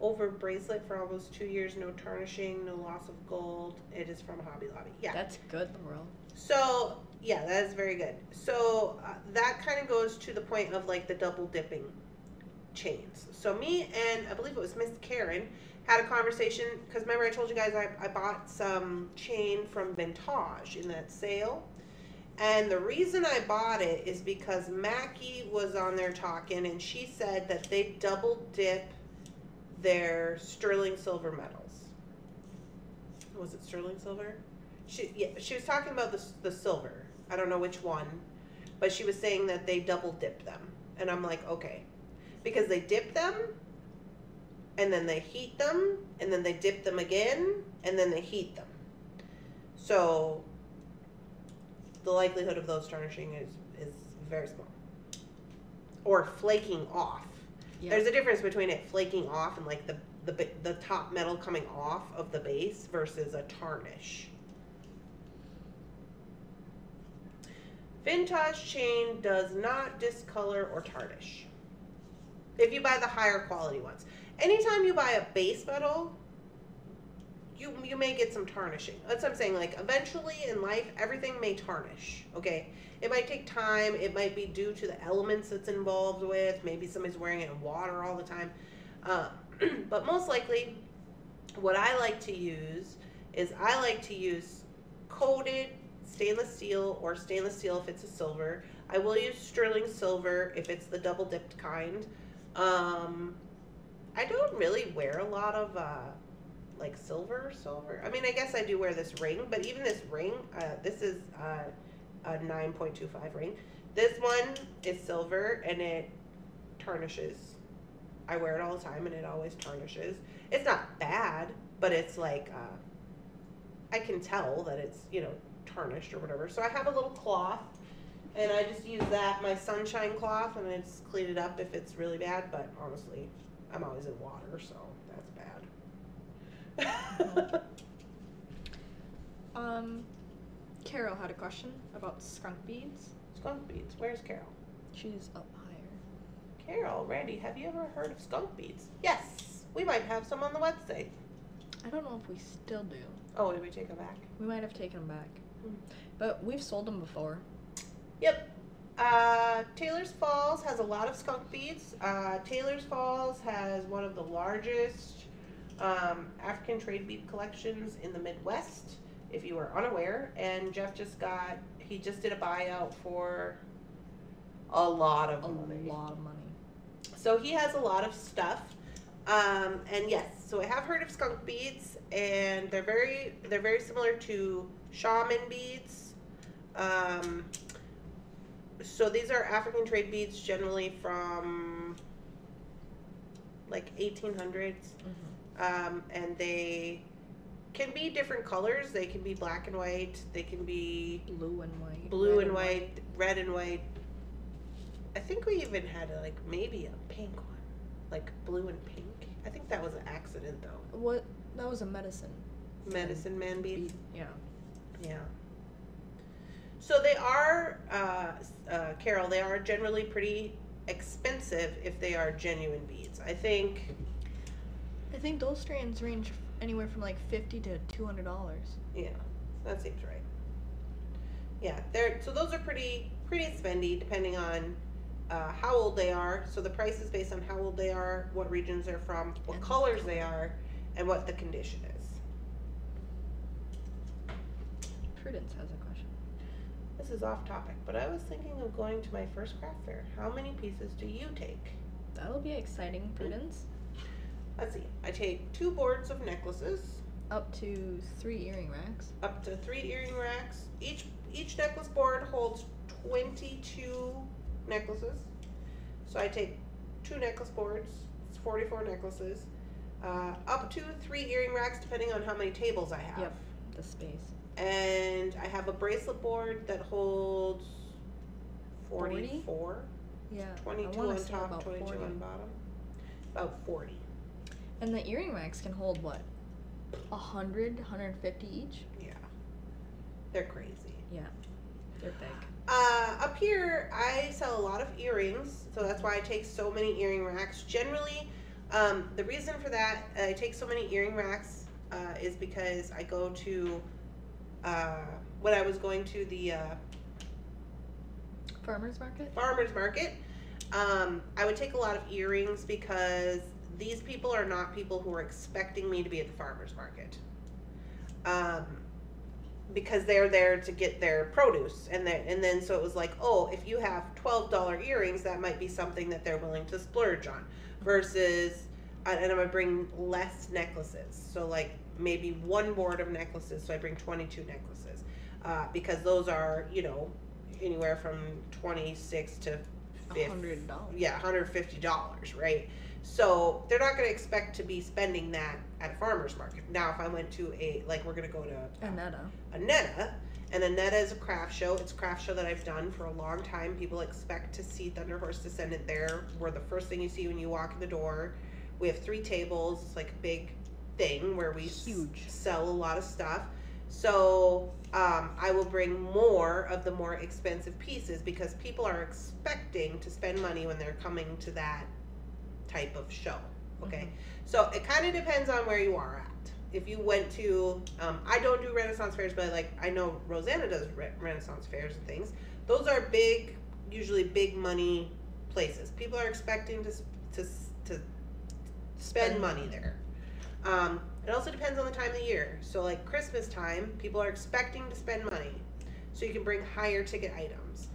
over bracelet for almost 2 years. No tarnishing, no loss of gold. It is from Hobby Lobby. Yeah. That's good, Laurel. So... yeah, that is very good. So that kind of goes to the point of like the double dipping chains. So me and I believe it was Miss Karen had a conversation because remember I told you guys I bought some chain from Vintage in that sale. And the reason I bought it is because Mackie was on there talking and she said that they double dip their sterling silver metals. Was it sterling silver? She was talking about the silver. I don't know which one, But she was saying that they double dip them. And I'm like, okay. Because they dip them, and then they heat them, and then they dip them again, and then they heat them. So the likelihood of those tarnishing is very small. Or flaking off. Yeah. There's a difference between it flaking off and like the top metal coming off of the base versus a tarnish. Vintage chain does not discolor or tarnish. If you buy the higher quality ones. Anytime you buy a base metal, you may get some tarnishing. That's what I'm saying. Like, eventually in life, everything may tarnish, okay? It might take time. It might be due to the elements it's involved with. Maybe somebody's wearing it in water all the time. But most likely, what I like to use is I like to use coated stainless steel, or stainless steel if it's a silver. I will use sterling silver if it's the double-dipped kind. I don't really wear a lot of... like silver. I mean, I guess I do wear this ring, but even this ring, this is a 9.25 ring. This one is silver and it tarnishes. I wear it all the time and it always tarnishes. It's not bad, but it's like, I can tell that it's, you know, tarnished or whatever. So I have a little cloth and I just use that, my sunshine cloth, and I just clean it up if it's really bad. But honestly, I'm always in water, so that's bad. Carol had a question about skunk beads. Skunk beads. Where's Carol? She's up higher. Carol, Randy, have you ever heard of skunk beads? Yes. We might have some on the website. I don't know if we still do. Oh, did we take them back? We might have taken them back. Mm-hmm. But we've sold them before. Yep. Taylor's Falls has a lot of skunk beads. Taylor's Falls has one of the largest... African trade bead collections in the Midwest, if you were unaware. And Jeff just got, he just did a buyout for a lot of money. A lot of money. So he has a lot of stuff. And yes, so I have heard of skunk beads, and they're very similar to shaman beads. So these are African trade beads, generally from like 1800s. Mm-hmm. And they can be different colors. They can be black and white. They can be blue and white, red and white. I think we even had like maybe a pink one, like blue and pink. I think that was an accident though. What? That was a medicine man bead. Yeah, yeah. So they are, Carol, they are generally pretty expensive if they are genuine beads. I think those strands range anywhere from like $50 to $200. Yeah, that seems right. Yeah, so those are pretty spendy, depending on how old they are. So the price is based on how old they are, what regions they're from, what colors they are, and what the condition is. Prudence has a question. This is off topic, but I was thinking of going to my first craft fair. How many pieces do you take? That'll be exciting, Prudence. Mm-hmm. Let's see. I take 2 boards of necklaces. Up to 3 earring racks. Up to 3 earring racks. Each necklace board holds 22 necklaces. So I take 2 necklace boards. It's 44 necklaces. Up to 3 earring racks, depending on how many tables I have. Yep, the space. And I have a bracelet board that holds 44. Yeah. 22 on top, 22 on bottom. About 40. And the earring racks can hold, what, 100, 150 each? Yeah. They're crazy. Yeah. They're big. Up here, I sell a lot of earrings, so that's why I take so many earring racks. Generally, the reason for that I take so many earring racks is because I go to, when I was going to the... Farmer's Market? Farmer's Market. I would take a lot of earrings because... These people are not people who are expecting me to be at the farmer's market, because they're there to get their produce, and then so it was like, oh, if you have $12 earrings, that might be something that they're willing to splurge on, versus, and I'm gonna bring less necklaces, so like maybe 1 board of necklaces, so I bring 22 necklaces, because those are, you know, anywhere from $26 to $100. Yeah, $150, right? So they're not going to expect to be spending that at a farmer's market. Now, if I went to a, like, we're going to go to Anetta. And Anetta is a craft show. It's a craft show that I've done for a long time. People expect to see Thunderhorse Descendant there. We're the first thing you see when you walk in the door. We have 3 tables. It's like a big thing where we sell a lot of stuff. So I will bring more of the more expensive pieces because people are expecting to spend money when they're coming to that type of show. Okay, so it kind of depends on where you are at. If you went to, I don't do Renaissance fairs, but like I know Rosanna does Renaissance fairs and things. Those are big, usually big money places. People are expecting to spend money there. It also depends on the time of the year. So like Christmas time, people are expecting to spend money. So you can bring higher ticket items.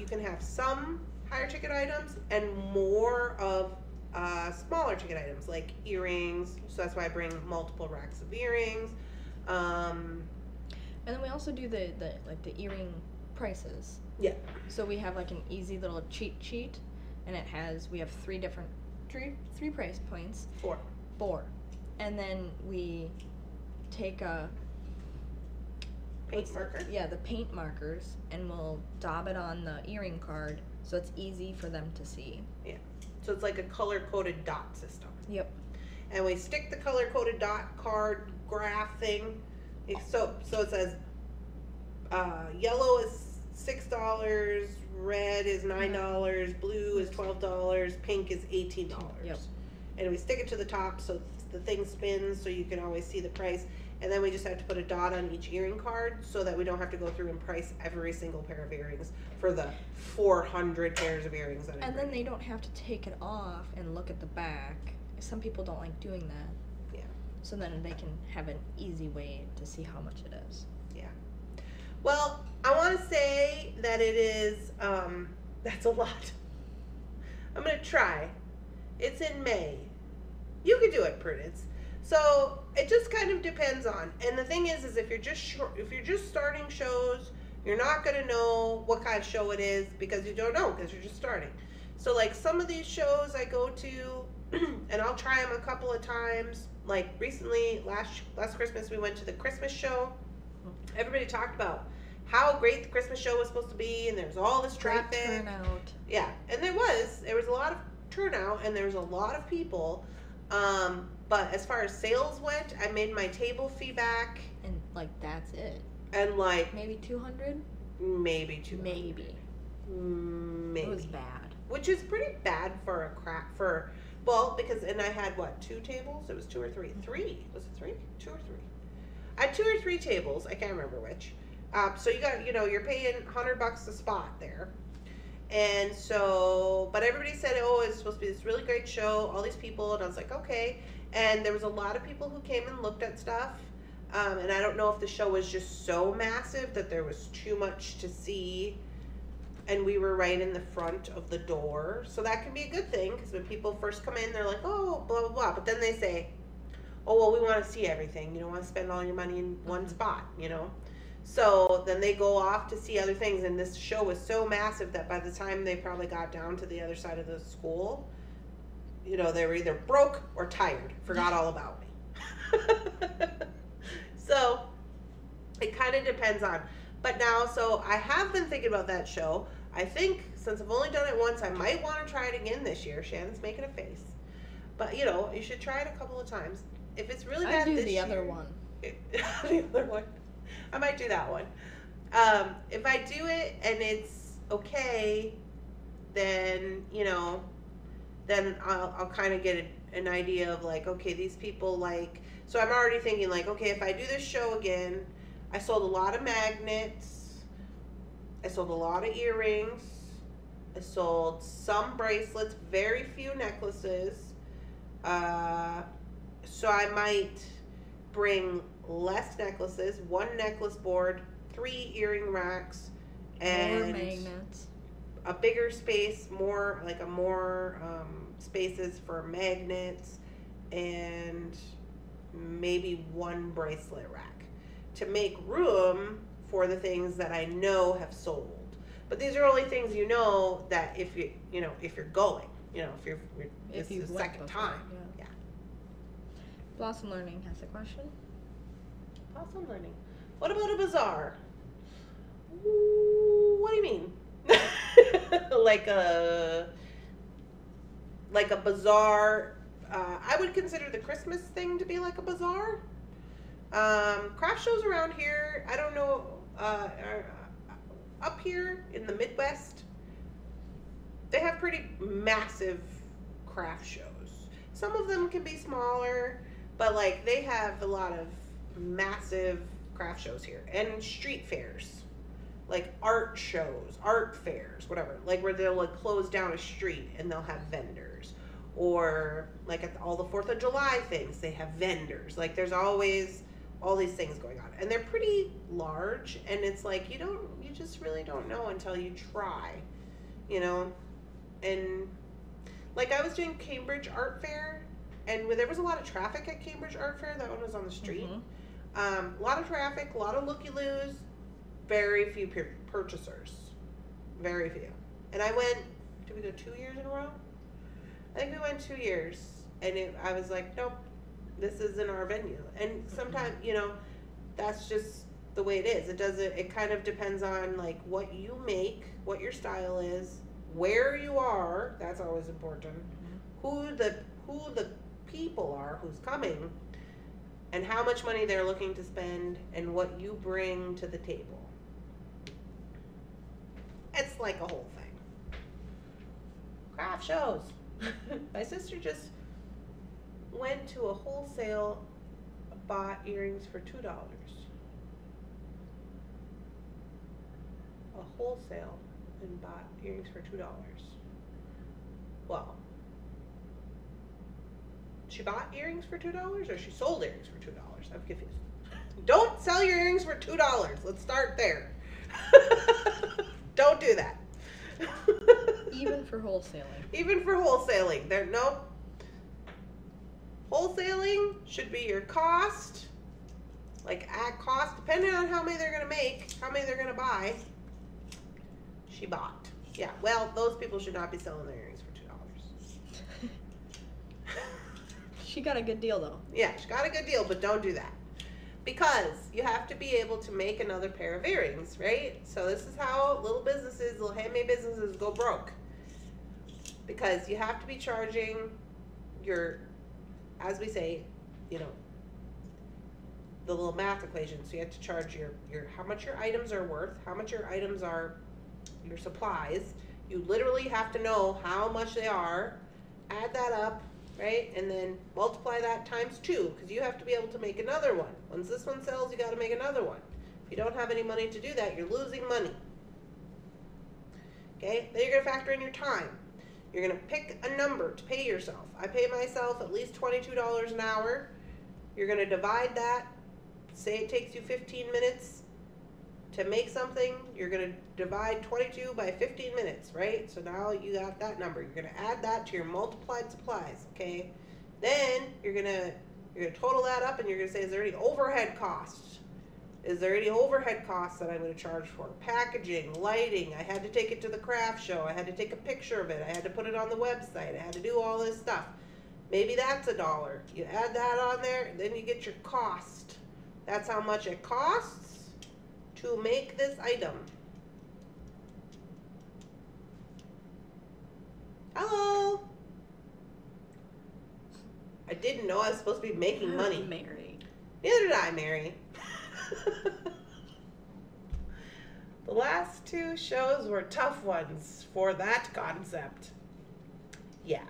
You can have some higher ticket items and more of smaller ticket items like earrings. So that's why I bring multiple racks of earrings. And then we also do the earring prices. Yeah. So we have like an easy little cheat sheet, and it has we have three price points. Four. And then we take a paint marker. Yeah, the paint markers, and we'll daub it on the earring card so it's easy for them to see. Yeah. So it's like a color-coded dot system. Yep. And we stick the color-coded dot card graph thing. So it says yellow is $6, red is $9, blue is $12, pink is $18. Yep. And we stick it to the top so the thing spins so you can always see the price. And then we just have to put a dot on each earring card so that we don't have to go through and price every single pair of earrings for the 400 pairs of earrings. And then they don't have to take it off and look at the back. Some people don't like doing that. Yeah. So then they can have an easy way to see how much it is. Yeah. Well, I want to say that it is, that's a lot. I'm going to try. It's in May. You can do it, Prudence. So it just kind of depends on, and the thing is if you're just starting shows, you're not gonna know what kind of show it is because you don't know because you're just starting. So like some of these shows I go to, and I'll try them a couple of times. Like recently, last Christmas we went to the Christmas show. Everybody talked about how great the Christmas show was supposed to be, and there's all this traffic. Great turnout. Yeah, and there was a lot of turnout, and there was a lot of people. But as far as sales went, I made my table fee back. And, like, that's it. And, like... Maybe 200? Maybe 200. Maybe. It was bad. Which is pretty bad for a craft, for... Well, because... And I had, what, 2 tables? It was 2 or 3. 3. Was it 3? 2 or 3. I had 2 or 3 tables. I can't remember which. So you got, you know, you're paying $100 a spot there. And so... But everybody said, oh, it's supposed to be this really great show. All these people. And I was like, okay... And there was a lot of people who came and looked at stuff. And I don't know if the show was just so massive that there was too much to see. And we were right in the front of the door. So that can be a good thing. Because when people first come in, they're like, oh, blah, blah, blah. But then they say, oh, well, we want to see everything. You don't want to spend all your money in one spot, you know. So then they go off to see other things. And this show was so massive that by the time they probably got down to the other side of the school... You know, they were either broke or tired, forgot all about me. So it kind of depends on. But now, so I have been thinking about that show. I think since I've only done it once, I might want to try it again this year. Shannon's making a face. But, you know, you should try it a couple of times. If it's really bad this year. I'll do the other one. The other one. I might do that one. If I do it and it's okay, then, you know... Then I'll kind of get an idea of like, okay, these people like, so I'm already thinking like, okay, if I do this show again, I sold a lot of magnets, I sold a lot of earrings, I sold some bracelets, very few necklaces, so I might bring less necklaces, 1 necklace board, 3 earring racks, and more magnets. A bigger space, more like a more spaces for magnets, and maybe 1 bracelet rack to make room for the things that I know have sold. But these are only things you know that if you, you know, if you're going, you know, if you're, this is the second time. Yeah. Yeah. Blossom Learning has a question. Blossom Learning. What about a bazaar? What do you mean? Like a bazaar. I would consider the Christmas thing to be like a bazaar. Craft shows around here, I don't know, up here in the Midwest, they have pretty massive craft shows. Some of them can be smaller, but like they have a lot of massive craft shows here and street fairs, like art shows, art fairs, whatever, like where they'll like close down a street and they'll have vendors. Or like at all the 4th of July things, they have vendors. Like there's always all these things going on, and they're pretty large, and it's like you just really don't know until you try, you know. And like I was doing Cambridge Art Fair, and there was a lot of traffic at Cambridge Art Fair. That one was on the street. A lot of traffic, a lot of looky-loos, very few purchasers, very few. And I went, did we go 2 years in a row? I think we went 2 years, and I was like, nope, this isn't our venue. And sometimes, you know, that's just the way it is. It doesn't, it kind of depends on like what you make, what your style is, where you are. That's always important. Who the people are who's coming, and how much money they're looking to spend, and what you bring to the table. It's like a whole thing. Craft shows. My sister just went to a wholesale, bought earrings for $2. A wholesale and bought earrings for $2. Well, she bought earrings for $2 or she sold earrings for $2? I'm confused. Don't sell your earrings for $2. Let's start there. Don't do that. Even for wholesaling. Even for wholesaling. There, nope. Wholesaling should be your cost, like at cost, depending on how many they're gonna make, how many they're gonna buy. She bought. Yeah. Well, those people should not be selling their earrings for $2. She got a good deal though. Yeah, she got a good deal, but don't do that, because you have to be able to make another pair of earrings, right? So this is how little businesses, little handmade businesses go broke, because you have to be charging your, as we say, you know, the little math equation. So you have to charge your how much your items are worth, how much your items are, your supplies. You literally have to know how much they are, add that up, right? And then multiply that times 2, because you have to be able to make another one. Once this one sells, you got to make another one. If you don't have any money to do that, you're losing money. Okay, then you're going to factor in your time. You're going to pick a number to pay yourself. I pay myself at least $22 an hour. You're going to divide that. Say it takes you 15 minutes to make something. You're going to divide 22 by 15 minutes, right? So now you got that number. You're going to add that to your multiplied supplies, okay? Then you're going to total that up, and you're going to say, is there any overhead costs? Is there any overhead costs that I'm going to charge for? Packaging, lighting, I had to take it to the craft show, I had to take a picture of it, I had to put it on the website, I had to do all this stuff. Maybe that's $1. You add that on there, and then you get your cost. That's how much it costs to make this item. Hello. I didn't know I was supposed to be making money. Mary. Neither did I, Mary. The last two shows were tough ones for that concept. Yeah.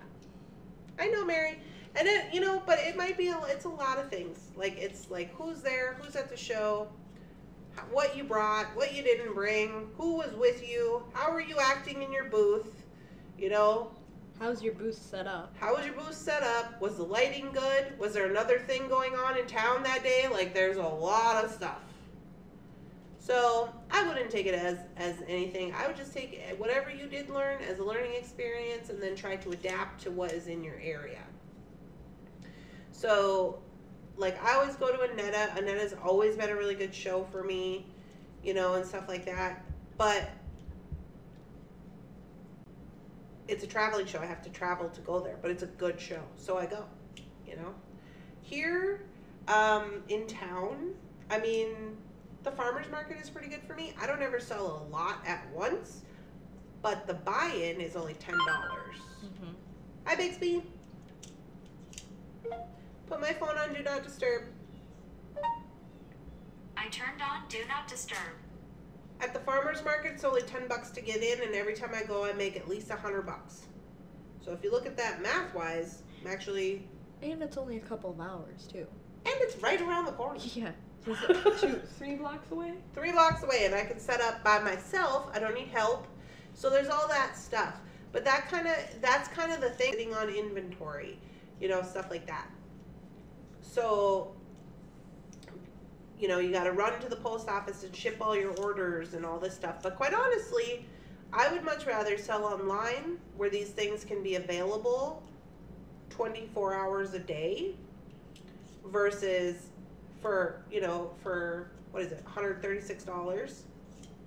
I know, Mary. And it, you know, but it might be, it's a lot of things. Like, it's like who's there, who's at the show, what you brought, what you didn't bring, who was with you, how are you acting in your booth, you know? How's your booth set up? How was your booth set up? Was the lighting good? Was there another thing going on in town that day? Like, there's a lot of stuff. So I wouldn't take it as anything. I would just take whatever you did learn as a learning experience, and then try to adapt to what is in your area. So, like, I always go to Anetta. Anetta's always been a really good show for me, you know, and stuff like that. But it's a traveling show. I have to travel to go there, but it's a good show, so I go, you know. Here in town, I mean, the farmer's market is pretty good for me. I don't ever sell a lot at once, but the buy-in is only $10. Mm-hmm. Hi, Bixby. Put my phone on Do Not Disturb. I turned on Do Not Disturb. At the farmer's market, it's only 10 bucks to get in, and every time I go, I make at least 100 bucks. So if you look at that math-wise, I'm actually... And it's only a couple of hours, too. And it's right around the corner. Yeah. Three blocks away? 3 blocks away, and I can set up by myself. I don't need help. So there's all that stuff. But that kind of, that's kind of the thing, sitting on inventory, you know, stuff like that. So... you know, you got to run to the post office and ship all your orders and all this stuff. But quite honestly, I would much rather sell online where these things can be available 24 hours a day versus for, you know, for, what is it, $136.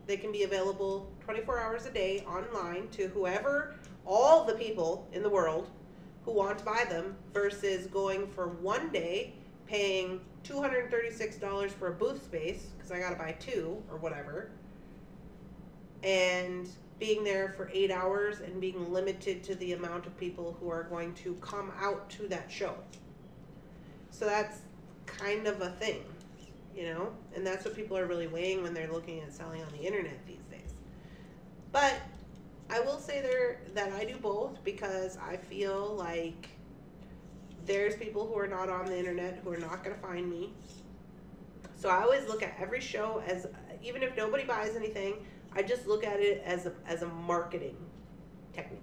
They can be available 24 hours a day online to whoever, all the people in the world who want to buy them versus going for one day, paying $236 for a booth space, because I got to buy 2 or whatever, and being there for 8 hours and being limited to the amount of people who are going to come out to that show. So that's kind of a thing, you know, and that's what people are really weighing when they're looking at selling on the internet these days. But I will say there that I do both, because I feel like there's people who are not on the internet who are not going to find me. So I always look at every show as, even if nobody buys anything, I just look at it as a marketing technique.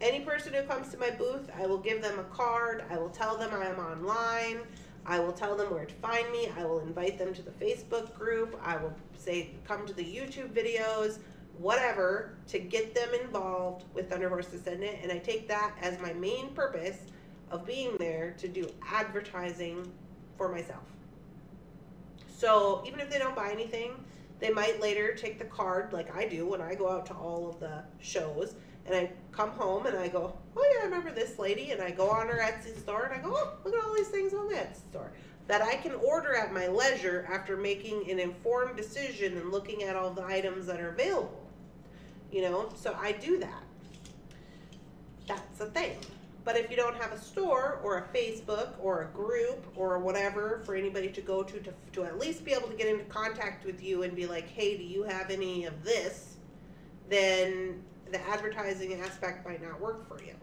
Any person who comes to my booth, I will give them a card. I will tell them I am online. I will tell them where to find me. I will invite them to the Facebook group. I will say, come to the YouTube videos, whatever, to get them involved with Thunderhorse Descendant. And I take that as my main purpose of being there, to do advertising for myself. So even if they don't buy anything, they might later take the card, like I do when I go out to all of the shows, and I come home and I go, oh yeah, I remember this lady, and I go on her Etsy store and I go, oh, look at all these things on the Etsy store that I can order at my leisure after making an informed decision and looking at all the items that are available, you know. So I do that. That's a thing. But if you don't have a store or a Facebook or a group or whatever for anybody to go to at least be able to get into contact with you and be like, hey, do you have any of this? Then the advertising aspect might not work for you.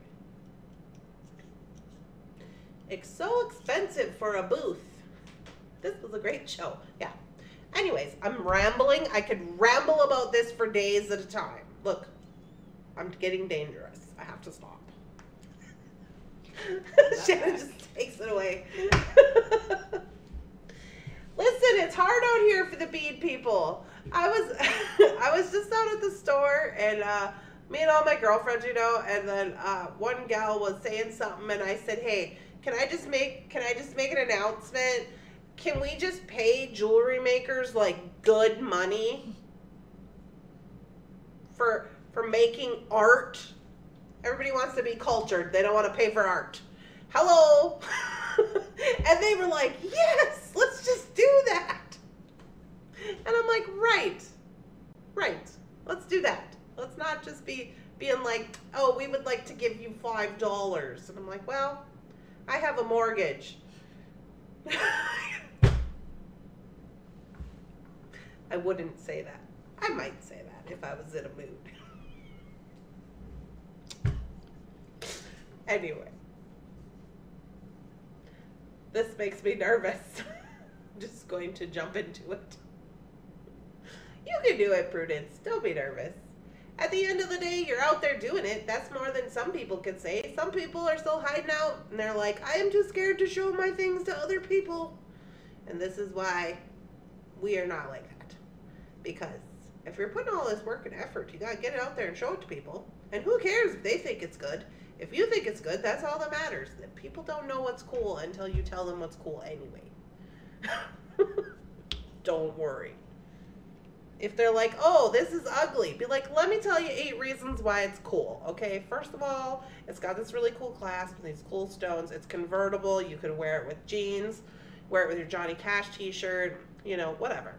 It's so expensive for a booth. This was a great show. Yeah. Anyways, I'm rambling. I could ramble about this for days at a time. Look, I'm getting dangerous. I have to stop. Shannon just takes it away. Listen, it's hard out here for the bead people. I was just out at the store, and me and all my girlfriends, you know, and then one gal was saying something, and I said, hey, can I just make an announcement? Can we just pay jewelry makers like good money for making art? Everybody wants to be cultured. They don't want to pay for art. Hello. And they were like, yes, let's just do that. And I'm like, right. Let's do that. Let's not just be being like, oh, we would like to give you $5. And I'm like, well, I have a mortgage. I wouldn't say that. I might say that if I was in a mood. Anyway, this makes me nervous. I'm just going to jump into it. You can do it, Prudence. Don't be nervous. At the end of the day, you're out there doing it. That's more than some people can say. Some people are still hiding out, and they're like, I am too scared to show my things to other people. And this is why we are not like that. Because if you're putting all this work and effort, you got to get it out there and show it to people. And who cares if they think it's good? If you think it's good, that's all that matters. People don't know what's cool until you tell them what's cool anyway. Don't worry. if they're like, oh, this is ugly, be like, let me tell you 8 reasons why it's cool. Okay, first of all, it's got this really cool clasp and these cool stones. It's convertible. You could wear it with jeans, wear it with your Johnny Cash t-shirt, you know, whatever.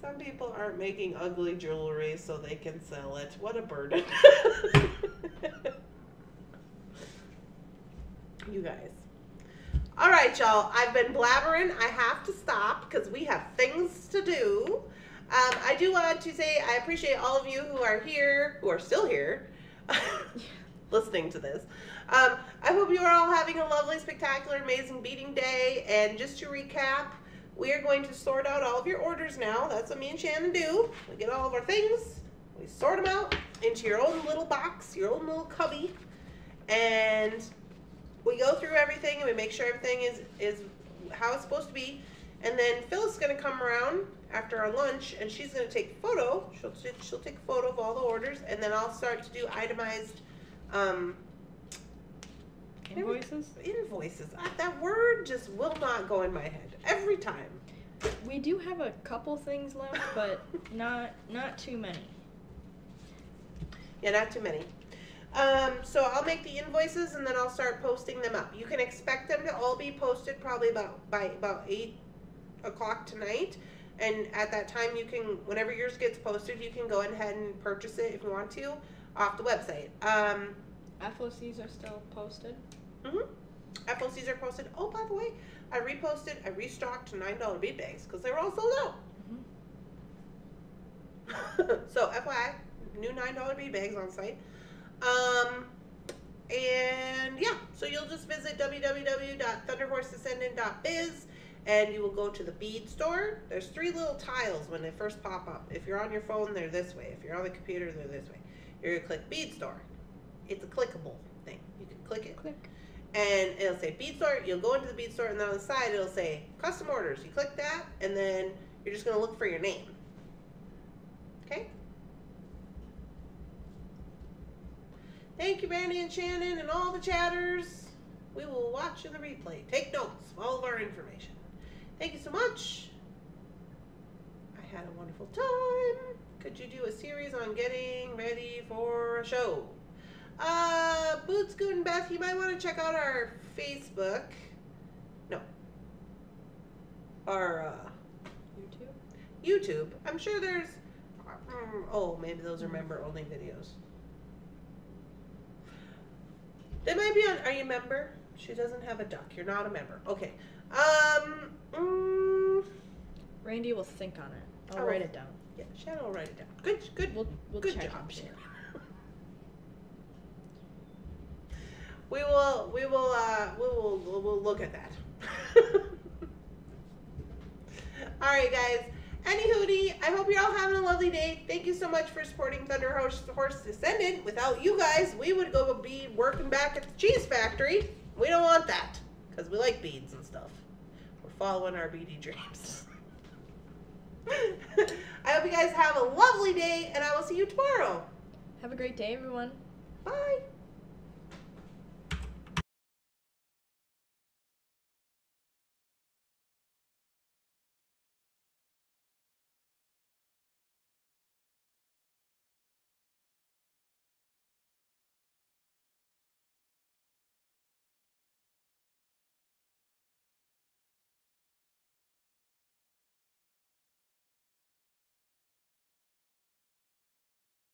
Some people aren't making ugly jewelry so they can sell it. What a burden. You guys. All right, y'all. I've been blabbering. I have to stop because we have things to do. I do want to say I appreciate all of you who are here, who are still here, listening to this. I hope you are all having a lovely, spectacular, amazing beading day. And just to recap, we are going to sort out all of your orders now. That's what me and Shannon do. We get all of our things. We sort them out into your own little box, your own little cubby. And we go through everything and we make sure everything is how it's supposed to be. And then Phyllis is going to come around after our lunch and she's going to take a photo. She'll take a photo of all the orders and then I'll start to do itemized Invoices. That word just will not go in my head every time. We do have a couple things left, but not too many. Yeah, not too many. So I'll make the invoices and then I'll start posting them up. You can expect them to all be posted probably by about 8 o'clock tonight. And at that time, you can, whenever yours gets posted, you can go ahead and purchase it if you want to off the website. FOCs are still posted. FOCs are posted. Oh, by the way, I reposted, I restocked $9 bead bags because they were all sold out. So FYI, new $9 bead bags on site. And yeah, so you'll just visit www.thunderhorsedescendant.biz and you will go to the bead store. There's 3 little tiles when they first pop up. If you're on your phone, they're this way. If you're on the computer, they're this way. You're going to click bead store. It's a clickable thing. You can click it. Click. And it'll say bead store. You'll go into the bead store and then on the side it'll say custom orders. You click that and then you're just going to look for your name. Okay? Thank you, Randy and Shannon and all the chatters. We will watch in the replay. Take notes of all of our information. Thank you so much. I had a wonderful time. Could you do a series on getting ready for a show? Boot Scootin' Beth, you might want to check out our Facebook. No. Our, YouTube. I'm sure there's, oh, maybe those are member-only videos. They might be on, are you a member? She doesn't have a duck. You're not a member. Okay. Randy will think on it. I'll write it down. Yeah, Shannon will write it down. Good. We'll good check job, Shannon. We'll look at that. All right, guys. Anyhooty, I hope you're all having a lovely day. Thank you so much for supporting Thunderhorse Descendant. Without you guys, we would go be working back at the cheese factory. We don't want that because we like beads and stuff. We're following our beady dreams. I hope you guys have a lovely day, and I will see you tomorrow. Have a great day, everyone. Bye.